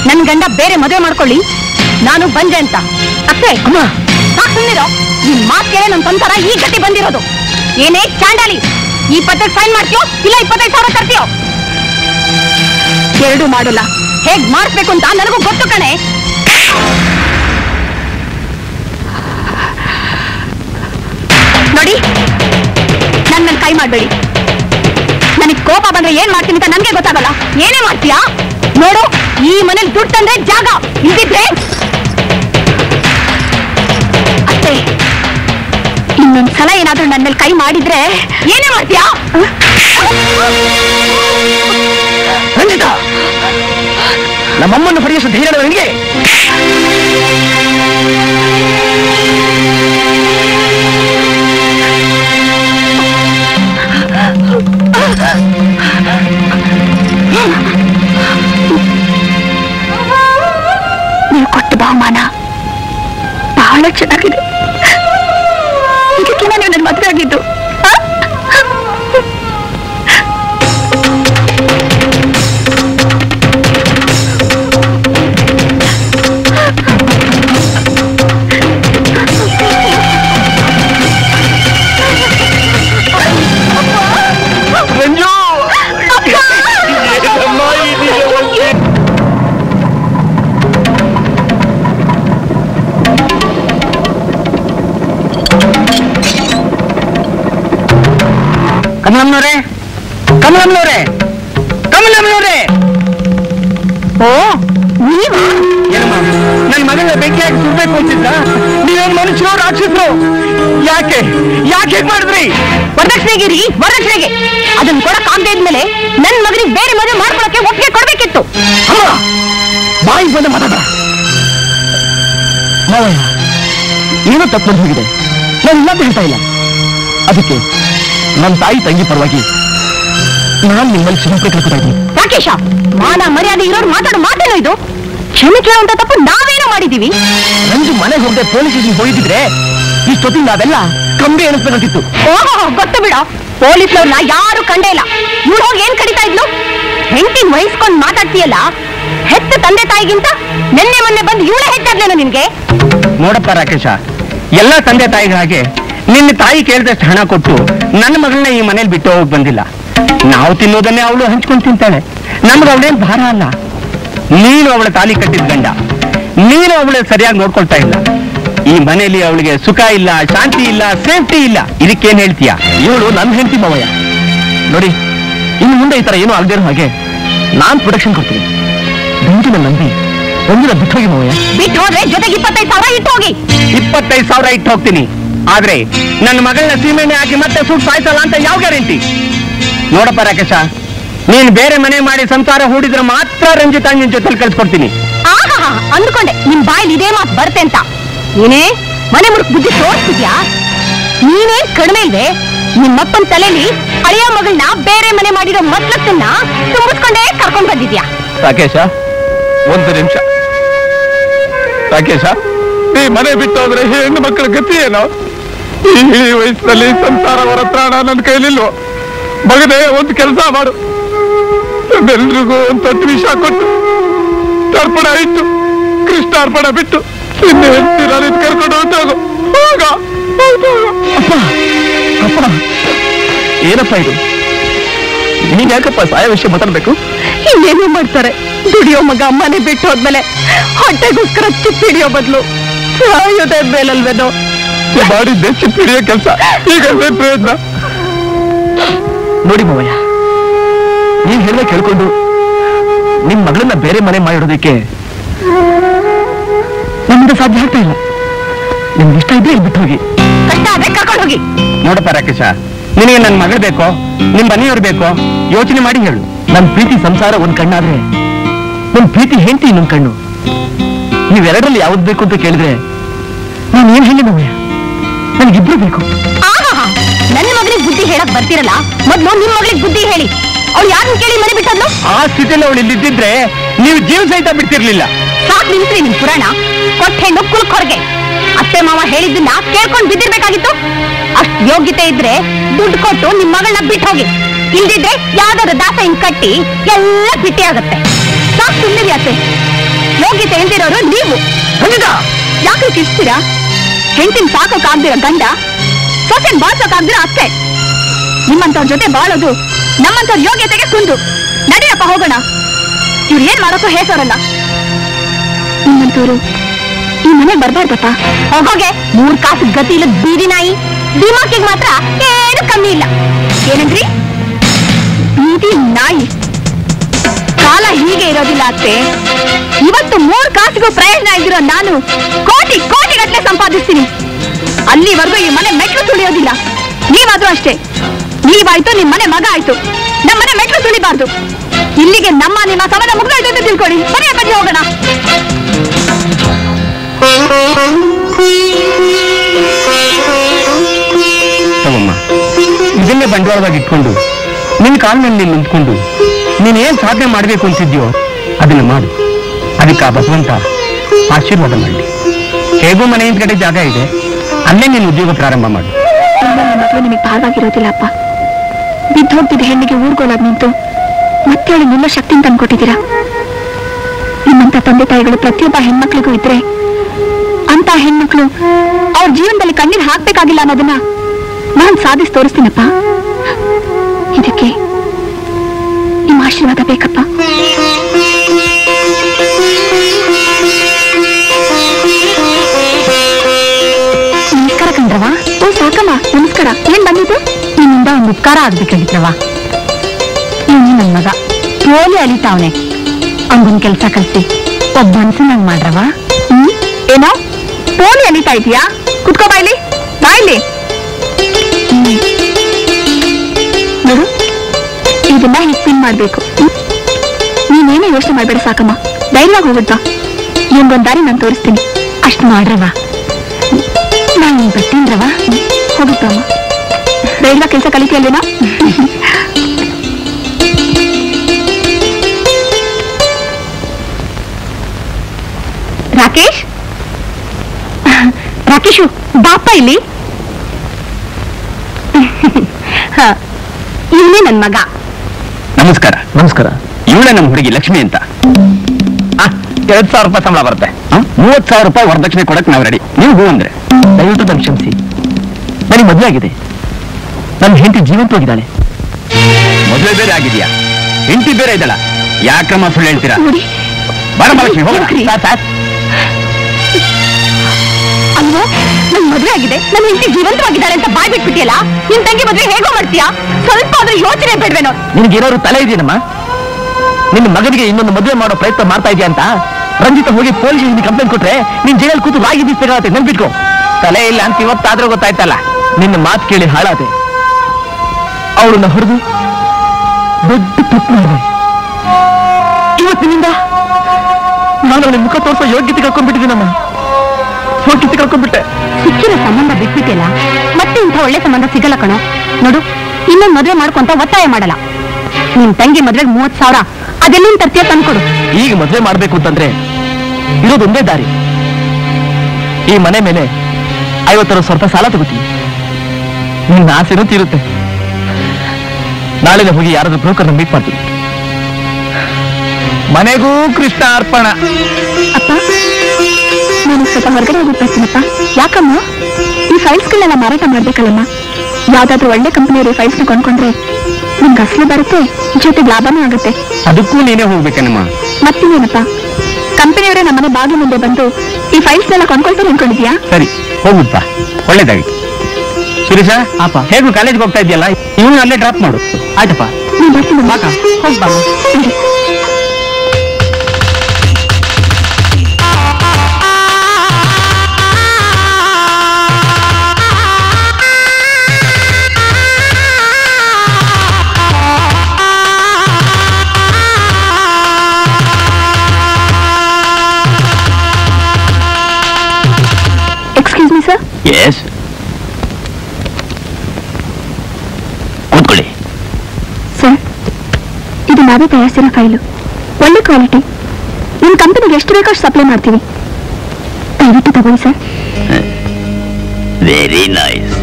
ನನ್ನ ಗಂಡ ಬೇರೆ ಮದುವೆ ಮಾಡ್ಕೊಳ್ಳಿ, ನಾನು ಬಂದೆ ಅಂತ. ಅಷ್ಟೇ ಸುಮ್ಮನಿರೋ, ಈ ಮಾತೇ ನನ್ನ ಸಂಸಾರ ಈ ಗಟ್ಟಿ ಬಂದಿರೋದು. ಏನೇ ಚಾಂಡಾಲಿ, ಈ ಪತ್ರಕ್ಕೆ ಸೈನ್ ಮಾಡ್ತೀಯೋ ಇಲ್ಲ 25,000 ತರ್ತೀಯೋ? ಎರಡೂ ಮಾಡೋಲ್ಲ. ಹೇಗ್ ಮಾಡಿಸ್ಬೇಕು ಅಂತ ನನಗೂ ಗೊತ್ತು ಕಣೆ. ನೋಡಿ, ನನ್ನ ಕೈ ಮಾಡಬೇಡಿ. ನನಗ್ ಕೋಪ ಬಂದ್ರೆ ಏನ್ ಮಾಡ್ತೀನಿ ಅಂತ ನನ್ಗೆ ಗೊತ್ತಾಗಲ್ಲ, ಏನೇ ಮಾಡ್ತೀಯಾ ನೋಡು. ಈ ಮನೇಲಿ ದುಡ್ಡು ತಂದ್ರೆ ಜಾಗ ಇದ್ದಿದ್ರೆ ಅಷ್ಟೇ. ಇನ್ನೊಂದ್ಸಲ ಏನಾದ್ರೂ ನನ್ನ ಮೇಲೆ ಕೈ ಮಾಡಿದ್ರೆ ಏನೇ ಮಾಡ್ತೀಯಾ? ರಂಜಿತಾ, ನಮ್ಮಮ್ಮನ್ನು ಪಡೆಯೋ ಧೈರ್ಯ ನನಗೆ. ನೀವು ಕೊಟ್ಟ ಬಹುಮಾನ ಬಹಳ ಚೆನ್ನಾಗಿದೆ. ಇದಕ್ಕಿಂತ ನೀವು ನನ್ನ ಮದುವೆ ಆಗಿದ್ದು. ಕಮಲಮ್ಮನವ್ರೆ, ಕಮಲಮ್ಮನವ್ರೆ, ಕಮಲಮ್ಮನವ್ರೆ. ಓ, ನೀವು ನನ್ನ ಮಗಳ ಬೆಂಕಿಯಾಗಿ ಸುರ್ಬೇಕು ಅಂತಿದ್ದ? ನೀವೇನು ಮನುಷ್ಯರು, ರಾಕ್ಷಸರು? ಯಾಕೆ ಯಾಕೆ ಹೇಗ್ ಮಾಡಿದ್ರಿ? ವರದಕ್ಷಿಣೆಗಿರಿ, ವರದಕ್ಷಿಣೆಗೆ. ಅದನ್ನ ಕೊಡಕ್ ಆಗದೆ ಇದ್ಮೇಲೆ ನನ್ನ ಮಗನಿಗೆ ಬೇರೆ ಮದುವೆ ಮಾಡ್ಕೊಳಕ್ಕೆ ಒಪ್ಪಿಗೆ ಕೊಡ್ಬೇಕಿತ್ತು. ಬಾಯಿ ಬಂದ ಮಾತಾಡ. ಏನೋ ತಪ್ಪು ಹೋಗಿದೆ, ನಾನು ಇಲ್ಲಂತ ಹೇಳ್ತಾ ಇಲ್ಲ. ಅದಕ್ಕೆ ನನ್ನ ತಾಯಿ ತಂಗಿ ಪರವಾಗಿ ನಾನು ನಿಮ್ಮಲ್ಲಿ ಕ್ಷಮೆ ಕೇಳ್ತಾ ಇದ್ದೀನಿ. ರಾಕೇಶ, ಮಾನ ಮರ್ಯಾದೆ ಇರೋರು ಮಾತಾಡೋ ಮಾತೇನೋ ಇದು? ಕ್ಷಮೆ ಕೇಳುವಂತ ತಪ್ಪು ನಾವೇನೋ ಮಾಡಿದೀವಿ? ನಂದು ಮನೆಗೆ ಹೋಗದೆ ಪೊಲೀಸ್ ಸ್ಟೇಷನ್ ಹೋಗಿದ್ರೆ ಇಷ್ಟೊತ್ತಿಗೆ ನಾವೆಲ್ಲ ಕಂಬಿ ಎಣಿಸ್ಬೇಕಿತ್ತು. ಓಹೋ, ಗೊತ್ತು ಬಿಡ, ಪೊಲೀಸ್ನವ್ರನ್ನ ಯಾರು ಕಂಡೇ ಇಲ್ಲ. ಇವ್ರು ಹೋಗಿ ಏನ್ ಕಡಿತಾ ಇದ್ಲು? ಹೆಂಡತಿ ವಹಿಸ್ಕೊಂಡು ಮಾತಾಡ್ತೀಯಲ್ಲ, ಹೆತ್ತ ತಂದೆ ತಾಯಿಗಿಂತ ನೆನ್ನೆ ಮೊನ್ನೆ ಬಂದು ಇವಳೇ ಹೆಚ್ಚಾಗ್ಲೇನೋ ನಿನ್ಗೆ? ನೋಡಪ್ಪ ರಾಕೇಶ, ಎಲ್ಲ ತಂದೆ ತಾಯಿಗಳ ಹಾಗೆ ನಿನ್ನ ತಾಯಿ ಕೇಳಿದಷ್ಟು ಹಣ ಕೊಟ್ಟು ನನ್ನ ಮಗಳನ್ನ ಈ ಮನೇಲಿ ಬಿಟ್ಟು ಹೋಗಿ ಬಂದಿಲ್ಲ. ನಾವು ತಿನ್ನೋದನ್ನೇ ಅವಳು ಹಂಚ್ಕೊಂಡು ತಿಂತಾಳೆ, ನಮ್ಗೆ ಅವಳೇನು ಭಾರ ಅಲ್ಲ. ನೀನು ಅವಳ ತಾಲಿ ಕಟ್ಟಿದ ಗಂಡ, ನೀನು ಅವಳ ಸರಿಯಾಗಿ ನೋಡ್ಕೊಳ್ತಾ ಇಲ್ಲ. ಈ ಮನೆಯಲ್ಲಿ ಅವಳಿಗೆ ಸುಖ ಇಲ್ಲ, ಶಾಂತಿ ಇಲ್ಲ, ಸೇಫ್ಟಿ ಇಲ್ಲ. ಇದಕ್ಕೇನ್ ಹೇಳ್ತೀಯ? ಇವಳು ನನ್ನ ಹೆಂಡತಿ ಮಾವಯ್ಯ. ನೋಡಿ, ಇನ್ನು ಮುಂದೆ ಈ ತರ ಏನೂ ಆಗದಿರೋ ಹಾಗೆ ನಾನು ಪ್ರೊಟೆಕ್ಷನ್ ಕೊಡ್ತೀನಿ. ದುಡ್ಡಿನ ನಂಬಿ ಒಂದಿನ ಬಿಟ್ಟು ಹೋಗಿ ಮಾವಯ್ಯ. ಬಿಟ್ಟು ಹೋದ್ರೆ ಜೊತೆಗೆ 25,000 ಇಟ್ಟು ಹೋಗಿ. 25,000 ಇಟ್ಟು ಹೋಗ್ತೀನಿ, ಆದ್ರೆ ನನ್ನ ಮಗಳನ್ನ ಸೀಮೆಣ್ಣೆ ಹಾಕಿ ಮತ್ತೆ ಸುಟ್ಟು ಸಾಯಿಸಲ್ಲ ಅಂತ ಯಾವ ಗ್ಯಾರಂಟಿ? ನೋಡಪ್ಪ ರಾಕೇಶ, ನೀನ್ ಬೇರೆ ಮನೆ ಮಾಡಿ ಸಂಸಾರ ಹೂಡಿದ್ರೆ ಮಾತ್ರ ರಂಜಿತಾ ನಿನ್ ಜೊತೆಲಿ ಕಳ್ಸ್ಕೊಡ್ತೀನಿ. ಅಂದ್ಕೊಂಡೆ ನಿನ್ ಬಾಯಲ್ಲಿ ಇದೇ ಮಾತು ಬರುತ್ತೆ ಅಂತ. ನೀನೇ ಮನೆ ಮುರುಕ್ ಬುದ್ಧಿ ತೋರಿಸ್ತಿದ್ಯಾ? ನೀನೇನ್ ಕಡಿಮೆ ಇಲ್ವೇ? ನಿಮ್ಮಪ್ಪನ ತಲೆಯಲ್ಲಿ ಹಳೆಯ ಮಗಳನ್ನ ಬೇರೆ ಮನೆ ಮಾಡಿರೋ ಮತ್ತನ್ನ ತುಂಬಿಸ್ಕೊಂಡೇ ಕರ್ಕೊಂಡ್ ಬಂದಿದ್ಯಾ? ರಾಕೇಶ, ಒಂದು ನಿಮಿಷ ರಾಕೇಶ, ಈ ಮನೆ ಬಿಟ್ಟು ಹೋದ್ರೆ ಹೆಣ್ಣು ಮಕ್ಕಳ ಗತಿ ಏನೋ? ಈ ವಯಸ್ಸಿನಲ್ಲಿ ಸಂಸಾರ ಹೊರತಾಣ ನನ್ನ ಕೈಲಿಲ್ವ? ಮಗನೇ, ಒಂದು ಕೆಲಸ ಮಾಡು, ಎಲ್ರಿಗೂ ಒಂದು ತಟ್ಟು ವಿಷ ಕೊಟ್ಟು ತರ್ಪಣ ಇಟ್ಟು ಕೃಷ್ಣಾರ್ಪಣ ಬಿಟ್ಟು ಇನ್ನು ಹೆಂಡತಿ ಕರ್ಕೊಂಡು ಹೊಂಟೋಗು. ಏನಪ್ಪ ಇದು? ನೀನ್ ಯಾಕಪ್ಪ ಸಾಯ ವಿಷಯ ಮಾತಾಡ್ಬೇಕು? ಇನ್ನೇನು ಮಾಡ್ತಾರೆ, ದುಡಿಯೋ ಮಗ ಅಮ್ಮನೆ ಬಿಟ್ಟು ಹೋದ್ಮೇಲೆ ಹೊಟ್ಟೆಗೋಸ್ಕರ ಚಿಪ್ಪಿಡಿಯೋ ಬದಲು ಸಾಯೋದೇ ಬೇಲಲ್ವೇನೋ? ಮಾಡಿದ್ದೆ ಚಿಪ್ಪಿಡಿಯೋ ಕೆಲಸ, ಈಗ ಪ್ರಯತ್ನ. ನೋಡಿ ಮಾವಯ್ಯ, ನೀನ್ ಹೇಳ ಕೇಳ್ಕೊಂಡು ನಿಮ್ ಮಗಳನ್ನ ಬೇರೆ ಮನೆ ಮಾಡಿಡೋದಕ್ಕೆ ನಮ್ಮಿಂದ ಸಾಧ್ಯ ಆಗ್ತಾ ಇಲ್ಲ. ನಿಮ್ಗೆ ಇಷ್ಟ ಇದ್ರೆ ಇಲ್ಲಿ ಬಿಟ್ಟು ಹೋಗಿ, ಕಷ್ಟ ಆದ್ರೆ ಕರ್ಕೊಂಡು ಹೋಗಿ. ನೋಡಪ್ಪ ರಾಕೇಶ, ನಿನಗೆ ನನ್ನ ಮಗಳು ಬೇಕೋ ನಿಮ್ ಮನೆಯವ್ರು ಬೇಕೋ ಯೋಚನೆ ಮಾಡಿ ಹೇಳು. ನನ್ ಪ್ರೀತಿ ಸಂಸಾರ ಒಂದ್ ಕಣ್ಣಾದ್ರೆ ನನ್ ಪ್ರೀತಿ ಹೆಂಡತಿ ಇನ್ನೊಂದ್ ಕಣ್ಣು. ನೀವೆರಡರಲ್ಲಿ ಯಾವ್ದು ಬೇಕು ಅಂತ ಕೇಳಿದ್ರೆ ನಾನು ಏನ್ ಹೇಳಿ ಮಾವಯ್ಯ? ನನ್ಗಿಬ್ರು ಬೇಕು. ನನ್ನ ಮಗಳಿಗೆ ಬುದ್ಧಿ ಹೇಳಕ್ ಬರ್ತಿರಲ್ಲ, ಮೊದ್ಲು ನಿಮ್ ಮಗಳಿಗೆ ಬುದ್ಧಿ ಹೇಳಿ. ಅವ್ಳು ಯಾರನ್ನ ಕೇಳಿ ಮನೆ ಬಿಟ್ಟದ್ಲು? ಆ ಸ್ಥಿತಿಯಲ್ಲಿ ಅವಳು ಇಲ್ಲಿದ್ದಿದ್ರೆ ನೀವು ಜೀವ ಸಹಿತ ಬಿಡ್ತಿರ್ಲಿಲ್ಲ. ಸಾಕು ನಿಂತ್ರಿ ನಿಮ್ ಪುರಾಣ. ಕೊಟ್ಟೆ ನೊಕ್ಕುಲ್ ಹೊರಗೆ ಅತ್ತೆ ಮಾವ ಹೇಳಿದ್ದನ್ನ ಕೇಳ್ಕೊಂಡು ಬಿದ್ದಿರ್ಬೇಕಾಗಿತ್ತು. ಅಷ್ಟು ಯೋಗ್ಯತೆ ಇದ್ರೆ ದುಡ್ಡು ಕೊಟ್ಟು ನಿಮ್ ಮಗಳನ್ನ ಬಿಟ್ಟು ಹೋಗಿ. ಇಲ್ದಿದ್ರೆ ಯಾವ್ದಾದ್ರು ದಾಸ ಹಿಂಗ್ ಕಟ್ಟಿ ಎಲ್ಲ ಬಿಟ್ಟಿ ಆಗತ್ತೆ. ಸಾಕು ಸುಮ್ಮನೆ ಅತ್ತೆ. ಯೋಗ್ಯತೆ ಇಲ್ದಿರೋರು ನೀವು. ಯಾಕೆ ಕಿಸ್ತೀರಾ? ಹೆಂಡತಿನ ಸಾಕೋಕಾಗ್ದಿರೋ ಗಂಡ, ಸೊಸೆನ್ ಬಾಳ್ಸೋಕಾಗ್ದಿರೋ ಅತ್ತೆ. ನಿಮ್ಮಂತವ್ರ ಜೊತೆ ಬಾಳೋದು ನಮ್ಮಂತವ್ರ ಯೋಗ್ಯತೆಗೆ ಕುಂದು. ನಡಿಯಪ್ಪ ಹೋಗೋಣ. ಇವ್ರು ಏನ್ ಮಾಡೋಕ್ಕೂ ಹೇಸೋರಲ್ಲ. ನಿಮ್ಮಂತವ್ರು ಈ ಮನೆಗೆ ಬರ್ಬಾರ್ದಪ್ಪ. ಹೋಗೋಗೆ ಮೂರ್ ಕಾಸು ಗತಿ ಇಲ್ಲ ಬೀದಿ ನಾಯಿ. ದಿಮಾಕಿಗೆ ಮಾತ್ರ ಏನು ಕಮ್ಮಿ ಇಲ್ಲ. ಏನಂದ್ರಿ? ಬೀದಿ ನಾಯಿ. ಕಾಲ ಹೀಗೆ ಇರೋದಿಲ್ಲ ಅತ್ತೆ. ಇವತ್ತು ಮೂರ್ ಕಾಸಿಗೂ ಪ್ರಯೋಜನ ಆಗಿರೋ ನಾನು ಕೋಟಿ ಕೋಟಿ ಗಟ್ಟಲೆ ಸಂಪಾದಿಸ್ತೀನಿ. ಅಲ್ಲಿವರೆಗೂ ಈ ಮನೆ ಮೆಟ್ಲು ತುಳಿಯೋದಿಲ್ಲ. ನೀವಾದ್ರೂ ಅಷ್ಟೇ. ನೀವಾಯ್ತು, ನಿಮ್ ಮನೆ ಮಗ ಆಯ್ತು, ನಮ್ಮ ಮನೆ ಮೆಟ್ಲು ತುಳಿಬಾರ್ದು. ಇಲ್ಲಿಗೆ ನಮ್ಮ ನಿಮ್ಮ ಸಮಯ ಮುಗ್ದಾಯ್ತು ಅಂತ ತಿಳ್ಕೊಳ್ಳಿ. ಮನೆಯ ಬನ್ನಿ, ಹೋಗೋಣ. ಇದನ್ನೇ ಬಂಡವಾಳವಾಗಿ ಇಟ್ಕೊಂಡು ನಿನ್ ಕಾಲಿನಲ್ಲಿ ನಿಂತ್ಕೊಂಡು ನೀನೇನ್ ಸಾಧನೆ ಮಾಡ್ಬೇಕು ಅಂತಿದ್ಯೋ ಅದನ್ನ ಮಾಡು. ಅದಕ್ಕೆ ಆ ಭಗವಂತ ಆಶೀರ್ವಾದ ಮಾಡಿ. ಹೇಗೋ ಮನೆ ಹಿಂದ್ಗಡೆ ಜಾಗ ಇದೆ, ಅಲ್ಲೇ ನೀನು ಉದ್ಯೋಗ ಪ್ರಾರಂಭ ಮಾಡು. ಮಕ್ಕಳು ನಿಮಗೆ ಭಾರವಾಗಿರೋದಿಲ್ಲ ಅಪ್ಪ. ಬಿದ್ದು ಹೋಗ್ತಿದ್ದ ಹೆಣ್ಣಿಗೆ ಊರ್ಗೋಲಾಗಿ ನಿಂತು ಮತ್ತೆ ಅವಳು ನಿಮ್ಮ ಶಕ್ತಿನ ತಂದ್ಕೊಟ್ಟಿದ್ದೀರಾ. ನಿಮ್ಮಂತ ತಂದೆ ತಾಯಿಗಳು ಪ್ರತಿಯೊಬ್ಬ ಹೆಣ್ಮಕ್ಳಿಗೂ ಇದ್ರೆ ಅಂತ ಹೆಣ್ಮಕ್ಳು ಅವ್ರ ಜೀವನದಲ್ಲಿ ಕಣ್ಣೀರು ಹಾಕ್ಬೇಕಾಗಿಲ್ಲ ಅನ್ನೋದನ್ನ ನಾನು ಸಾಧಿಸಿ ತೋರಿಸ್ತೀನಪ್ಪ. ಇದಕ್ಕೆ ನಿಮ್ಮ ಆಶೀರ್ವಾದ ಬೇಕಪ್ಪ. ನಮಸ್ಕಾರ ಕಂಡ್ರವ. ಓ ಸಾಕಮ್ಮ, ನಮಸ್ಕಾರ. ಏನ್ ಬಂದಿದ್ದು? ನಿನ್ನಿಂದ ಒಂದು ಉಪಕಾರ ಆಗ್ಬೇಕಾಗಿದ್ರವ. ಇನ್ನು ನನ್ ಮಗ ಓಲಿ ಅಲಿತಾವನೆ, ಅವನಿಗೊಂದು ಕೆಲಸ ಕಲಿಸಿ ಒಬ್ಬ ಮನ್ಸಿನಂಗ್ ಮಾಡ್ರವ. ಏನೋ ಓಲಿ ಅಲಿತಾ ಇದೀಯಾ? ಕುತ್ಕೋ, ಬಾಯ್ಲಿ ಬಾಯ್ಲಿ. ನೋಡು, ಇದನ್ನ ಹಿಪ್ಪಿನ್ ಮಾಡ್ಬೇಕು. ನೀನೇನೇ ಯೋಚನೆ ಮಾಡ್ಬೇಡ ಸಾಕಮ್ಮ, ಧೈರ್ಯವಾಗಿ ಹೋಗುತ್ತಾ. ನಿಮ್ಗೊಂದ್ ದಾರಿ ನಾನು ತೋರಿಸ್ತೀನಿ, ಅಷ್ಟು ಮಾಡ್ರವ. ನಾನು ನಿನ್ ಬರ್ತೀನ್ರವ. ಹೋಗುತ್ತಮ್ಮ. ಬೇಗ ಕೆಲಸ ಕಲಿತಿಯಲ್ಲೇನಾ? ರಾಕೇಶ್, ರಾಕೇಶು ಬಾಪ ಇಲ್ಲಿ. ಇವನೇ ನನ್ನ ಮಗ. ನಮಸ್ಕಾರ. ನಮಸ್ಕಾರ. ಇವಳೇ ನಮ್ಮ ಹುಡುಗಿ ಲಕ್ಷ್ಮಿ ಅಂತ. 2,000 ರೂಪಾಯಿ ಸಂಬಳ ಬರುತ್ತೆ. 30,000 ರೂಪಾಯಿ ವರದಕ್ಷಿಣೆ ಕೊಡಕ್ಕೆ ನಾವು ರೆಡಿ. ನೀವು ಹೂ ಅಂದ್ರೆ ದಯವಿಟ್ಟು ನಮ್ಗೆ ಕ್ಷಮಿಸಿ. ನನಗೆ ಮದುವೆ ಆಗಿದೆ, ನನ್ನ ಹೆಂಡತಿ ಜೀವಂತವಾಗಿದ್ದಾಳೆ. ಮದುವೆ ಬೇರೆ ಆಗಿದೆಯಾ, ಹೆಂಡತಿ ಬೇರೆ ಇದ್ದಾಳ, ಯಾಕಮ್ಮ ಸುಳ್ಳು ಹೇಳ್ತೀರಾ? ಬರಮಲಕ್ಷ್ಮಿ ಅಲ್ವಾ, ನನ್ ಮದುವೆ ಆಗಿದೆ, ನನ್ನ ಹೆಂಡತಿ ಜೀವಂತವಾಗಿದ್ದಾಳೆ ಅಂತ ಬಾಯ್ ಬಿಟ್ಬಿಟ್ಟಿಯಲ್ಲ. ನಿನ್ ತಂಗಿ ಮದುವೆ ಹೇಗೋ ಮಾಡ್ತೀಯಾ? ಸ್ವಲ್ಪ ಆದ್ರೂ ಯೋಚನೆ ಬೇಡ್ವೇನೋ? ನಿನ್ಗೇನೋರು ತಲೆ ಇದೆಯೇನಮ್ಮ? ನಿನ್ನ ಮಗನಿಗೆ ಇನ್ನೊಂದು ಮದುವೆ ಮಾಡೋ ಪ್ರಯತ್ನ ಮಾಡ್ತಾ ಇದೆಯಾ ಅಂತ ರಂಜಿತ ಹೋಗಿ ಪೊಲೀಸ್ ಕಂಪ್ಲೇಂಟ್ ಕೊಟ್ರೆ ನೀನ್ ಜೈಲಲ್ಲಿ ಕೂತು ಬಾಗಿ ಬಿಸ್ತಾಗತ್ತೆ. ನೆನ್ಪಿಟ್ಕೋ, ತಲೆ ಇಲ್ಲ ಅಂತ ಇವತ್ತಾದ್ರೂ ಗೊತ್ತಾಯ್ತಲ್ಲ. ನಿನ್ನ ಮಾತು ಕೇಳಿ ಹಾಳಾದೆ, ಅವಳನ್ನ ಹೊಡೆದು ದೊಡ್ಡ ತಪ್ಪು ಮಾಡಿದೆ. ಇವತ್ತಿನಿಂದ ನಾನು ಅವನ ಮುಖ ತೋರಿಸೋ ಯೋಗ್ಯತೆ ಕಳ್ಕೊಂಡ್ಬಿಟ್ಟಿದ್ದೀನಮ್ಮ. ಯೋಗ್ಯತೆ ಕಳ್ಕೊಂಡ್ಬಿಟ್ಟೆ. ಸಿಕ್ಕಿರೋ ಸಂಬಂಧ ಬಿಟ್ಬಿಟ್ಟಿಲ್ಲ, ಮತ್ತೆ ಇಂಥ ಒಳ್ಳೆ ಸಂಬಂಧ ಸಿಗಲ್ಲ ಕಣೋ. ನೋಡು, ಇನ್ನೊಂದು ಮದುವೆ ಮಾಡ್ಕೊಂತ ಒತ್ತಾಯ ಮಾಡಲ್ಲ. ನಿನ್ ತಂಗಿ ಮದ್ವೆಗೆ 30,000 ಅದೆಲ್ಲಿನ ತರ್ತೀಯ ತಂದ್ಕೊಡು. ಈಗ ಮದ್ವೆ ಮಾಡ್ಬೇಕು ಅಂತಂದ್ರೆ ಇರೋದೊಂದೇ ದಾರಿ. ಈ ಮನೆ ಮೇಲೆ 50,000 ರೂಪಾಯಿ ಸಾಲ ತಗೋತೀನಿ. ನಿನ್ನ ಆಸೆನೂ ತೀರುತ್ತೆ. ನಾಳೆನೆ ಹೋಗಿ ಯಾರಾದ್ರೂ ಬ್ರೋಕರ್ನ ಮೀಟ್ ಮಾಡ್ತೀನಿ. ಮನೆಗೂ ಕೃಷ್ಣ ಅರ್ಪಣ. ಅಪ್ಪ, ನಾನು ಸ್ವಲ್ಪ ಹೊರಗಡೆ ಹೋಗಿ ಬರ್ತೀನಪ್ಪ. ಯಾಕಮ್ಮ? ಈ ಫೈಲ್ಸ್ಗಳನ್ನೆಲ್ಲ ಮಾರಾಟ ಮಾಡ್ಬೇಕಲ್ಲಮ್ಮ. ಯಾವ್ದಾದ್ರೂ ಒಳ್ಳೆ ಕಂಪನಿಯವರು ಫೈಲ್ಸ್ನ ಕೊಂಡ್ಕೊಂಡ್ರೆ ನಿಮ್ಗೆ ಅಸಲು ಬರುತ್ತೆ, ಜೊತೆಗೆ ಲಾಭನೂ ಆಗುತ್ತೆ. ಅದಕ್ಕೂ ನೀನೇ ಹೋಗ್ಬೇಕೇನಮ್ಮ? ಮತ್ತಿನೇನಪ್ಪ, ಕಂಪನಿಯವರೇ ನಮ್ಮನೆ ಬಾಗಿ ಮುಂದೆ ಬಂದು ಈ ಫೈಲ್ಸ್ನೆಲ್ಲ ಕೊಂಡ್ಕೊಳ್ತಾರೆ ಅನ್ಕೊಂಡಿದ್ಯಾ? ಸರಿ ಹೋಗುತ್ತ, ಒಳ್ಳೇದಾಗಿತ್ತು. ಸುರೇಶ ಅಪ್ಪ, ಹೇಗೂ ಕಾಲೇಜ್ಗೆ ಹೋಗ್ತಾ ಇದೆಯಲ್ಲ, ಇವನು ಅಲ್ಲೇ ಡ್ರಾಪ್ ಮಾಡು. ಆಯ್ತಪ್ಪ, ನೀನು ಬರ್ತೀನಿ ಬಾಕ. ಹೋಗ್ಬಾ. Yes. ಕೂತ್ಕೊಳ್ಳಿ ಸರ್. ಇದು ನಾವೇ ತಯಾರಿಸಿರೋ ಫೈಲು, ಒಳ್ಳೆ ಕ್ವಾಲಿಟಿ. ನಿಮ್ಮ ಕಂಪನಿಗೆ ಎಷ್ಟು ಬೇಕೋ ಅಷ್ಟು ಸಪ್ಲೈ ಮಾಡ್ತೀವಿ. ದಯವಿಟ್ಟು ತಗೊಳ್ಳಿ sir. Very nice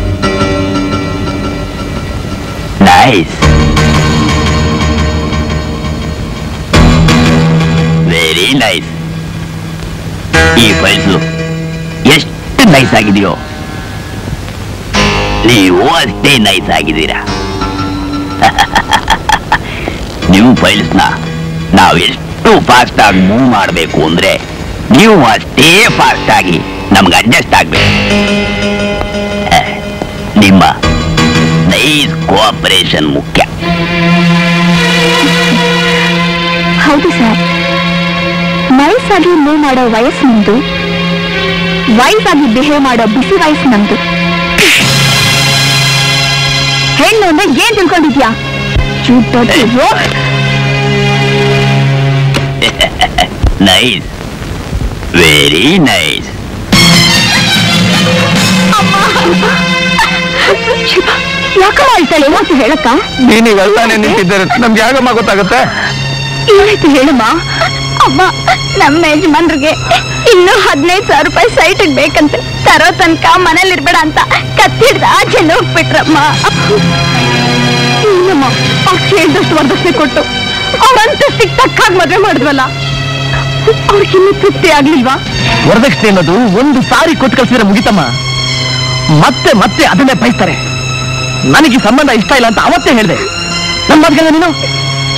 nice very nice. ಈ ಫೈಲು ಎಷ್ಟು ನೈಸ್ ಆಗಿದೆಯೋ ನೀವು ಅಷ್ಟೇ ನೈಸ್ ಆಗಿದ್ದೀರಾ. ನೀವು ಫೈಲ್ಸ್ನ ನಾವೆಷ್ಟು ಫಾಸ್ಟ್ ಆಗಿ ಮೂವ್ ಮಾಡಬೇಕು ಅಂದ್ರೆ ನೀವು ಅಷ್ಟೇ ಫಾಸ್ಟ್ ಆಗಿ ನಮ್ಗೆ ಅಡ್ಜಸ್ಟ್ ಆಗ್ಬೇಕು. ನಿಮ್ಮ ನೈಸ್ ಕೋಆಪರೇಷನ್ ಮುಖ್ಯ. ಹೌದು ಸರ್, ನೈಸ್ ಆಗಿ ಮೂವ್ ಮಾಡೋ ವಯಸ್ಸು ನಿಮ್ದು, ವೈಸ್ ಆಗಿ ಬಿಹೇವ್ ಮಾಡೋ ಬಿಸಿ ವಯಸ್ಸು ನಮ್ದು. ಹೆಣ್ಣು ಅಂದ್ರೆ ಏನ್ ತಿಳ್ಕೊಂಡಿದ್ಯಾ? Nice, very nice. ಯಾಕೆ ಹೇಳ್ತಾಳೆ ಅಂತ ಹೇಳಕ್ಕ? ನೀನಿಗೆಲ್ಲ ನೆನಪಿದ್ದಾರೆ, ನಮ್ಗೆ ಯಾಕಮ್ಮ ಗೊತ್ತಾಗುತ್ತೆ? ಏನಾಯ್ತು ಹೇಳಮ್ಮ? ಅಮ್ಮ, ನಮ್ಮ ಯಜಮಾನ್ರಿಗೆ ಇನ್ನೂ 15,000 ರೂಪಾಯಿ ಸೈಟಿಗೆ ಬೇಕಂತೆ. ತರೋ ತನಕ ಮನೇಲಿ ಇರ್ಬೇಡ ಅಂತ ಕತ್ತಿ ಹಿಡ್ದ ಆಚೆ ಹೋಗ್ಬಿಟ್ರಮ್ಮ. ಇನ್ನಮ್ಮ ಅವ್ರು ಕೇಳಿದಷ್ಟು ವರದಕ್ಷಿಣೆ ಕೊಟ್ಟು ಅವ್ರಂತ ಸಿಕ್ತಕ್ಕಾಗಿ ಮದುವೆ ಮಾಡಿದ್ವಲ್ಲ, ಅವ್ರಿಗಿನ್ನೂ ತೃಪ್ತಿ ಆಗ್ಲಿಲ್ವಾ? ವರದಕ್ಷಿಣೆ ಅನ್ನೋದು ಒಂದು ಸಾರಿ ಕೊಟ್ಟು ಕಳ್ಸಿದ್ರೆ ಮುಗಿತಮ್ಮ, ಮತ್ತೆ ಮತ್ತೆ ಅದನ್ನೇ ಬಯಸ್ತಾರೆ. ನನಗೆ ಸಂಬಂಧ ಇಷ್ಟ ಇಲ್ಲ ಅಂತ ಅವತ್ತೇ ಹೇಳಿದೆ. ನನ್ನ ಮದ್ಗೆಲ್ಲ ನೀನು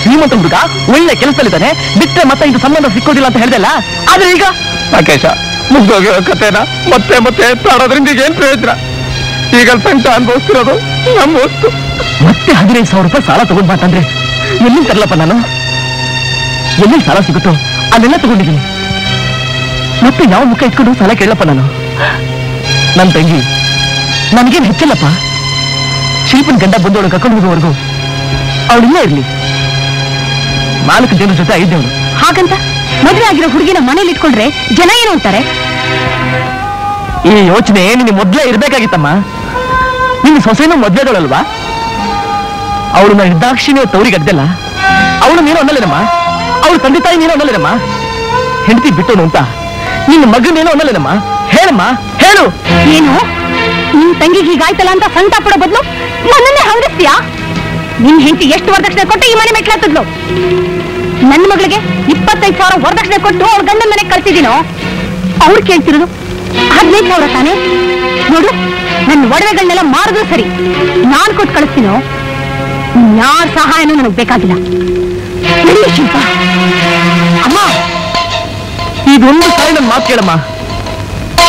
ಶ್ರೀಮಂತ ಹುಡುಗ, ಒಳ್ಳೆ ಕೆಲಸದಲ್ಲಿದ್ದಾನೆ, ಬಿಟ್ಟರೆ ಮತ್ತೆ ಇದು ಸಂಬಂಧ ಸಿಕ್ಕೋದಿಲ್ಲ ಅಂತ ಹೇಳ್ದಲ್ಲ. ಆದ್ರೆ ಈಗ ರಾಕೇಶ ಮುಗ್ದೋಗಿರೋ ಕಥೆನ ಮತ್ತೆ ಮತ್ತೆ ಎತ್ತಾಡೋದ್ರಿಂದ ಏನ್ ಪ್ರಯೋಜನ? ಈಗ ಸಂಕಟ ಅನ್ಭವಿಸ್ತಿರೋದು ನಮ್ಮ ವಸ್ತು. ಮತ್ತೆ 15,000 ರೂಪಾಯಿ ಸಾಲ ತಗೊಂಡ್ ಮಾತಂದ್ರೆ ಎಲ್ಲಿ ತರಲಪ್ಪ ನಾನು? ಎಲ್ಲಿ ಸಾಲ ಸಿಗುತ್ತೋ ಅಲ್ಲೆಲ್ಲ ತಗೊಂಡಿದ್ದೀನಿ. ಮತ್ತೆ ಯಾವ ಮುಖ ಇಟ್ಕೊಂಡು ಸಾಲ ಕೇಳಪ್ಪ ನಾನು? ನನ್ನ ತಂಗಿ ನನ್ಗೇನು ಹೆಚ್ಚಲ್ಲಪ್ಪ. ಶಿಲ್ಪನ್ ಗಂಡ ಬಂದವಳು ಕರ್ಕೊಂಡು ಹೋಗೋವರೆಗೂ ಅವಳಿಲ್ಲೇ ಇರ್ಲಿ. 4 ಜನರ ಜೊತೆ 5 ಜನರು. ಹಾಗಂತ ಮದುವೆ ಆಗಿರೋ ಹುಡುಗಿನ ಮನೇಲಿ ಇಟ್ಕೊಂಡ್ರೆ ಜನ ಏನು ಅಂತಾರೆ? ಈ ಯೋಚನೆ ನಿನ್ನ ಮೊದಲೇ ಇರ್ಬೇಕಾಗಿತ್ತಮ್ಮ. ನಿನ್ನ ಸೊಸೆನೂ ಮದ್ವೆಗಳಲ್ವಾ? ಅವಳನ್ನ ನಿರ್ದಾಕ್ಷಿಣ್ಯ ತವರಿಗಡ್ದಲ್ಲ, ಅವಳು ನೀನು ಅನ್ನಲೇನಮ್ಮ, ಅವಳ ತಂದೆ ತಾಯಿ ನೀನು ಅನ್ನಲೇನಮ್ಮ, ಹೆಂಡತಿ ಬಿಟ್ಟೋನು ಅಂತ ನಿನ್ನ ಮಗನೇನು ಅನ್ನಲೇನಮ್ಮ? ಹೇಳಮ್ಮ ಹೇಳು. ಏನು ನಿನ್ ತಂಗಿಗೆ ಹೀಗಾಯ್ತಲ್ಲ ಅಂತ ಸಂತಾಪ ಪಡೋ ಬದಲು ನನ್ನನ್ನೇ ಹಂಗಿಸ್ತೀಯಾ? ನಿನ್ ಹೆಂಡತಿ ಎಷ್ಟು ವರದಕ್ಷಿಣೆ ಕೊಟ್ಟು ಈ ಮನೆ ಮೆಟ್ಲಾಗ್ತದ್ಲು? ನನ್ನ ಮಗಳಿಗೆ 25,000 ವರದಕ್ಷಿಣೆ ಕೊಟ್ಟು ಅವ್ರ ಗಂಡನ ಮನೆಗೆ ಕಳ್ಸಿದೀನೋ? ಅವ್ರು ಕೇಳ್ತಿರೋದು 15,000 ತಾನೇ? ನೋಡು, ನನ್ನ ಒಡವೆಗಳನ್ನೆಲ್ಲ ಮಾರಿದ್ರು ಸರಿ, ನಾನು ಕೊಟ್ಟು ಕಳಿಸ್ತೀನೋ? ಯಾರ ಸಹಾಯನೂ ನನಗೆ ಬೇಕಾಗಿಲ್ಲ. ಶಿಲ್ಪ ಅಮ್ಮ, ಇದೊಂದು ಸಾರಿ ನನ್ನ ಮಾತು ಕೇಳಮ್ಮ.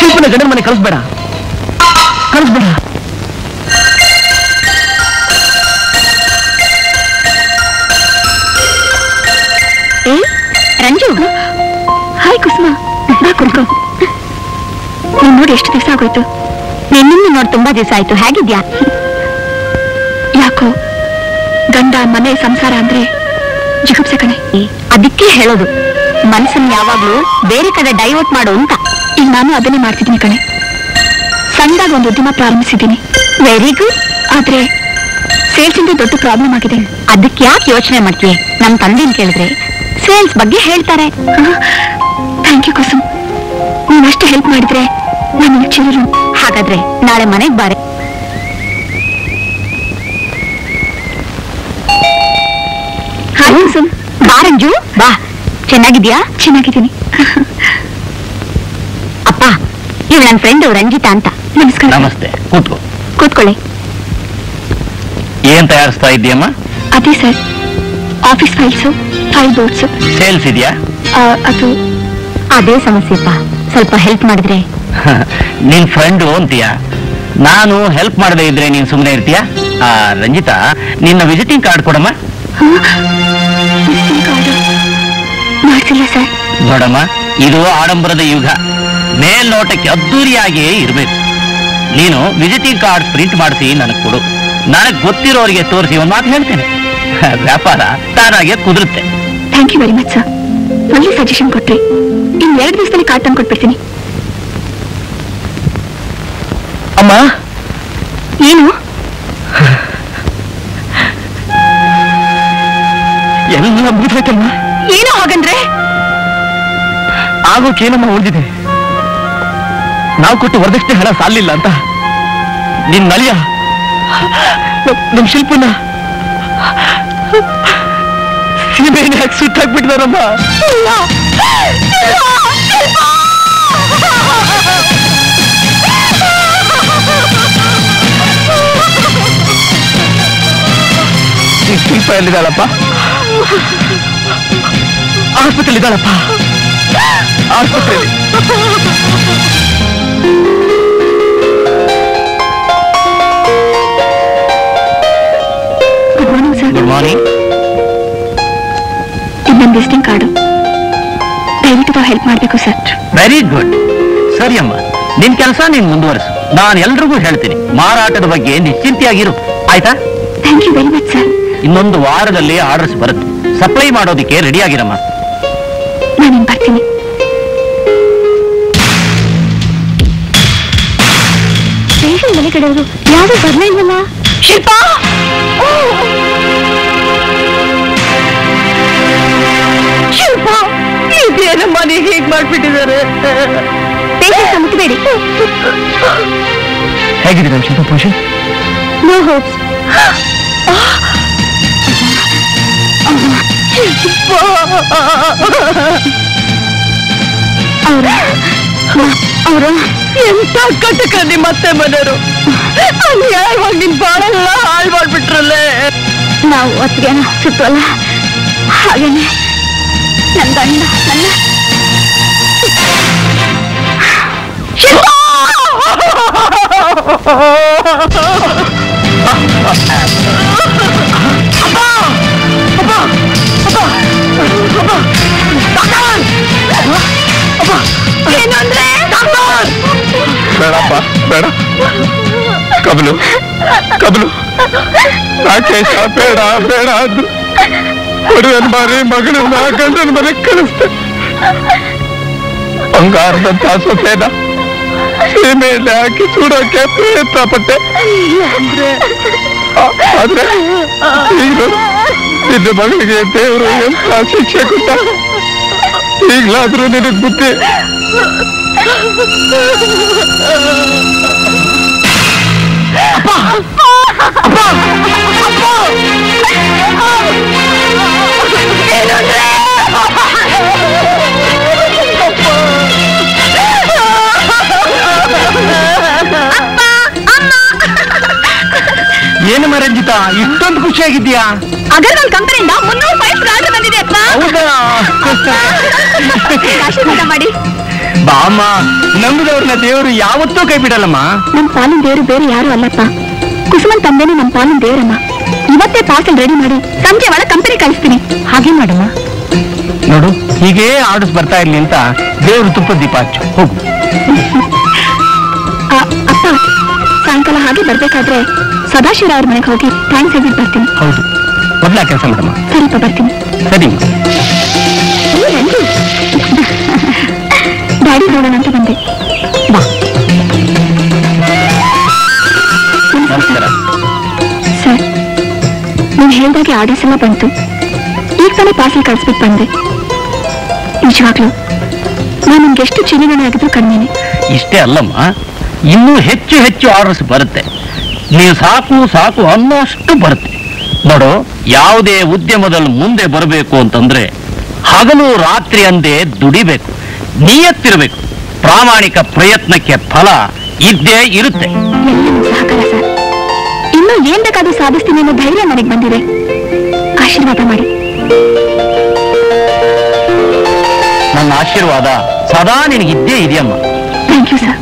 ಶಿಲ್ಪನ ಗಂಡನ ಮನೆ ಕಳಿಸ್ಬೇಡ, ಕಳಿಸ್ಬೇಡ. ಏ ರಂಜು, ಹಾಯ್ ಕುಸುಮಾ, ಕುತ್ಕೋ. ನೀನ್ ನೋಡಿ ಎಷ್ಟು ದಿವಸ ಆಗೋಯ್ತು, ನಿನ್ನಿಂದ ನೋಡಿ ತುಂಬಾ ದಿವಸ ಆಯ್ತು. ಹೇಗಿದ್ಯಾ? ಯಾಕೋ ಗಂಡ ಮನೆ ಸಂಸಾರ ಅಂದ್ರೆ ಜಿಗುಪ್ಸೆ ಕಣೆ. ಅದಕ್ಕೆ ಹೇಳೋದು, ಮನಸ್ಸನ್ನು ಯಾವಾಗ್ಲೂ ಬೇರೆ ಕಡೆ ಡೈವರ್ಟ್ ಮಾಡು ಅಂತ. ಈಗ ನಾನು ಅದನ್ನೇ ಮಾಡ್ತಿದ್ದೀನಿ ಕಣೆ. ಸಣ್ಣದಾಗಿ ಒಂದು ಉದ್ಯಮ ಪ್ರಾರಂಭಿಸಿದ್ದೀನಿ. Very good. ಆದ್ರೆ ಸೇಲ್ಸ್ ಇಂದ ದೊಡ್ಡ ಪ್ರಾಬ್ಲಮ್ ಆಗಿದೆ. ಅದಕ್ಕೆ ಯಾಕೆ ಯೋಚನೆ ಮಾಡ್ತೀವಿ? ನಮ್ಮ ತಂದೆನ ಕೇಳಿದ್ರೆ ಸೇಲ್ಸ್ ಬಗ್ಗೆ ಹೇಳ್ತಾರೆ. ಥ್ಯಾಂಕ್ ಯು ಕುಸುಮ್, ನೀನಷ್ಟು ಹೆಲ್ಪ್ ಮಾಡಿದ್ರೆ ನಾನು ಚಿರರು. ಹಾಗಾದ್ರೆ ನಾಳೆ ಮನೆಗೆ ಬಾರೆ. ಹಾಯ್ ಕುಸುಮ್. ಬಾರಂಜು ಬಾ. ಚೆನ್ನಾಗಿದ್ಯಾ? ಚೆನ್ನಾಗಿದ್ದೀನಿ. ಅಪ್ಪ, ಇವ್ ನನ್ನ ಫ್ರೆಂಡ್ ರಂಜಿತಾ ಅಂತ. ನಮಸ್ಕಾರ. ನಮಸ್ತೆ, ಕೂತ್ಕೋ. ಕೂತ್ಕೊಳ್ಳಿ. ಏನ್ ತಯಾರಿಸ್ತಾ ಇದೆಯಮ್ಮ? ಅದೇ sir, office files, file boards. Sales ಇದೆಯಾ? ಅದು ಅದೇ ಸಮಸ್ಯೆಪ್ಪ, ಸ್ವಲ್ಪ ಹೆಲ್ಪ್ ಮಾಡಿದ್ರೆ. ನಿನ್ ಫ್ರೆಂಡು ಅಂತೀಯಾ, ನಾನು ಹೆಲ್ಪ್ ಮಾಡದೇ ಇದ್ರೆ ನೀನ್ ಸುಮ್ಮನೆ ಇರ್ತೀಯಾ? ರಂಜಿತಾ, ನಿನ್ನ ವಿಸಿಟಿಂಗ್ ಕಾರ್ಡ್ ಕೊಡಮ್ಮ. ನೋಡಮ್ಮ, ಇದು ಆಡಂಬರದ ಯುಗ, ಮೇಲ್ನೋಟಕ್ಕೆ ಅದ್ದೂರಿಯಾಗಿಯೇ ಇರಬೇಕು. ನೀನು ವಿಸಿಟಿಂಗ್ ಕಾರ್ಡ್ ಪ್ರಿಂಟ್ ಮಾಡಿಸಿ ನನಗೆ ಕೊಡು, ನನಗೆ ಗೊತ್ತಿರೋರಿಗೆ ತೋರಿಸಿ ಒಂದು ಮಾತು ಹೇಳ್ತೇನೆ. ವ್ಯಾಪಾರ ತಾನಾಗೆ ಕುದುರುತ್ತೆ. Thank you very much sir, ಒಳ್ಳೆ ಸಜೆಷನ್ ಕೊಟ್ರಿ. ಇನ್ನು 2 ದಿವಸದಲ್ಲಿ ಕಾರ್ಡ್ ತಂದು ಕೊಟ್ಬಿಡ್ತೀನಿ. ಅಮ್ಮ, ಏನು ಎಲ್ಲ ಮುಗಿದಮ್ಮ? ಏನು ಹಾಗಂದ್ರೆ? ಆಗೋಕೇನಮ್ಮ ಉಳಿದಿದೆ? ನಾವು ಕೊಟ್ಟು ವರದಕ್ಷಿಣೆ ಹಣ ಸಾಲಿಲ್ಲ ಅಂತ ನಿನ್ನ ನಲಿಯ ನಮ್ಮ ಶಿಲ್ಪನ ಸೀಮೆಯನ್ನು ಹಾಕಿ ಸುಟ್ಟಾಕ್ಬಿಟ್ಟಿದಾರಮ್ಮ. ಈ ಶಿಲ್ಪ ಎಲ್ಲಿದ್ದಾಳಪ್ಪ? ಆಸ್ಪತ್ರೆಯಲ್ಲಿದ್ದಾಳಪ್ಪ, ಆಸ್ಪತ್ರೆಯಲ್ಲಿ. Good morning sir. Good morning. ಇದು ನನ್ನ ವಿಸಿಟಿಂಗ್ ಕಾರ್ಡು, ದಯವಿಟ್ಟು ತಾವು ಹೆಲ್ಪ್ ಮಾಡಬೇಕು ಸರ್. Very good. ಸರಿ ಅಮ್ಮ, ನಿನ್ ಕೆಲಸ ನೀನು ಮುಂದುವರಿಸು. ನಾನು ಎಲ್ರಿಗೂ ಹೇಳ್ತೀನಿ, ಮಾರಾಟದ ಬಗ್ಗೆ ನಿಶ್ಚಿಂತೆಯಾಗಿರು, ಆಯ್ತಾ? Thank you very much sir. ಇನ್ನೊಂದು ವಾರದಲ್ಲಿ ಆರ್ಡರ್ಸ್ ಬರುತ್ತೆ, ಸಪ್ಲೈ ಮಾಡೋದಕ್ಕೆ ರೆಡಿ ಆಗಿರಮ್ಮ. ನಾನು ಬರ್ತೀನಿ. ಸ್ಟೇಷನ್ ಮನೆ ಕಡೆಯವರು ಯಾರು ಬರ್ಲೇ ಇಲ್ಲಮ್ಮ. ಶಿಲ್ಪಾ, ಶಿಲ್ಪಾ, ಇದೇನಮ್ಮ ನೀವು ಹೇಗೆ ಮಾಡ್ಬಿಟ್ಟಿದ್ದಾರೆ? ಮುಗಿಬೇಡಿ. ಹೇಗಿದೆ ನಮ್ಮ ಶಿಲ್ಪ ಪೋಷನ್? No hopes. ಎಂತ ಕಟಕ ನಿಮ್ಮ ಅತ್ತೆ ಮನೆಯವರು! ಅನ್ಯಾಯವಾಗಿ ನಿನ್ ಬಾಳೆಲ್ಲ ಹಾಳು ಮಾಡ್ಬಿಟ್ರಲ್ಲೇ. ನಾವು ಒತ್ತಿಗೆ ಸುಟ್ಟಲ್ಲ, ಹಾಗೇನೆ ನನ್ನ ಗಂಡ ನನ್ನ ಬೇಡಪ್ಪ, ಬೇಡ ಕಬಲು, ಕಬಲು ರಾಕೇಶ ಬೇಡ ಬೇಡ ಅಂದ್ರು. ಕೊಡುವನ್ ಬಾರಿ ಮಗಳನ್ನ ಗಂಡನ ಮನೆಗೆ ಕಳಿಸ್ತೆ. ಬಂಗಾರದ ದಾಸೋಹೇನ ಸೀಮೆಯಲ್ಲಿ ಹಾಕಿ ಸುಡೋಕೆ ಪ್ರಯತ್ನ ಪಟ್ಟೆ. ಆದ್ರೆ ಈಗ ನಿನ್ನ ಮಗಳಿಗೆ ದೇವರು ಎಂತ ಶಿಕ್ಷೆ ಕೊಟ್ಟ. ಈಗಲಾದ್ರೂ ನಿನಗೆ ಬುದ್ಧಿ. ಅಪ್ಪ ಅಪ್ಪ ಅಪ್ಪ ಏನಮ್ಮ ರಂಜಿತಾ ಇಷ್ಟೊಂದು ಖುಷಿಯಾಗಿದ್ಯಾ? ಅಗರ್ವಾಲ್ ಕಂಪನಿಯಿಂದ 300 ರೂಪಾಯಿ ಆರ್ಡರ್ ಬಂದಿದೆ ಅಪ್ಪ. ಹೌದಾ? ಆಶೀರ್ವಾದ ಮಾಡಿ ಬಾಮ್ಮ. ನಂಬಿದವ್ರನ್ನ ದೇವರು ಯಾವತ್ತೂ ಕೈ ಬಿಡಲ್ಲಮ್ಮ. ನಮ್ಮ ಪಾಲಿನ ದೇವರು ಬೇರೆ ಯಾರು ಅಲ್ಲಪ್ಪ, ಕುಸುಮನ್ ತಂದೆನೇ ನಮ್ಮ ಪಾಲಿನ ದೇವರಮ್ಮ. ಇವತ್ತೇ ಪಾರ್ಸಲ್ ರೆಡಿ ಮಾಡಿ ಸಂಜೆ ಒಳಗೆ ಕಂಪನಿ ಕಳಿಸ್ತೀನಿ. ಹಾಗೆ ಮಾಡಮ್ಮ. ನೋಡು, ಹೀಗೆ ಆರ್ಡರ್ಸ್ ಬರ್ತಾ ಇರ್ಲಿ ಅಂತ ದೇವರು ತುಪ್ಪ ದೀಪ ಹಚ್ಚು. ಹೋಗು ಅಪ್ಪ, ಸಾಯಂಕಾಲ ಹಾಗೆ ಬರ್ಬೇಕಾದ್ರೆ ಸದಾಶಿವ ಅವ್ರ ಮನೆಗೆ ಹೋಗಿ ಥ್ಯಾಂಕ್ಸ್ ಹೇಳಿ ಬರ್ತೀನಿ. ಹೌದು, ಮೊದಲ ಕೆಲಸ ಮಾಡಮ್ಮ. ಸರಿಪ್ಪ, ಬರ್ತೀನಿ. ಸರಿ, ಗಾಡಿ ನೋಡೋಣ ಅಂತ ಬಂದೆ. ಬಾ. ಸರ್, ನೀವು ಹೇಳಿದಾಗೆ ಆರ್ಡರ್ಸ್ ಎಲ್ಲ ಬಂತು. ಈಗ ತಾನೇ ಪಾರ್ಸಲ್ ಕಳಿಸ್ಬಿಟ್ಟು ಬಂದೆ. ನಿಜವಾಗ್ಲೂ ನಾನು ನಿಮ್ಗೆ ಎಷ್ಟು ಚಿನ್ನಿಗಣಿ ಆಗಿದ್ರು ಕಣ್ಣಿನಿ. ಇಷ್ಟೇ ಅಲ್ಲಮ್ಮ, ಇನ್ನೂ ಹೆಚ್ಚು ಹೆಚ್ಚು ಆರ್ಡರ್ಸ್ ಬರುತ್ತೆ. ನೀವು ಸಾಕು ಸಾಕು ಅನ್ನೋಷ್ಟು ಬರುತ್ತೆ. ನೋಡು, ಯಾವುದೇ ಉದ್ಯಮದಲ್ಲಿ ಮುಂದೆ ಬರಬೇಕು ಅಂತಂದ್ರೆ ಹಗಲು ರಾತ್ರಿ ಅಂದೇ ದುಡಿಬೇಕು, ನಿಯತ್ತಿರಬೇಕು. ಪ್ರಾಮಾಣಿಕ ಪ್ರಯತ್ನಕ್ಕೆ ಫಲ ಇದ್ದೇ ಇರುತ್ತೆ. ಇನ್ನು ಏನ್ ಬೇಕಾದ್ರೂ ಸಾಧಿಸ್ತೀನಿ ಅನ್ನೋ ಧೈರ್ಯ ನನಗೆ ಬಂದಿದೆ. ಆಶೀರ್ವಾದ ಮಾಡಿ. ನನ್ನ ಆಶೀರ್ವಾದ ಸದಾ ನಿನಗಿದ್ದೇ ಇದೆಯಮ್ಮ. Thank you sir.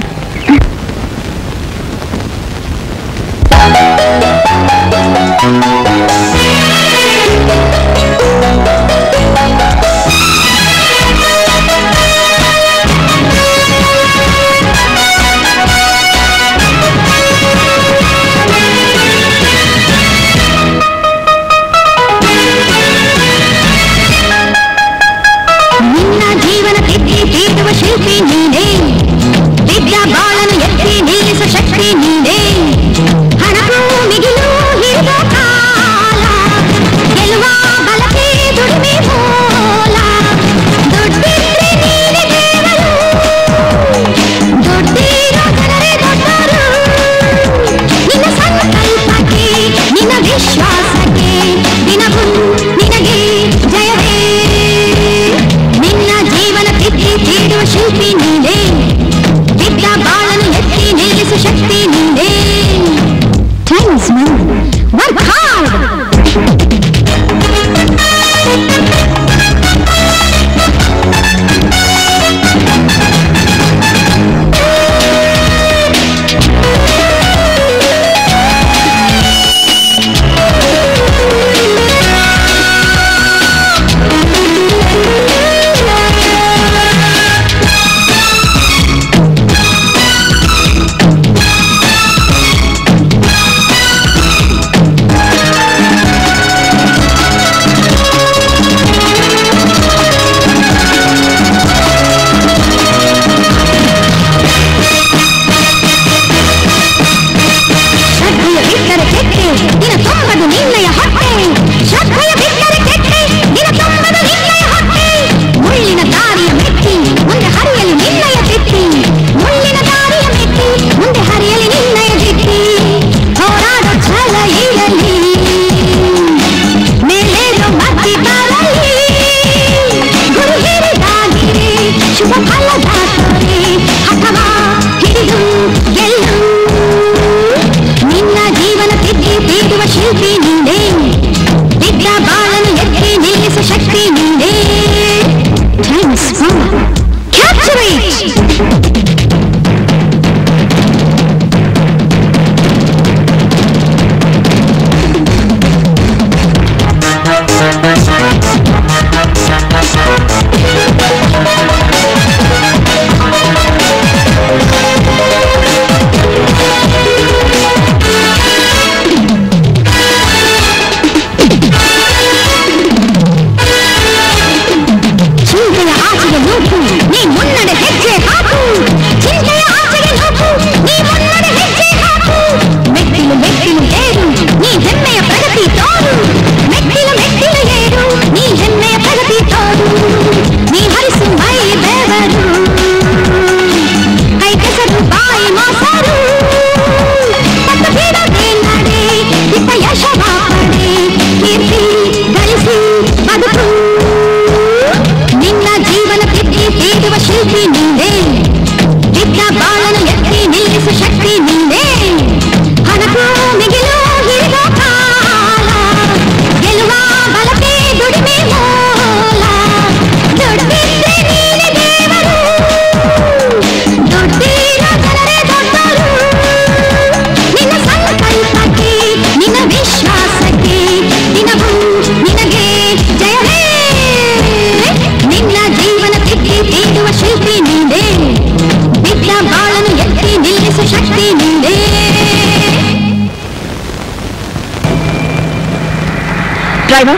Driver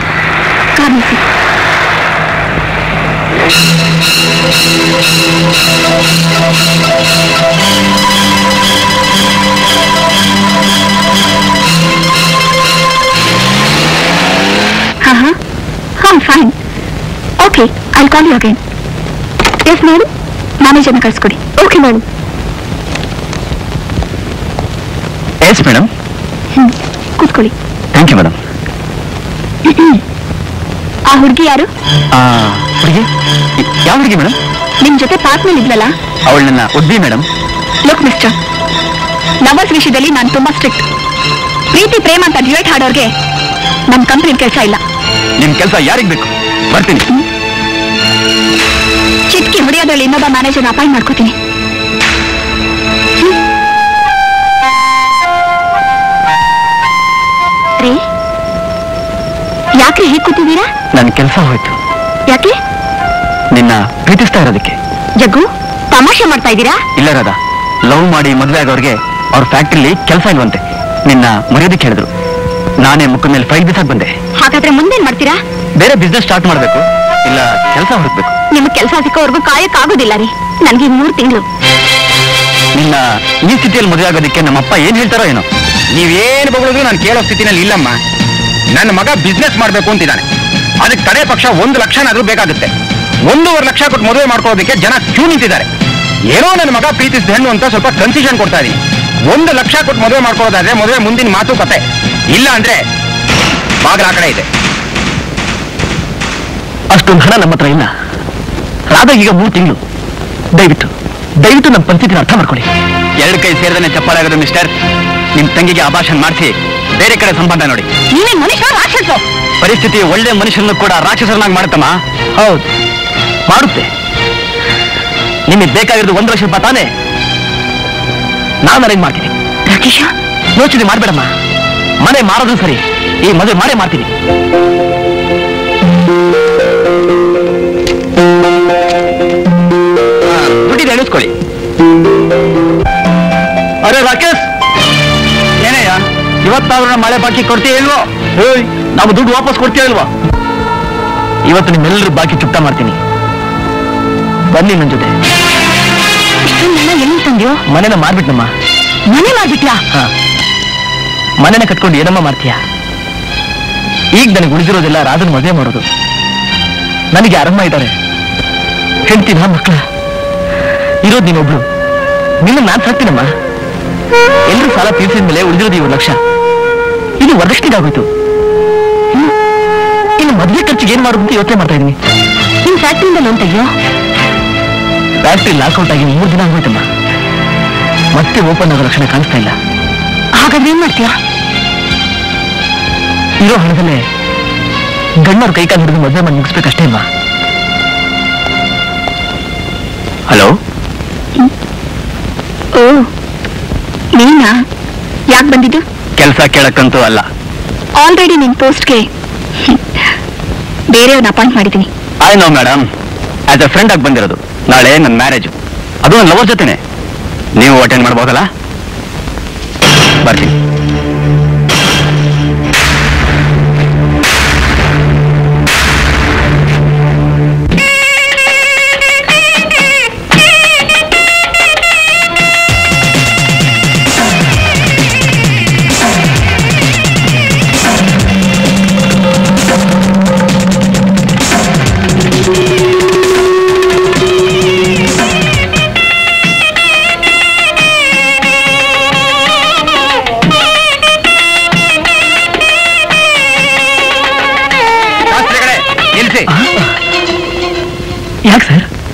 car में से। हाँ हाँ हम fine okay I call you again yes madam नाने जन कर्सकोड़ी ओके मैडम यस मैडम कुछ थैंक यू मैडम आ हुड़गी यार क्या हुड़गी मैडम निम जो पार्क मेल उद्वी मैडम लुक मिस्टर लवर्स विषय नान तुम स्ट्रिक्ट प्रीति प्रेम अंत ड्यूट हाडोर्गे नम कंपनी केस इला यार बर्ती चिटकी हुड़ियोद्रे इनोब मैनेजर अपॉइंट माड्कोतीनि याके हे कूतिदीरा नन केलस होयितु याके निन्न प्रीतिस्ता इरोदक्के जग्गू तमाशे माड्ता इदीरा इल्ल राधा लव माडि मदुवे आगोर्गे और फ्याक्टरीली केलस इल्लंते निन्न मरियोदक्के हेळिदरु नाने मुखद मेले फैल बिसाक बंदे हागाद्रे मुंदे एनु माड्तीरा बेरे बिजिनेस स्टार्ट माडबेकु इल्ल केलस हुडुकबेकु निम्म केलस सिक्कोवरेगू कायक आगोदिल्ल री ननगे 3 तिंगळु निन्न ई स्थितियल्ली मदुवे आगोदक्के नम्मप्प एनु हेळ्तारो एनो ನೀವೇನು ಬಗಳುದ್ರು ನಾನು ಕೇಳೋ ಸ್ಥಿತಿನಲ್ಲಿ ಇಲ್ಲಮ್ಮ. ನನ್ನ ಮಗ ಬಿಸ್ನೆಸ್ ಮಾಡಬೇಕು ಅಂತಿದ್ದಾನೆ. ಅದಕ್ಕೆ ಕಡೆ ಪಕ್ಷ 1 ಲಕ್ಷನಾದರೂ ಬೇಕಾಗುತ್ತೆ. 1.5 ಲಕ್ಷ ಕೊಟ್ಟು ಮದುವೆ ಮಾಡ್ಕೊಳ್ಳೋದಕ್ಕೆ ಜನ ಕ್ಯೂ ನಿಂತಿದ್ದಾರೆ. ಏನೋ ನನ್ನ ಮಗ ಪ್ರೀತಿಸಿದ ಹೆಣ್ಣು ಅಂತ ಸ್ವಲ್ಪ ಕನ್ಸಿಷನ್ ಕೊಡ್ತಾ ಇದೀನಿ. 1 ಲಕ್ಷ ಕೊಟ್ಟು ಮದುವೆ ಮಾಡ್ಕೊಳ್ಳೋದಾದ್ರೆ ಮದುವೆ ಮುಂದಿನ ಮಾತುಕತೆ. ಇಲ್ಲ ಅಂದ್ರೆ ಬಾಗಿಲ ಆ ಕಡೆ ಇದೆ. ಅಷ್ಟೊಂದು ಹಣ ನಮ್ಮತ್ರ ಇಲ್ಲ. ರಾಧಾ ಈಗ 3 ತಿಂಗಳು. ದಯವಿಟ್ಟು ನಮ್ಮ ಪರಿಸ್ಥಿತಿನ ಅರ್ಥ ಮಾಡ್ಕೊಳ್ಳಿ. 2 ಕೈ ಸೇರಿದನೆ ಚಪ್ಪಾಳಾಗದು ಮಿಸ್ಟರ್. निम तंगी के आभाषण मार्सी बेरे कड़े संबंध नोड़ी मनुष्य राक्षस परिस्थिति ಒಳ್ಳೆ ಮನುಷ್ಯನನ್ನು ಕೂಡ ರಾಕ್ಷಸರನ್ನಾಗಿ ಮಾಡುತ್ತಮ್ಮ ಹೌದು ಮಾಡುತ್ತೆ ನಿಮಗೆ ಬೇಕಾಗಿರೋದು 1 ಲಕ್ಷ ರೂಪಾಯಿ ತಾನೆ ನಾನು ಅರೇಂಜ್ ಮಾಡ್ತೀನಿ ರಾಕೇಶ ಯೋಚನೆ ಮಾಡಬೇಡಮ್ಮ ಮನೆ ಮಾರೋದು ಸರಿ ಈ ಮದುವೆ ಮಾಡೇ ಮಾಡ್ತೀನಿ ದುಡ್ಡಿದೆ ಎಣಿಸ್ಕೊಳ್ಳಿ ಅರೆ ರಾಕೇಶ್ ಇವತ್ತಾದ್ರೂ ಮಳೆ ಬಾಕಿ ಕೊಡ್ತೀಯ ಇಲ್ವೋ ನಾವು ದುಡ್ಡು ವಾಪಸ್ ಕೊಡ್ತೀಯ ಇಲ್ವಾ ಇವತ್ತು ನಿಮ್ಮೆಲ್ಲರೂ ಬಾಕಿ ಚುಕ್ತಾ ಮಾಡ್ತೀನಿ ಬನ್ನಿ ನನ್ನ ಜೊತೆ ಮನೇನ ಮಾರ್ಬಿಟ್ನಮ್ಮ ಮನೆ ಮಾರ್ಬಿಟ್ಲಾ ಮನೇನ ಕಟ್ಕೊಂಡು ಏನಮ್ಮ ಮಾಡ್ತೀಯ ಈಗ ನನಗೆ ಉಳಿದಿರೋದೆಲ್ಲ ರಾಧನ್ ಮದುವೆ ಮಾಡೋದು ನನಗೆ ಆರಾಮ ಇದ್ದಾರೆ ಹೆಂಡತಿ ಮಕ್ಕಳ ಇರೋದು ನೀನೊಬ್ಳು ನಿನ್ನ ನಾನು ಸಾಕ್ತೀನಮ್ಮ ಎಲ್ಲರೂ ಸಾಲ ತೀರ್ಸಿದ ಮೇಲೆ ಉಳಿದಿರೋದು 1 ಲಕ್ಷ ಇದು ವರದಕ್ಷಿಣೆಗಾಗೋಯ್ತು ಇನ್ನು ಮದುವೆ ಖರ್ಚಿಗೆ ಏನ್ ಮಾಡುದು ಯೋಚನೆ ಮಾಡ್ತಾ ಇದೀನಿ ನಿಮ್ ಫ್ಯಾಕ್ಟ್ರಿಯಿಂದ ಲೋನ್ ತೆಗೆಯೋ ಫ್ಯಾಕ್ಟ್ರಿ ಲಾಕ್ಔಟ್ ಆಗಿ 3 ದಿನ ಆಗೋಯ್ತಮ್ಮ ಮತ್ತೆ ಓಪನ್ ಆಗೋ ಲಕ್ಷಣ ಕಾಣಿಸ್ತಾ ಇಲ್ಲ ಹಾಗಾದ್ರೆ ಏನ್ ಮಾಡ್ತೀಯಾ ಇರೋ ಹಣದಲ್ಲೇ ಗಣ್ಣವ್ರ ಕೈ ಕಾಲು ಹಿಡಿದು ಮದುವೆ ಮಾಡಿ ಮುಗಿಸ್ಬೇಕಷ್ಟೇ ಅಮ್ಮ ಹಲೋ ಓ ನೀನಾ ಯಾಕೆ ಬಂದಿದ್ದು ಕೆಲಸ ಕೇಳಕ್ಕಂತೂ ಅಲ್ಲ ಆಲ್ರೆಡಿ ನಿನ್ ಪೋಸ್ಟ್ಗೆ ಬೇರೆಯವ್ರನ್ನ ಅಪಾಯಿಂಟ್ ಮಾಡಿದ್ದೀನಿ I know madam as a friend ಆಗಿ ಬಂದಿರೋದು ನಾಳೆ ನನ್ನ ಮ್ಯಾರೇಜ್ ಅದು ನನ್ನ ಲವರ್ ಜೊತೆನೆ ನೀವು ಅಟೆಂಡ್ ಮಾಡ್ಬೋದಲ್ಲ ಬರ್ತೀನಿ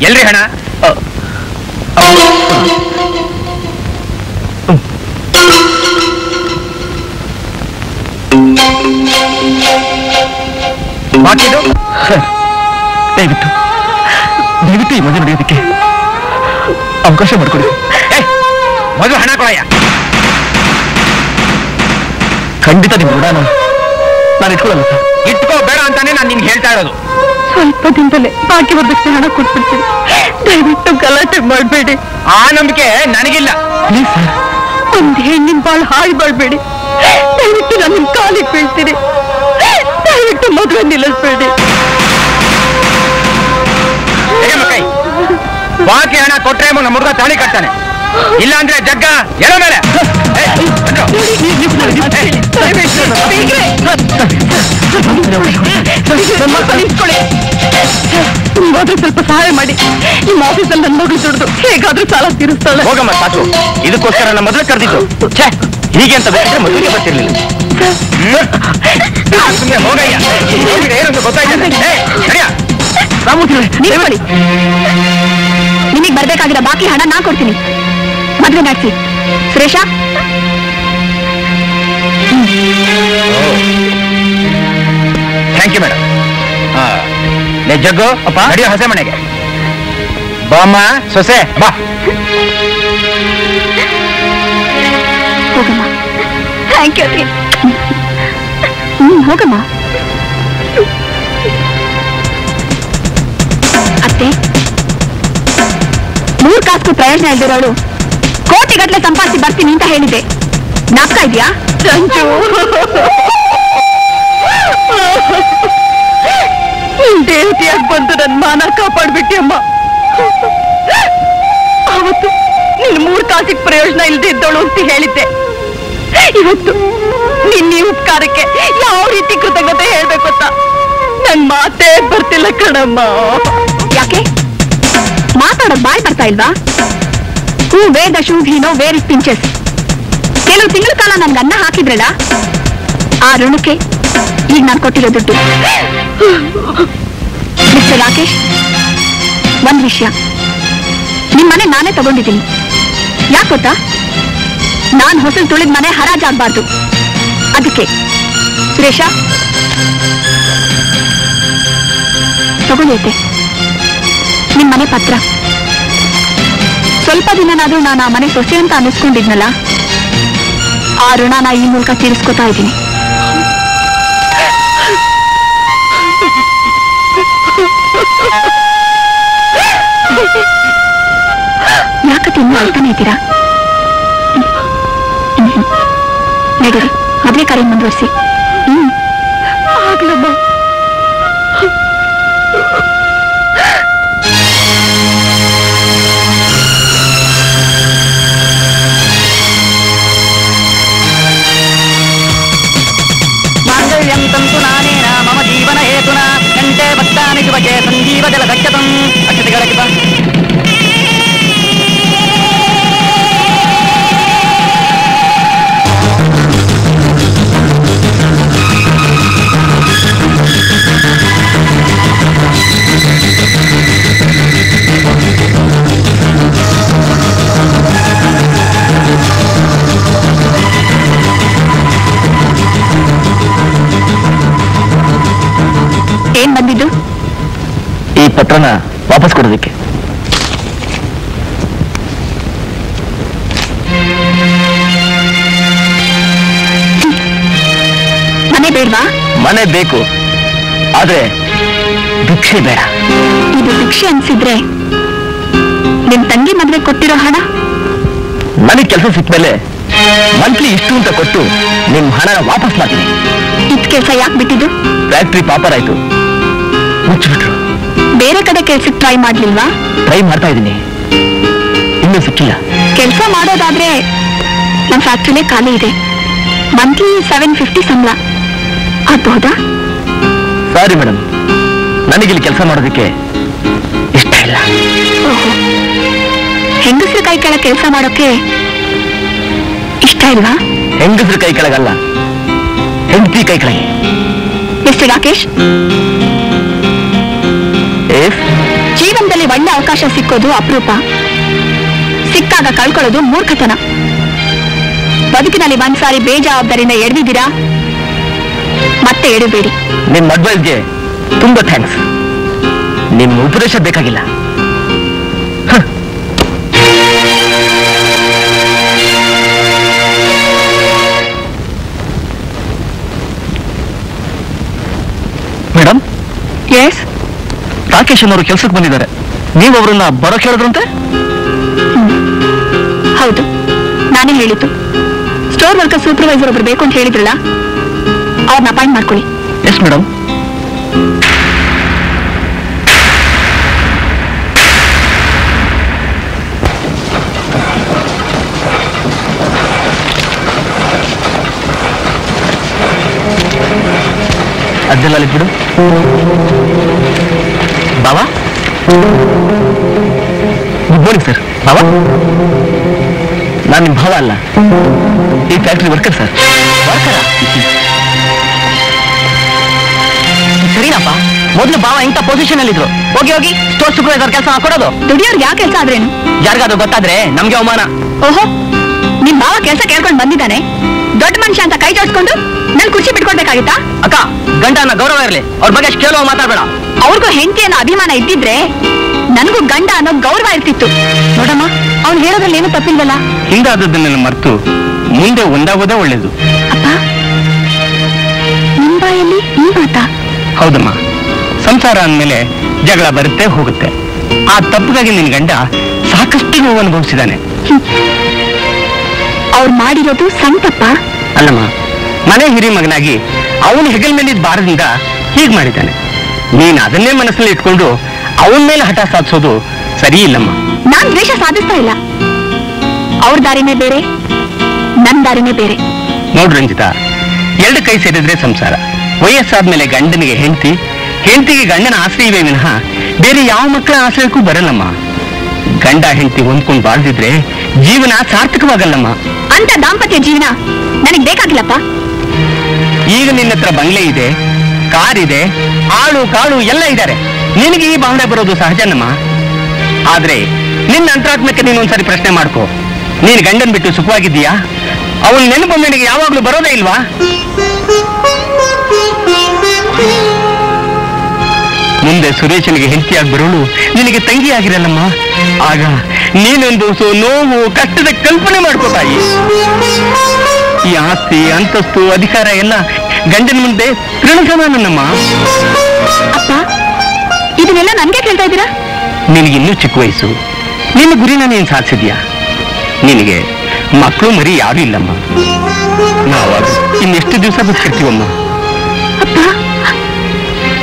ಎಲ್ರಿ ಹಣ ಬಾಕಿದು ದಯವಿಟ್ಟು ಈ ಮದುವೆ ನಡೆಯೋದಕ್ಕೆ ಅವಕಾಶ ಮಾಡಿಕೊಡಿ ಮದುವೆ ಹಣ ಕೊಡಯ್ಯ ಖಂಡಿತ ನಿಮ್ ಋಣನ ನಾನು ಇಟ್ಕೊಳ್ಳಲ್ಲ ಸರ್ ಇಟ್ಕೋಬೇಡ ಅಂತಾನೆ ನಾನು ನಿನ್ಗೆ ಹೇಳ್ತಾ ಇರೋದು ಸ್ವಲ್ಪ ದಿನದಲ್ಲೇ ಬಾಕಿ ಬರದಕ್ಕೆ ಹಣ ಕೊಟ್ಬಿಡ್ತೀನಿ ದಯವಿಟ್ಟು ಗಲಾಟೆ ಮಾಡಬೇಡಿ ಆ ನಂಬಿಕೆ ನನಗಿಲ್ಲ ಪ್ಲೀಸ್ ಸರ್ ಒಂದು ಹೆಣ್ಣಿನ ಬಾಳು ಹಾಳು ಮಾಡಬೇಡಿ ದಯವಿಟ್ಟು ನನ್ನ ಕಾಲಿಗೆ ಬೀಳ್ತೀರಿ ದಯವಿಟ್ಟು ಮೊದಲು ನಿಲ್ಲಿಸಬೇಡಿ. ಬಾಕಿ ಹಣ ಕೊಟ್ರೆ ನಮ್ಮ ಹುಡುಗ ತಾಳಿ ಕಟ್ತಾನೆ, ಇಲ್ಲ ಅಂದ್ರೆ ಜಗ್ಗ ಎರ ಮೇಲೆ. ಸ್ವಲ್ಪ ಸಹಾಯ ಮಾಡಿ, ನಿಮ್ಮ ಆಫೀಸಲ್ಲಿ ನನ್ನ ಮಗಳು ದುಡ್ದು ಹೇಗಾದ್ರೂ ಸಾಲ ತೀರಿಸ್ತಾಳೆ. ಹೋಗಮ್ಮ ಸಾಕು, ಇದಕ್ಕೋಸ್ಕರ ನಮ್ಮ ಮೊದಲು ಕರೆದಿದ್ದು. ಹೀಗೆ ಅಂತ ಬೇರೆ ಮದುವೆಗೆ ಬರ್ತಿರ್ಲಿಲ್ಲ. ಸುಮ್ಮನೆ ಹೋಗಯ್ಯ, ಏನಂತ ಗೊತ್ತಾಯ್ತು. ನಿಮಗ್ ಬರ್ಬೇಕಾಗಿರೋ ಬಾಕಿ ಹಣ ನಾ ಕೊಡ್ತೀನಿ, ಮದ್ವೆ ನಾಡ್ಸಿ. Suresh, thank you madam. Jaggu ಅಪ್ಪ ನಡಿಯೋ ಹಸೆ ಮನೆಗೆ ಬಾಮ್ಮ. ಸೊಸೆ ಬಾ ಹೋಗಮ್ಮ. Thank you. ಹೋಗಮ್ಮ ಅತ್ತೆ. 3 ಕಾಸು ಪ್ರಯೋಜನ ಇಲ್ದಿರೋಳು ಕೋಟಿಗಟ್ಟಲೆ ಸಂಪಾದಿಸಿ ಬರ್ತೀನಿ ಅಂತ ಹೇಳಿದೆ, ನಾಪ್ತಾ ಇದೆಯಾ? ದೇವತೆಯಾಗಿ ಬಂದು ನನ್ನ ಮಾನ ಕಾಪಾಡ್ಬಿಟ್ಟಿ ಅಮ್ಮ. ಅವತ್ತು ನೀನು 3 ಕಾಸಿಗೆ ಪ್ರಯೋಜನ ಇಲ್ದಿದ್ದೋಳು ಅಂತ ಹೇಳಿದ್ದೆ, ಇವತ್ತು ನಿನ್ನ ಈ ಉಪಕಾರಕ್ಕೆ ಯಾವ ರೀತಿ ಕೃತಜ್ಞತೆ ಹೇಳ್ಬೇಕು ಅಂತ ನನ್ನ ಮಾತೇ ಬರ್ತಿಲ್ಲ ಕಣಮ್ಮ. ಯಾಕೆ ಮಾತಾಡೋದು ಬಾಯ್ ಬರ್ತಾ ಇಲ್ವಾ? Who wear the shoes he know where is pinches. ಕೆಲವು ತಿಂಗಳ ಕಾಲ ನನ್ಗೆ ಅನ್ನ ಹಾಕಿದ್ರಲ್ಲ, ಆ ಋಣಕ್ಕೆ ಈಗ ನಾನು ಕೊಟ್ಟಿರೋ ದುಡ್ಡು. ಮಿಸ್ಟರ್ ರಾಕೇಶ್, ಒಂದು ವಿಷಯ, ನಿಮ್ಮನೆ ನಾನೇ ತಗೊಂಡಿದ್ದೀನಿ. ಯಾಕೆ ಗೊತ್ತಾ? ನಾನು ಹೊಸಲು ತುಳಿದ ಮನೆ ಹರಾಜಾಗಬಾರ್ದು. ಅದಕ್ಕೆ ಸುರೇಶ ತಗೊಂಡೈತೆ ನಿಮ್ಮ ಮನೆ ಪತ್ರ. ಸ್ವಲ್ಪ ದಿನನಾದ್ರೂ ನಾನು ಆ ಮನೆ ಸೊಸೆ ಅಂತ ಅನ್ನಿಸ್ಕೊಂಡಿದ್ನಲ್ಲ, ಆ ಋಣನ ಈ ಮೂಲಕ ತೀರಿಸ್ಕೊತಾ ಇದ್ದೀನಿ. ಯಾಕೆ ತಿನ್ನು ಅಳ್ತಾನೆ ಇದ್ದೀರಾ? ನಡೀರಿ, ಮದುವೆ ಕಾರ್ಯ ಮುಂದುವರಿಸಿ. ಆಗ್ಲಮ್ಮ ಸಂಜೀವಜಲ ದಕ್ಷತಂ ಅಕ್ಷತೆಗಳ ಕಿತ ಏನ್ ಬಂದಿದ್ದು? ಈ ಪತ್ರನ ವಾಪಸ್ ಕೊಡೋದಕ್ಕೆ. ಮನೆ ಬೇಡವಾ? ಮನೆ ಬೇಕು, ಆದ್ರೆ ಭಿಕ್ಷೆ ಬೇಡ. ಇದು ಭಿಕ್ಷೆ ಅನ್ಸಿದ್ರೆ ನಿಮ್ ತಂಗಿ ಮದ್ವೆ ಕೊಟ್ಟಿರೋ ಹಣ ನನಗ್ ಕೆಲಸ ಸಿಕ್ಕಮೇಲೆ ಮಂತ್ಲಿ ಇಷ್ಟು ಅಂತ ಕೊಟ್ಟು ನಿಮ್ ಹಣನ ವಾಪಸ್ ಮಾಡ್ತೀನಿ. ಇದ್ ಕೆಲಸ ಯಾಕೆ ಬಿಟ್ಟಿದ್ದು? ಫ್ಯಾಕ್ಟ್ರಿ ಪಾಪರ್ ಆಯ್ತು, ಮುಚ್ಚಿಬಿಟ್ರು. ಬೇರೆ ಕಡೆ ಕೆಲ್ಸಕ್ಕೆ ಟ್ರೈ ಮಾಡ್ಲಿಲ್ವಾ? ಟ್ರೈ ಮಾಡ್ತಾ ಇದ್ದೀನಿ, ಇನ್ನೂ ಸಿಕ್ಕಿಲ್ಲ. ಕೆಲಸ ಮಾಡೋದಾದ್ರೆ ನಮ್ಮ ಫ್ಯಾಕ್ಟ್ರಿಲೇ ಖಾಲಿ ಇದೆ, ಮಂತ್ಲಿ 750 ಸಂಬಳ ಆಗ್ಬಹುದಾ? ಸಾರಿ ಮೇಡಮ್, ನನಗಿಲ್ಲಿ ಕೆಲಸ ಮಾಡೋದಕ್ಕೆ ಇಷ್ಟ ಇಲ್ಲ. ಹೆಂಗಸ್ರ ಕೈ ಕೆಳಗೆ ಕೆಲಸ ಮಾಡೋಕೆ ಇಷ್ಟ ಇಲ್ವಾ? ಹೆಂಗಸ್ರ ಕೈ ಕೆಳಗಲ್ಲ, ಹೆಂಡತಿ ಕೈ ಕೆಳಗೆ. ಮಿಸ್ಟರ್ ರಾಕೇಶ್, ಜೀವನದಲ್ಲಿ ಒಳ್ಳೆ ಅವಕಾಶ ಸಿಕ್ಕೋದು ಅಪರೂಪ, ಸಿಕ್ಕಾಗ ಕಳ್ಕೊಳ್ಳೋದು ಮೂರ್ಖತನ. ಬದುಕಿನಲ್ಲಿ ಒಂದ್ಸಾರಿ ಬೇಜವಾಬ್ದಾರಿಯಿಂದ ಎಡ್ದಿದ್ದೀರಾ, ಮತ್ತೆ ಎಡಬೇಡಿ. ನಿಮ್ಮ ಅಡ್ವೈಸ್ಗೆ ತುಂಬಾ ಥ್ಯಾಂಕ್ಸ್, ನಿಮ್ಮ ಉಪದೇಶ ಬೇಕಾಗಿಲ್ಲ. ಮೇಡಮ್, ಎಸ್ ರಾಕೇಶ್ ಅವರು ಕೆಲಸಕ್ಕೆ ಬಂದಿದ್ದಾರೆ, ನೀವು ಅವರನ್ನ ಬರೋ ಕೇಳಿದ್ರಂತೆ? ಹೌದು, ನಾನೇ ಹೇಳಿದ್ದು. ಸ್ಟೋರ್ ವರ್ಕರ್ ಸೂಪರ್ವೈಸರ್ ಒಬ್ರು ಬೇಕು ಅಂತ ಹೇಳಿದ್ರಲ್ಲ, ಅವ್ರನ್ನ ಅಪಾಯಿಂಟ್ ಮಾಡ್ಕೊಳ್ಳಿ. Yes madam. అద్దె ఇప్పుడు బావా గుడ్ మార్నింగ్ సార్. బావా ನಾನು ಭಾವ ಅಲ್ಲ, ಈ ಫ್ಯಾಕ್ಟ್ರಿ ವರ್ಕರ್ ಸರ್. ವರ್ಕರಾ? ಸರಿನಪ್ಪ, ಮೊದಲು ಭಾವ ಇಂಥ ಪೊಸಿಷನ್ ಅಲ್ಲಿ ಇದ್ರು, ಹೋಗಿ ಹೋಗಿ ಸ್ಟೋರ್ ಸೂಪರ್ವೈಸರ್ ಕೆಲಸ ಹಾಕೊಡೋದು. ದುಡಿಯೋರ್ಗೆ ಯಾವ ಕೆಲಸ ಆದ್ರೇನು? ಯಾರಿಗಾದ್ರೂ ಗೊತ್ತಾದ್ರೆ ನಮ್ಗೆ ಅವಮಾನ. ಓಹೋ, ನಿಮ್ ಭಾವ ಕೆಲಸ ಕೇಳ್ಕೊಂಡು ಬಂದಿದ್ದಾನೆ, ದೊಡ್ಡ ಮನುಷ್ಯ ಅಂತ ಕೈ ಜೋಡಿಸ್ಕೊಂಡು ನನ್ ಕುರ್ಚಿ ಬಿಟ್ಕೊಡ್ಬೇಕಾಗಿತ್ತಾ? ಅಕ್ಕ, ಗಂಡನ ಗೌರವ ಇರ್ಲಿ, ಅವ್ರ ಬಗ್ಗೆ ಅಷ್ಟು ಕೇಳುವ ಮಾತಾಡ್ಬೇಡ. ಅವ್ರಿಗೂ ಹೆಂಡತಿ ಅನ್ನೋ ಅಭಿಮಾನ ಇದ್ದಿದ್ರೆ ನನ್ಗೂ ಗಂಡ ಅನ್ನೋ ಗೌರವ ಇರ್ತಿತ್ತು. ನೋಡಮ್ಮ, ಅವ್ನು ಹೇಳೋದ್ರಲ್ಲಿ ಏನು ತಪ್ಪಿಲ್ವಲ್ಲ. ಹಿಂಗಾದದನ್ನ ಮರ್ತು ಮುಂದೆ ಒಂದಾಗೋದೇ ಒಳ್ಳೇದು. ಅಪ್ಪ, ನಿಮ್ಮ ಬಾಯಲ್ಲಿ ಈ ಮಾತಾ? ಹೌದಮ್ಮ, ಸಂಸಾರ ಅಂದ್ಮೇಲೆ ಜಗಳ ಬರುತ್ತೆ ಹೋಗುತ್ತೆ. ಆ ತಪ್ಪಿಗಾಗಿ ನಿನ್ ಗಂಡ ಸಾಕಷ್ಟು ನೋವು ಅನುಭವಿಸಿದಾನೆ. ಅವ್ರು ಮಾಡಿರೋದು ಸಣ್ಣ ತಪ್ಪ ಅಲ್ಲಮ್ಮ. ಮನೆ ಹಿರಿ ಮಗನಾಗಿ ಅವನು ಹೆಗಲ್ ಮೇಲಿದ್ದ ಭಾರದಿಂದ ಹೀಗೆ ಮಾಡಿದ್ದಾನೆ. ನೀನು ಅದನ್ನೇ ಮನಸ್ಸಲ್ಲಿ ಇಟ್ಕೊಂಡು ಅವನ ಮೇಲೆ ಹಠ ಸಾಧಿಸೋದು ಸರಿ ಇಲ್ಲಮ್ಮ. ನಾನ್ ದ್ವೇಷ ಸಾಧಿಸ್ತಾ ಇಲ್ಲ, ಅವ್ರ ದಾರಿನೇ ಬೇರೆ, ನನ್ನ ದಾರಿನೇ ಬೇರೆ. ನೋಡ್ ರಂಜಿತಾ, ಎರಡು ಕೈ ಸೇರಿದ್ರೆ ಸಂಸಾರ. ವಯಸ್ಸಾದ್ಮೇಲೆ ಗಂಡನಿಗೆ ಹೆಂಡತಿ, ಹೆಂಡತಿಗೆ ಗಂಡನ ಆಸರೆ ಇವೆ ವಿನಃ ಬೇರೆ ಯಾವ ಮಕ್ಕಳ ಆಸರೆಕ್ಕೂ ಬರಲ್ಲಮ್ಮ. ಗಂಡ ಹೆಂಡತಿ ಹೊಂದ್ಕೊಂಡು ಬಾಳ್ದಿದ್ರೆ ಜೀವನ ಸಾರ್ಥಕವಾಗಲ್ಲಮ್ಮ. ಅಂತ ದಾಂಪತ್ಯ ಜೀವನ ನನಗ್ ಬೇಕಾಗಿಲ್ಲಪ್ಪ. ಈಗ ನಿನ್ನ ಹತ್ರ ಬಂಗ್ಲೆ ಇದೆ, ಕಾರ್ ಇದೆ, ಆಳು ಕಾಳು ಎಲ್ಲ ಇದ್ದಾರೆ. ನಿನಗೆ ಈ ಭಾವನೆ ಬರೋದು ಸಹಜನಮ್ಮ. ಆದ್ರೆ ನಿನ್ನ ಅಂತರಾತ್ಮಕ್ಕೆ ನೀನು ಒಂದ್ಸರಿ ಪ್ರಶ್ನೆ ಮಾಡ್ಕೋ. ನೀನ್ ಗಂಡನ್ ಬಿಟ್ಟು ಸುಖವಾಗಿದ್ದೀಯಾ? ಅವನ ನೆನಪು ನಿನಗೆ ಯಾವಾಗ್ಲೂ ಬರೋದೇ ಇಲ್ವಾ? ಮುಂದೆ ಸುರೇಶನಿಗೆ ಹೆಂಡತಿಯಾಗಿ ಬರೋಳು ನಿನಗೆ ತಂಗಿ ಆಗಿರಲ್ಲಮ್ಮ. ಆಗ ನೀನೊಂದು ನೋವು ಕಷ್ಟದ ಕಲ್ಪನೆ ಮಾಡ್ಕೋತಾಯಿ. ಈ ಆಸ್ತಿ ಅಂತಸ್ತು ಅಧಿಕಾರ ಎಲ್ಲ ಗಂಡನ ಮುಂದೆ ತೃಣಸಮಾನಮ್ಮ. ಅಪ್ಪ, ಇದನ್ನೆಲ್ಲ ನನ್ಗೆ ಕೇಳ್ತಾ ಇದ್ದೀರಾ? ನಿನಗಿನ್ನೂ ಚಿಕ್ಕ ವಯಸ್ಸು, ನಿನ್ನ ಗುರಿನ ನೀನು ಸಾಧಿಸಿದ್ಯಾ? ನಿನಗೆ ಮಕ್ಕಳು ಮರಿ ಯಾರು ಇಲ್ಲಮ್ಮ. ನಾವಾಗ ಇನ್ನೆಷ್ಟು ದಿವಸ ಬದುಕಿರ್ತೀವಮ್ಮ?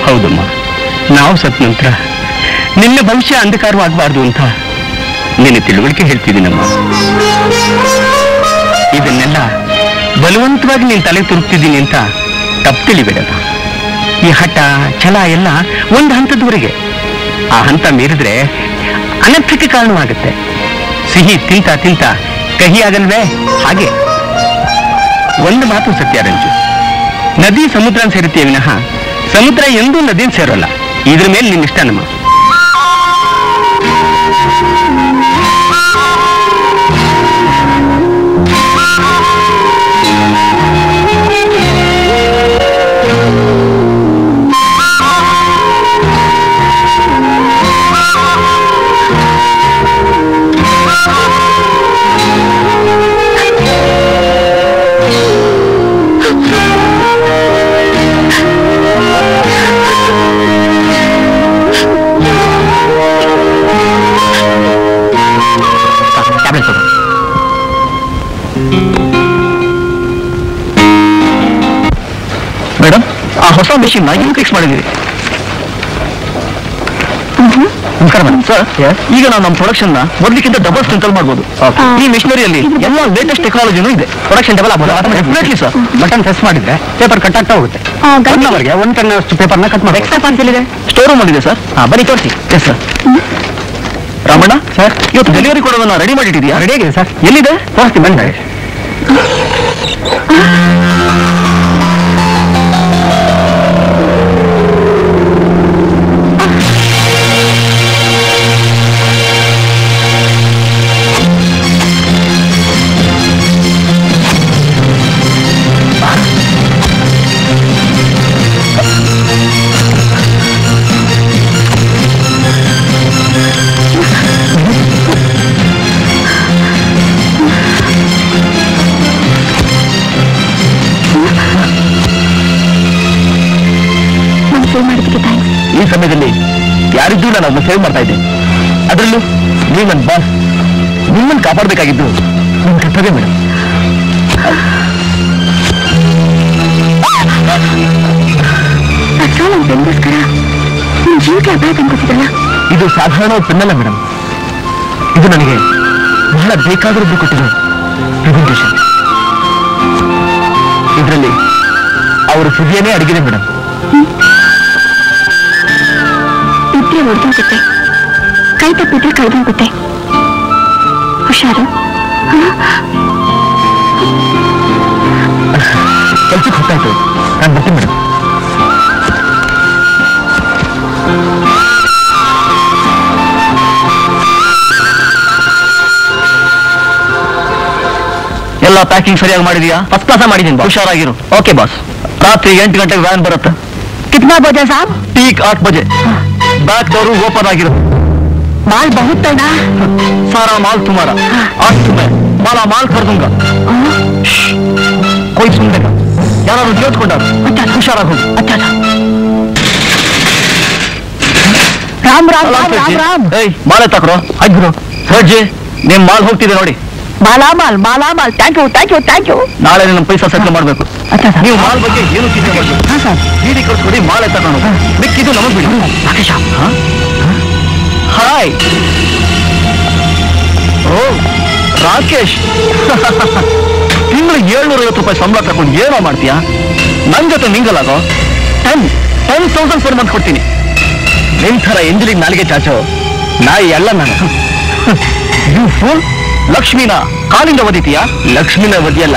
ಹೌದಮ್ಮ, ನಾವು ಸತ್ ನಂತರ ನಿನ್ನ ಭವಿಷ್ಯ ಅಂಧಕಾರವಾಗಬಾರ್ದು ಅಂತ ನಿನ್ನ ತಿಳುವಳಿಕೆ ಹೇಳ್ತಿದ್ದೀನಮ್ಮ. ಇದನ್ನೆಲ್ಲ ಬಲವಂತವಾಗಿ ನೀನು ತಲೆ ತುರುಕ್ತಿದ್ದೀನಿ ಅಂತ ತಪ್ಪು ತಿಳಿಬೇಡಮ್ಮ. ಈ ಹಠ ಛಲ ಎಲ್ಲ ಒಂದು ಹಂತದವರೆಗೆ, ಆ ಹಂತ ಮೀರಿದ್ರೆ ಅನರ್ಥಕ್ಕೆ ಕಾರಣವಾಗುತ್ತೆ. ಸಿಹಿ ತಿಂತ ತಿಂತ ಕಹಿ ಆಗಲ್ವೇ ಹಾಗೆ. ಒಂದು ಮಾತು ಸತ್ಯ ರಂಜು, ನದಿ ಸಮುದ್ರ ಸೇರುತ್ತೆ ವಿನಃ ಸಮುದ್ರ ಎಂದೂ ನದಿನ ಸೇರೋಲ್ಲ. ಇದ್ರ ಮೇಲೆ ನಿನ್ನ ಇಷ್ಟ ನಮ್ಮ. ಮೇಡಮ್, ಆ ಹೊಸ ಮೆಷಿನ್ ಏನು ಫಿಕ್ಸ್ ಮಾಡಿದ್ದೀರಿ? ನಮಸ್ಕಾರ ಮೇಡಮ್. ಸರ್, ಈಗ ನಾವು ನಮ್ಮ ಪ್ರೊಡಕ್ಷನ್ ಮೊದಲಿಕ್ಕಿಂತ ಡಬಲ್ ಸ್ಟ್ರೆಂತ್ ಅಲ್ಲಿ ಮಾಡಬಹುದು. ಈ ಮೆಷಿನರಿಯಲ್ಲಿ ಎಲ್ಲ ಲೇಟೆಸ್ಟ್ ಟೆಕ್ನಾಲಜಿನೂ ಇದೆ. ಪ್ರೊಡಕ್ಷನ್ ಡಬಲ್ ಆಗಬಹುದು ಸರ್. ಬಟನ್ ಪ್ರೆಸ್ ಮಾಡಿದ್ರೆ ಪೇಪರ್ ಕಟ್ ಆಗ್ತಾ ಹೋಗುತ್ತೆ. ಒಂದು ಕಣ್ಣ ಪೇಪರ್ನ ಕಟ್ ಮಾಡಿ ಎಕ್ಸ್ಟ್ರಾ ಪಾನ್ಸ್ ಇದೆ, ಸ್ಟೋರ್ ರೂಮ್ ಅಲ್ಲಿ ಸರ್. ಬನ್ನಿ ತೋರಿಸಿ. Yes sir. ರಾಮಣ್ಣ ಸರ್, ಇವತ್ತು ಡೆಲಿವರಿ ಕೊಡೋದನ್ನ ರೆಡಿ ಮಾಡಿಟ್ಟಿದೀಯಾ? ರೆಡಿ ಆಗಿದೆ ಸರ್. ಎಲ್ಲಿದೆ? ತೋರಿಸ್ತೀನಿ ಬನ್ನಿ. ಈ ಸಮಯದಲ್ಲಿ ಯಾರಿದ್ದೂ ನಾನು ಅದನ್ನು ಸೇವ್ ಮಾಡ್ತಾ ಇದ್ದೆ. ಅದರಲ್ಲೂ ನೀವು ನನ್ನ ಬಾಸ್, ನಿಮ್ಮನ್ನು ಕಾಪಾಡಬೇಕಾಗಿದ್ದು ನನ್ನ ಕರ್ತವ್ಯ ಮೇಡಮ್. ಜೀವಕ್ಕೆ ಅಪಾಯ ತಂದಿಲ್ಲ. ಇದು ಸಾಧಾರಣ ಪೆನ್ನಲ್ಲ ಮೇಡಮ್, ಇದು ನನಗೆ ಬಹಳ ಬೇಕಾಗಿರೋದು ಕೊಟ್ಟಿರೋ ಪ್ರೆಸೆಂಟೇಷನ್. ಇದರಲ್ಲಿ ಅವರ ಸುದ್ದಿಯನ್ನೇ ಅಡಗಿದೆ ಮೇಡಮ್. ಇಬ್ರು ಹೊಡೆದೋಗುತ್ತೆ, ಕೈ ತಪ್ಪಿದ್ರೆ ಕಳೆದೋಗುತ್ತೆ. ಹುಷಾರು. ಕೆಲ್ಸಕ್ಕೆ ಹೊತ್ತಾಯ್ತು, ನಾನು ಬರ್ತೀನಿ ಮೇಡಮ್. ಎಲ್ಲ ಪ್ಯಾಕಿಂಗ್ ಸರಿಯಾಗಿ ಮಾಡಿದ್ಯಾ? ಫಸ್ಟ್ ಕ್ಲಾಸ್ ಮಾಡಿದ್ದೀನಿ ಬಾಸ್. ಹುಷಾರಾಗಿರು. Okay boss. ರಾತ್ರಿ 8 ಗಂಟೆಗೆ ವ್ಯಾನ್ ಬರುತ್ತೆ. ಕಿತ್ನಾ ಬಜೆ ಸಾಬ್? ಟೀಕ್ 8 ಬಜೆ. ಬ್ಯಾಕ್ ಡೋರು ಓಪನ್ ಆಗಿರು. ಮಾಲ್ ಬಹುತ್ ಹೈ ನಾ? ಸಾರಾ ಮಾಲ್ ತುಮಾರಾ. ಆಜ್ ತುಮೈ ಮಾಲಾ ಮಾಲ್ ಕರ್ ದೂಂಗಾ. कोई सुन देगा यार, जोड़ा हुशारा हो. अच्छा राम राम राम राम राम. माले तक रो अज्रो हर्जे ने माल होती है नोड़ी. माला माल थैंक यू. नाले ने पैसा सेटल ಮಾಡಬೇಕು. अच्छा सर ನೀವು ಮಾಲ್ ಬಗ್ಗೆ ಏನು ಚಿಂತೆ ಮಾಡಬೇಡಿ. ಹಾ ಸರ್ ನೀಡಿ ಕರ್ಕೊಡಿ ಮಾಲೆ ತಕಣೋ ಮಿಕ್ಕಿದು ನಮಗೆ ಬಿಡಿ. ರಾಕೇಶ್ ಹಾ ಹಾಯ್. ಓ ರಾಕೇಶ್ ತಿಂಗಳು 750 ರೂಪಾಯಿ ಸಂಬಳ ತಗೊಂಡು ಏನೋ ಮಾಡ್ತೀಯಾ? ನನ್ನ ಜೊತೆ ಮಿಂಗಲಾಗೋ. 10,000 ಪರ್ ಮಂತ್ ಕೊಡ್ತೀನಿ. ನಿನ್ ಥರ ಎಂಜಲಿಗೆ ನಾಲಿಗೆ ಚಾಚೋ ನಾಯಿ ಅಲ್ಲ ನಾನು. You fool. ಲಕ್ಷ್ಮೀನ ಕಾಲಿಂದ ಒದೀತೀಯಾ? ಲಕ್ಷ್ಮೀನ ಒದಿಯಲ್ಲ.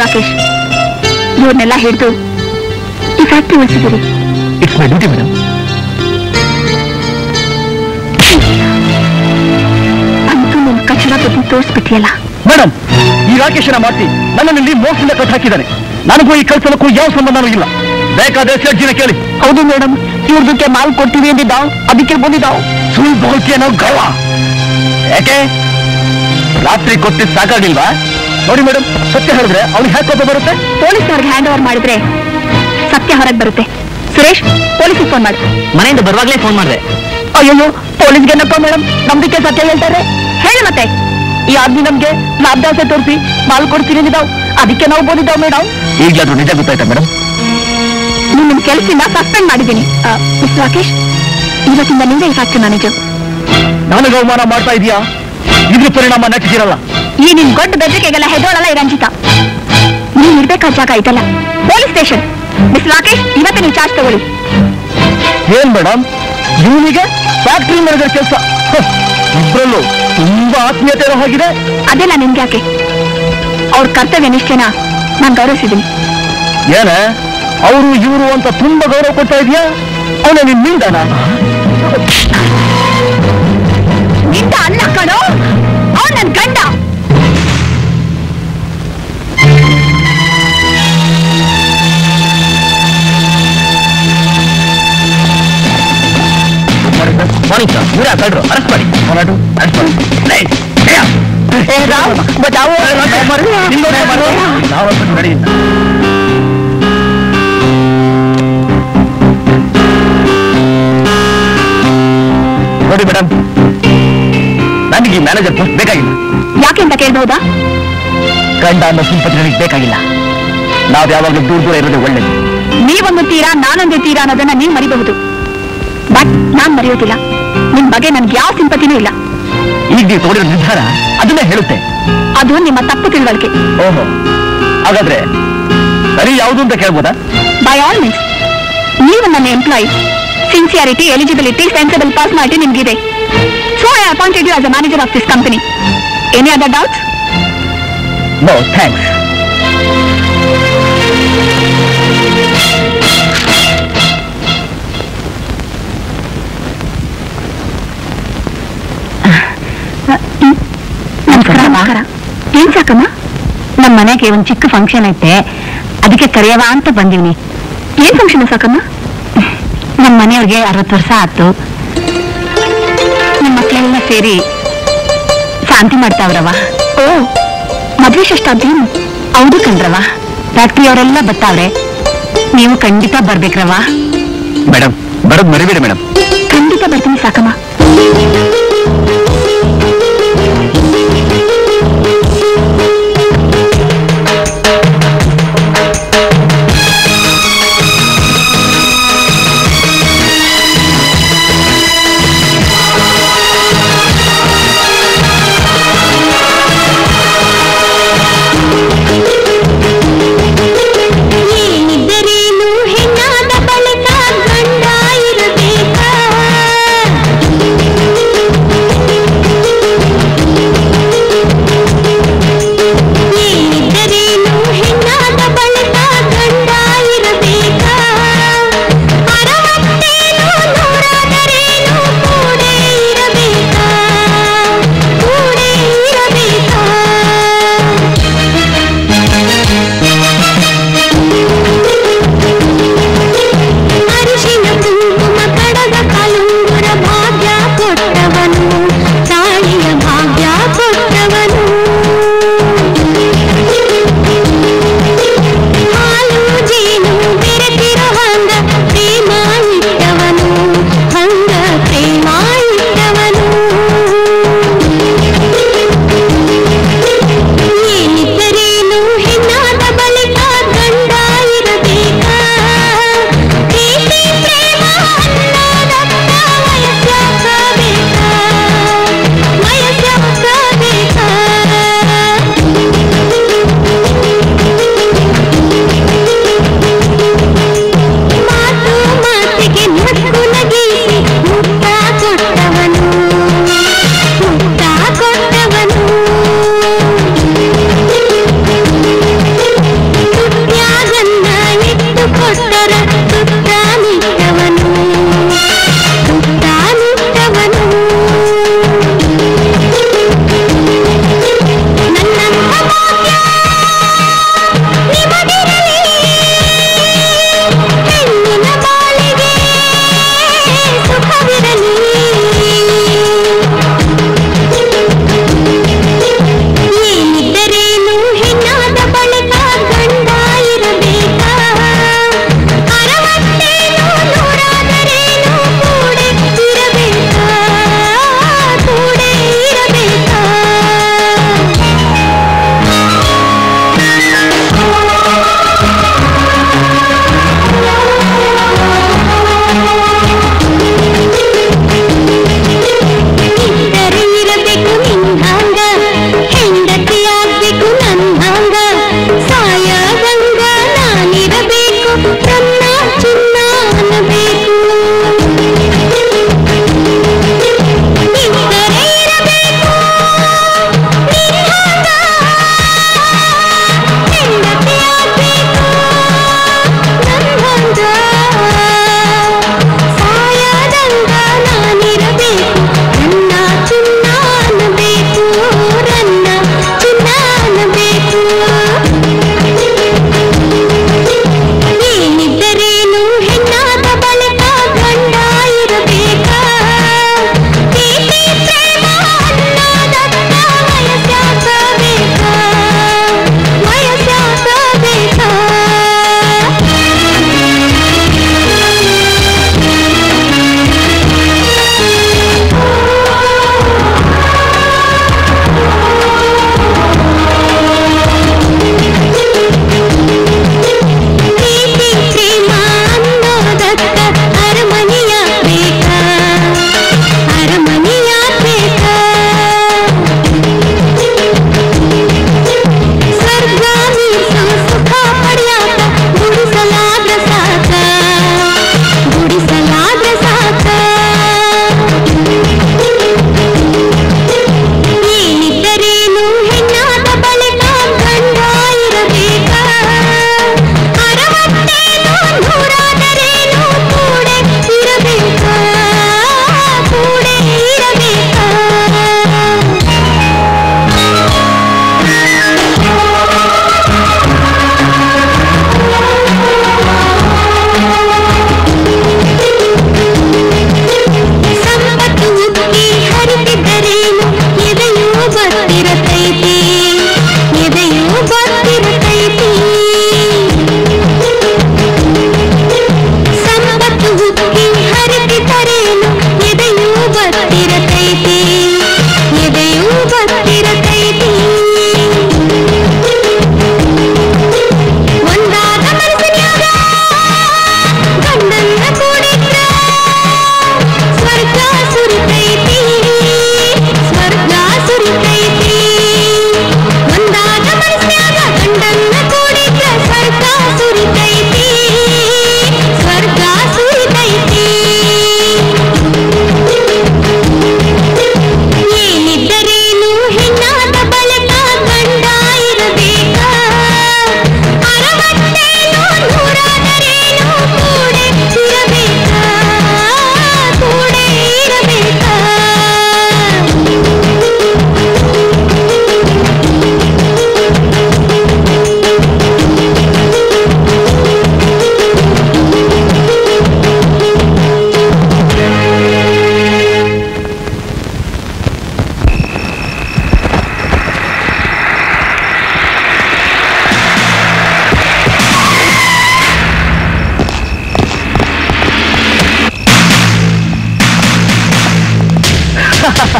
ರಾಕೇಶ್ ಇವ್ರನ್ನೆಲ್ಲ ಹಿಡಿದು ಈ ಫ್ಯಾಕ್ಟ್ರಿ ಉಳಿಸಿದ್ದೀರಿ. It's my duty madam. ತೋರಿಸ್ಬಿಟ್ಟಿಯಲ್ಲ ಮೇಡಮ್, ಈ ರಾಕೇಶನ ಮಾತಿ ನನ್ನಲ್ಲಿ ಮೋಸದಿಂದ ಕಟ್ ಹಾಕಿದ್ದಾನೆ. ನನಗೂ ಈ ಕೆಲಸಕ್ಕೂ ಯಾವ ಸಂಬಂಧನೂ ಇಲ್ಲ. ಬೇಕಾದ್ರೆ ಸರ್ಜಿನ ಕೇಳಿ. ಹೌದು ಮೇಡಮ್, ಇವ್ರದಕ್ಕೆ ಮಾಲ್ ಕೊಟ್ಟಿವಿ ಎಂದಿದ್ದಾವ್, ಅದಕ್ಕೆ ಬಂದಿದ್ದಾವ್. ಸುಳ್ಳು ಬಹುತೇನೋ ಗವ. ಯಾಕೆ ರಾತ್ರಿ ಕೊಟ್ಟಿದ್ ಸಾಕಾಗಿಲ್ವಾ? ನೋಡಿ ಮೇಡಮ್, ಸತ್ಯ ಹೇಳಿದ್ರೆ ಅವ್ನಿಗೆ ಹೇಗೆ ಕೋಪ ಬರುತ್ತೆ? ಪೊಲೀಸ್ನವ್ರಿಗೆ ಹ್ಯಾಂಡ್ ಓವರ್ ಮಾಡಿದ್ರೆ ಸತ್ಯ ಹೊರಗೆ ಬರುತ್ತೆ. ಸುರೇಶ್, ಪೊಲೀಸಿಗೆ ಫೋನ್ ಮಾಡಿ. ಮನೆಯಿಂದ ಬರುವಾಗಲೇ ಫೋನ್ ಮಾಡಿದೆ. ಅಯ್ಯೋ ಪೊಲೀಸ್ಗೆ ಏನಪ್ಪ ಮೇಡಮ್, ನಮ್ದಕ್ಕೆ ಸತ್ಯ ಹೇಳ್ತಾರೆ. ಹೇಳಿ ಮತ್ತೆ, ಈ ಆದ್ಮಿ ನಮ್ಗೆ ಲಾಭದಾಸೆ ತೋರಿಸಿ ಮಾಲ್ ಕೊಡ್ತೀನಿ ಅಂದಿದ್ದಾವ್, ಅದಕ್ಕೆ ನಾವು ಬಂದಿದ್ದಾವ್ ಮೇಡಮ್. ಈಗಲಾದ್ರೂ ನಿಜ ಗೊತ್ತಾಯ್ತಾ ಮೇಡಮ್? ನೀವು ನಿಮ್ಮ ಕೆಲಸದಿಂದ ಸಸ್ಪೆಂಡ್ ಮಾಡಿದ್ದೀನಿ. ಮಿಸ್ ರಾಕೇಶ್, ಇವತ್ತಿಂದ ನಿಂದ ಈ ಫ್ಯಾಕ್ಟ್ರಿ ಮ್ಯಾನೇಜರ್. ನನಗೆ ಅವಮಾನ ಮಾಡ್ತಾ ಇದೀಯಾ? ಇದ್ರ ಪರಿಣಾಮ ನಟಿಸಿರಲ್ಲ ಈ ನಿನ್ ದೊಡ್ಡ ಬೆದರಿಕೆಗೆಲ್ಲ ಹೆದೋಳಲ್ಲ ಈ ರಂಜಿತಾ. ನೀನ್ ಇರ್ಬೇಕಾದ ಜಾಗ ಇದಲ್ಲ, ಪೊಲೀಸ್ ಸ್ಟೇಷನ್. ಮಿಸ್ ರಾಕೇಶ್, ಇವತ್ತೇ ನೀವು ಚಾರ್ಜ್ ತಗೊಳ್ಳಿ. ಏನ್ ಮೇಡಮ್, ಇವನಿಗೆ ಫ್ಯಾಕ್ಟ್ರಿ ಮ್ಯಾನೇಜರ್ ಕೆಲಸ? ಇಬ್ಬರಲ್ಲೂ ತುಂಬಾ ಆತ್ಮೀಯತೆ ಹೋಗಿದೆ. ಅದೆಲ್ಲ ನಿಮ್ಗೆ ಯಾಕೆ? ಅವ್ರ ಕರ್ತವ್ಯ ನಿಷ್ಠೆನ ನಾನು ಗೌರವಿಸಿದ್ದೀನಿ. ಏನ ಅವರು ಇವರು ಅಂತ ತುಂಬಾ ಗೌರವ ಕೊಡ್ತಾ ಇದೀಯಾ? ಅವನ ನಿನ್ನಿಂದ ನಿಂದ ಅಲ್ಲ ಕಣೋ, ಅವ್ರು ನನ್ನ ಗಂಡ. मानिका पूरा करो अरेस्ट ಮಾಡಿ. ಹೋರಾಡು ಅರೆಸ್ಟ್ ಮಾಡಿ. ಪ್ಲೀಸ್ ಏ ರಾವ್ ಬಚಾವೋ. ನಿನ್ನೋನೇ ಮರೋ. ನಾವು ಅಂತ ನಡಿ. ನೋಡಿ ಮೇಡಮ್, ನನಗೆ ಮ್ಯಾನೇಜರ್ ಪೋಸ್ಟ್ ಬೇಕಾಗಿಲ್ಲ. ಯಾಕೆ ಅಂತ ಕೇಳಬಹುದಾ? ಗಂಡ ಅನ್ನೋ ಸಿಂಪತಿ ನನಗೆ ಬೇಕಾಗಿಲ್ಲ. ನಾವು ಯಾವಾಗಲೂ ದೂರ ಇರೋದು ಒಳ್ಳೇದು. ನೀವೊಂದುತ್ತೀರಾ, ನಾನೊಂದುತ್ತೀರಾ ಅನ್ನೋದನ್ನ ನೀವು ಮರಿಬಹುದು. ಬಟ್ ನಾನ್ ಮರೆಯೋದಿಲ್ಲ. ನಿಮ್ ಬಗ್ಗೆ ನನ್ಗೆ ಯಾವ ಸಿಂಪತಿನೂ ಇಲ್ಲ. ಈಗ ನೀವು ತೋರಿರೋ ನಿರ್ಧಾರ ಅದನ್ನೇ ಹೇಳುತ್ತೆ. ಅದು ನಿಮ್ಮ ತಪ್ಪು ತಿಳುವಳಿಕೆ. ಓಹೋ, ಹಾಗಾದ್ರೆ ಸರಿ ಯಾವುದು ಅಂತ ಕೇಳ್ಬೋದಾ? By all means. ನೀವು ನನ್ನ employee. Sincerity, eligibility, sensible personality ನಿಮ್ಗಿದೆ. So I appointed you as a manager of this company. Any other doubts? No thanks. ಏನ್ ಸಾಕಮ್ಮ, ನಮ್ಮ ಮನೆಗೆ ಒಂದು ಚಿಕ್ಕ ಫಂಕ್ಷನ್ ಐತೆ, ಅದಕ್ಕೆ ಕರೆಯವ ಅಂತ ಬಂದೀವಿ. ಏನ್ ಫಂಕ್ಷನ್ ಸಾಕಮ್ಮ? ನಮ್ಮ ಮನೆಯವ್ರಿಗೆ 60 ವರ್ಷ ಆಯ್ತು. ನಮ್ಮ ಮಕ್ಕಳೆಲ್ಲ ಸೇರಿ ಶಾಂತಿ ಮಾಡ್ತಾವ್ರವ. ಓ, ಮದ್ವೆ ಷಷ್ಠಾಬ್ದಿ? ಹೌದು ಕಂಡ್ರವ. फैक्ट्री अवरेल्ल बर्तावरे नीवु खंडित बरबेक्रवा मैडम बरद मरिबेडि मैडम खंडित बर्तीनि साकम्मा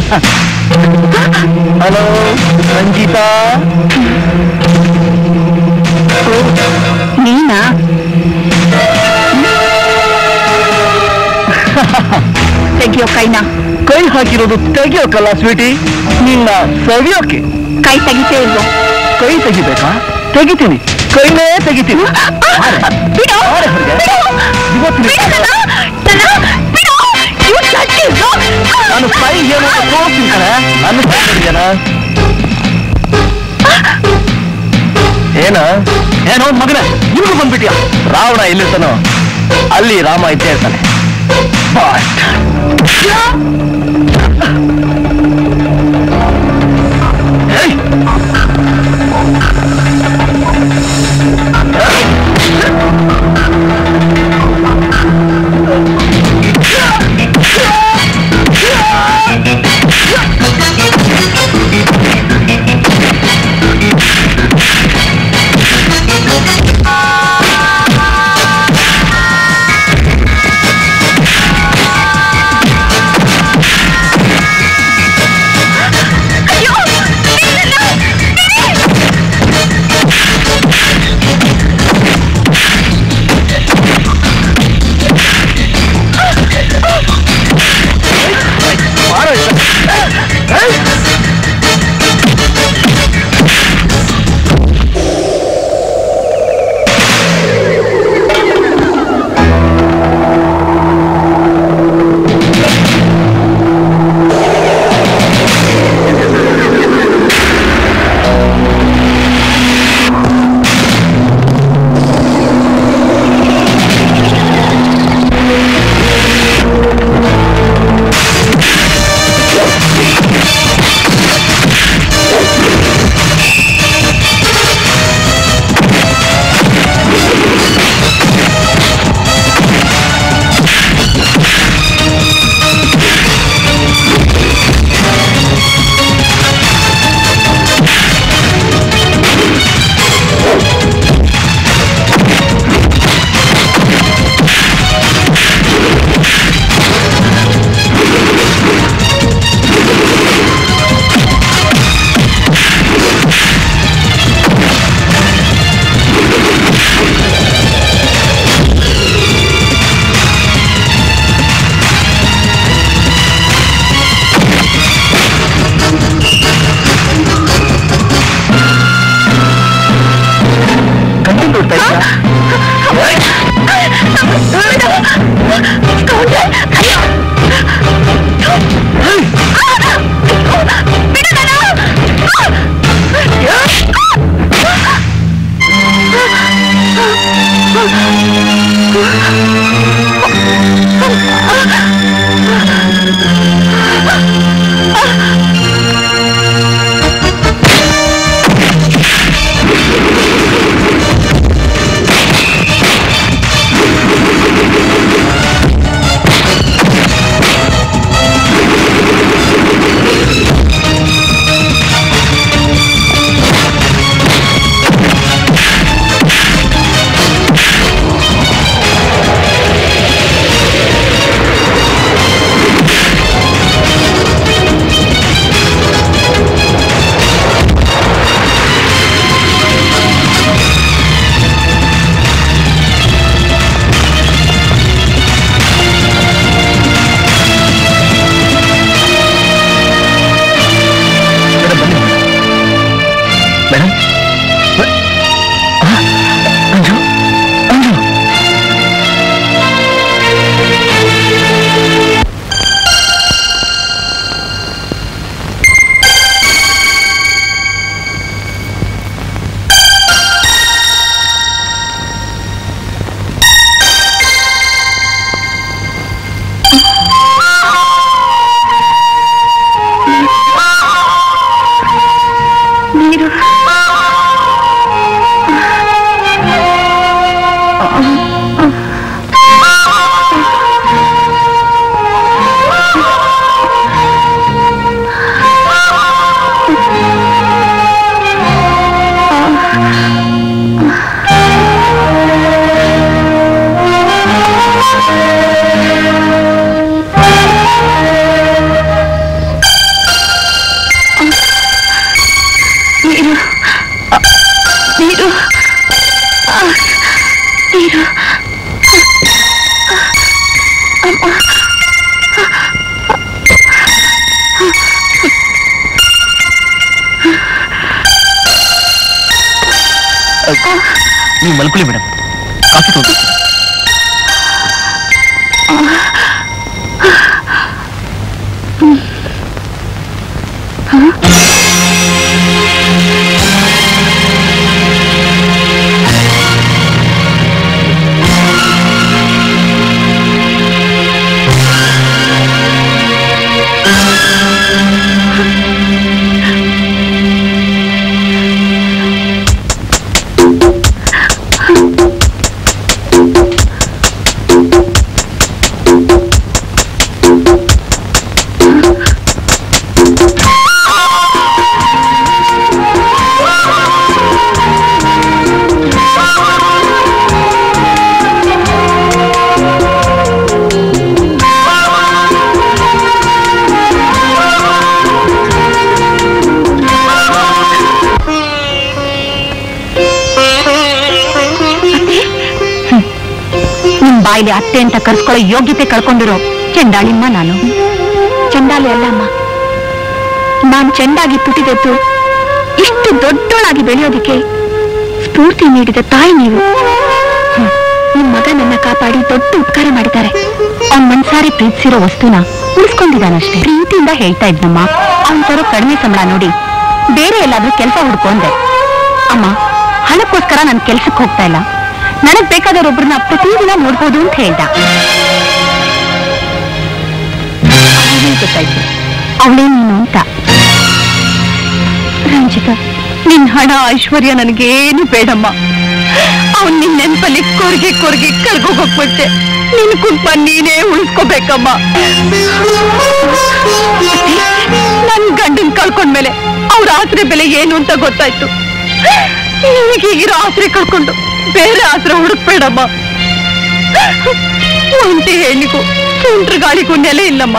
हेलो रंजीता मीना कईना कई हाकिरोदु ತೆಗಿಯೋಕಲ್ಲ ಸ್ವೀಟಿ ನಿನ್ನ ಸವಿಯೋಕೆ ಕೈ ತೆಗಿತೇ ಇಲ್ವಾ ಕೈ ತೆಗಿಬೇಕಾ ತೆಗಿತೀನಿ ಕೈನೇ ತೆಗಿತೀನಿ ಬಿಡು ಇವತ್ತು ಬಿಡು ಯು ಸಕ್ಕಿ ನಾನು ಫೈ ಏನೋ ತೋರಿಸ್ತೀನಿ ಕಣೆ ನಾನು ಹೇಳಿದೆನಾ ಏನೋ ಏನೋ ಮಗನೇ ಇಲ್ಲಿಗೆ ಬಂದ್ಬಿಟ್ಯಾ ರಾವಣ ಎಲ್ಲಿರ್ತಾನೋ ಅಲ್ಲಿ ರಾಮ ಇದ್ದೇ ಇರ್ತಾನೆ नहीं मलकुली मैडम काफी तो अत्ते अंत कर्सको योग्यते कळ्कोंडिरो चंडाळिम्मा नानु चंडाले अल्लम्मा नानु चंडागी तुटिदेतु इष्टु दोड्डोळागी बेळेयोदक्के स्फूर्ति नीडिद तायि नीवु निम्म मगनन्न कापाडि दोड्ड उपकार माडिदारे अवन मनसारे प्रीतिसिरो वस्तुन उळिस्कोंडिदानष्टे प्रीतियिंद हेळ्ता इद्नम्मा अवन तरो कडिमे संबळ नोडि बेरे एल्लादरू केलस हुडुकोंडे अम्म हणक्कोस्कर नानु केलसक्के होग्ता इल्ल ನನಗೆ ಬೇಕಾದವರೊಬ್ಬರನ್ನ ಪ್ರತಿದಿನ ನೋಡಬಹುದು ಅಂತ ಹೇಳ್ದ. ಅವಳೇ ನೀನು ಅಂತ. ರಂಜಿತಾ, ನಿನ್ನ ಹಣ ಐಶ್ವರ್ಯ ನನಗೇನು ಬೇಡಮ್ಮ. ಅವನು ನಿನ್ನ ನೆನಪಲ್ಲಿ ಕೊರಗಿ ಕೊರಗಿ ಕರ್ಗೋಗ್ಬಿಟ್ಟೆ. ನಿನ್ನ ಕುಟುಂಬ ನೀನೇ ಉಳಿಸ್ಕೋಬೇಕಮ್ಮ. ನನ್ನ ಗಂಡನ ಕಳ್ಕೊಂಡ್ಮೇಲೆ ಅವ್ರ ಆಸರೆ ಬೆಲೆ ಏನು ಅಂತ ಗೊತ್ತಾಯ್ತು. ಈಗಿರೋ ಆಸರೆ ಕಳ್ಕೊಂಡು ಬೇರೆ ಆಸರೆ ಹುಡುಕ್ಬೇಡಮ್ಮ. ಒಂಟಿ ಹೆಣ್ಣಿಗೂ ಸುಂಟ್ರ ಗಾಳಿಗೂ ನೆಲೆ ಇಲ್ಲಮ್ಮ.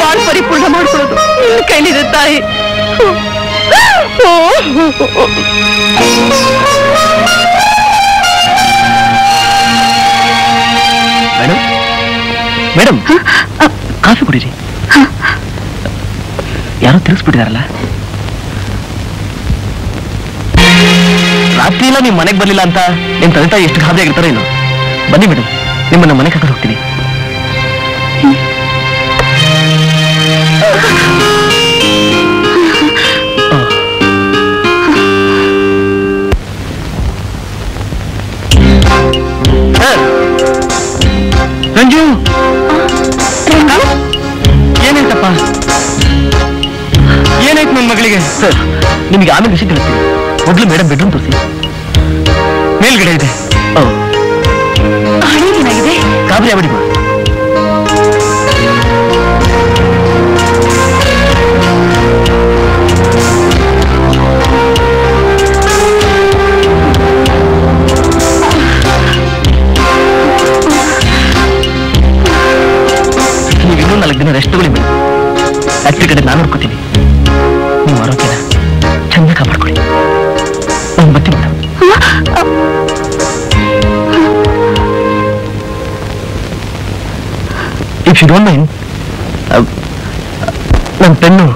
ಬಾಳ್ ಪರಿಪೂರ್ಣ ಮಾಡ್ಕೊಳ್ಳೋದು ನಿನ್ನ ಕೈಲಿದೆ ತಾಯಿ. ಮೇಡಮ್ ಕಾಫಿ ಕುಡೀರಿ. ಯಾರೋ ತಿಳಿಸ್ಬಿಟ್ಟಿದಾರಲ್ಲ, ರಾತ್ರಿ ಇಲ್ಲ ನಿಮ್ಮ ಮನೆಗೆ ಬರಲಿಲ್ಲ ಅಂತ ನಿಮ್ಮ ತಂದೆ ತಾಯಿ ಎಷ್ಟು ಗಾಬರಿ ಆಗಿರ್ತಾರೆ ಇನ್ನು. ಬನ್ನಿ ಮೇಡಮ್, ನಿಮ್ಮನ್ನು ಮನೆಗೆ ಹಾಕೊಂಡು ಹೋಗ್ತೀನಿ. ರಂಜು ಏನಾಯ್ತಪ್ಪ? ಏನಾಯ್ತು ನನ್ನ ಮಗಳಿಗೆ? ಸರ್, ನಿಮಗೆ ಆಮೇಲೆ ವಿಷಯ ತಿಳಿಸ್ತೀನಿ. ಮೊದಲು ಮೇಡಮ್ ಬೆಡ್ರೂಮ್ ತೋರಿಸಿ. ಮೇಲ್ಗಡೆ ಇದೆ. ಏನಾಗಿದೆ? ಕಾಬರಿ ಆಗಿ ಬಿಡಿ. ನೀವು ಇನ್ನೂ 4 ದಿನ ರೆಸ್ಟ್ ತಗೊಳ್ಳಿ ಮೇಡಮ್. ರಾತ್ರಿ ಕಡೆ ನಾನು ನೋಡ್ಕೋತೀನಿ. ನಿಮ್ಮ ಆರೋಗ್ಯನ ಚೆಂದ ಕಾಪಾಡ್ಕೊಳ್ಳಿ. ಬಟ್ಟಿ madam. If you don't mind, ನನ್ನ ಪೆನ್ನು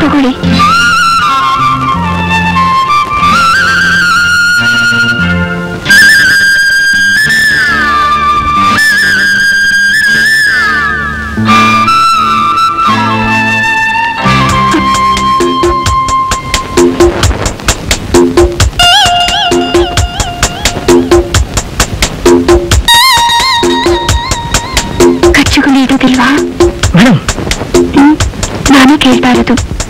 ತಗೊಳ್ಳಿ.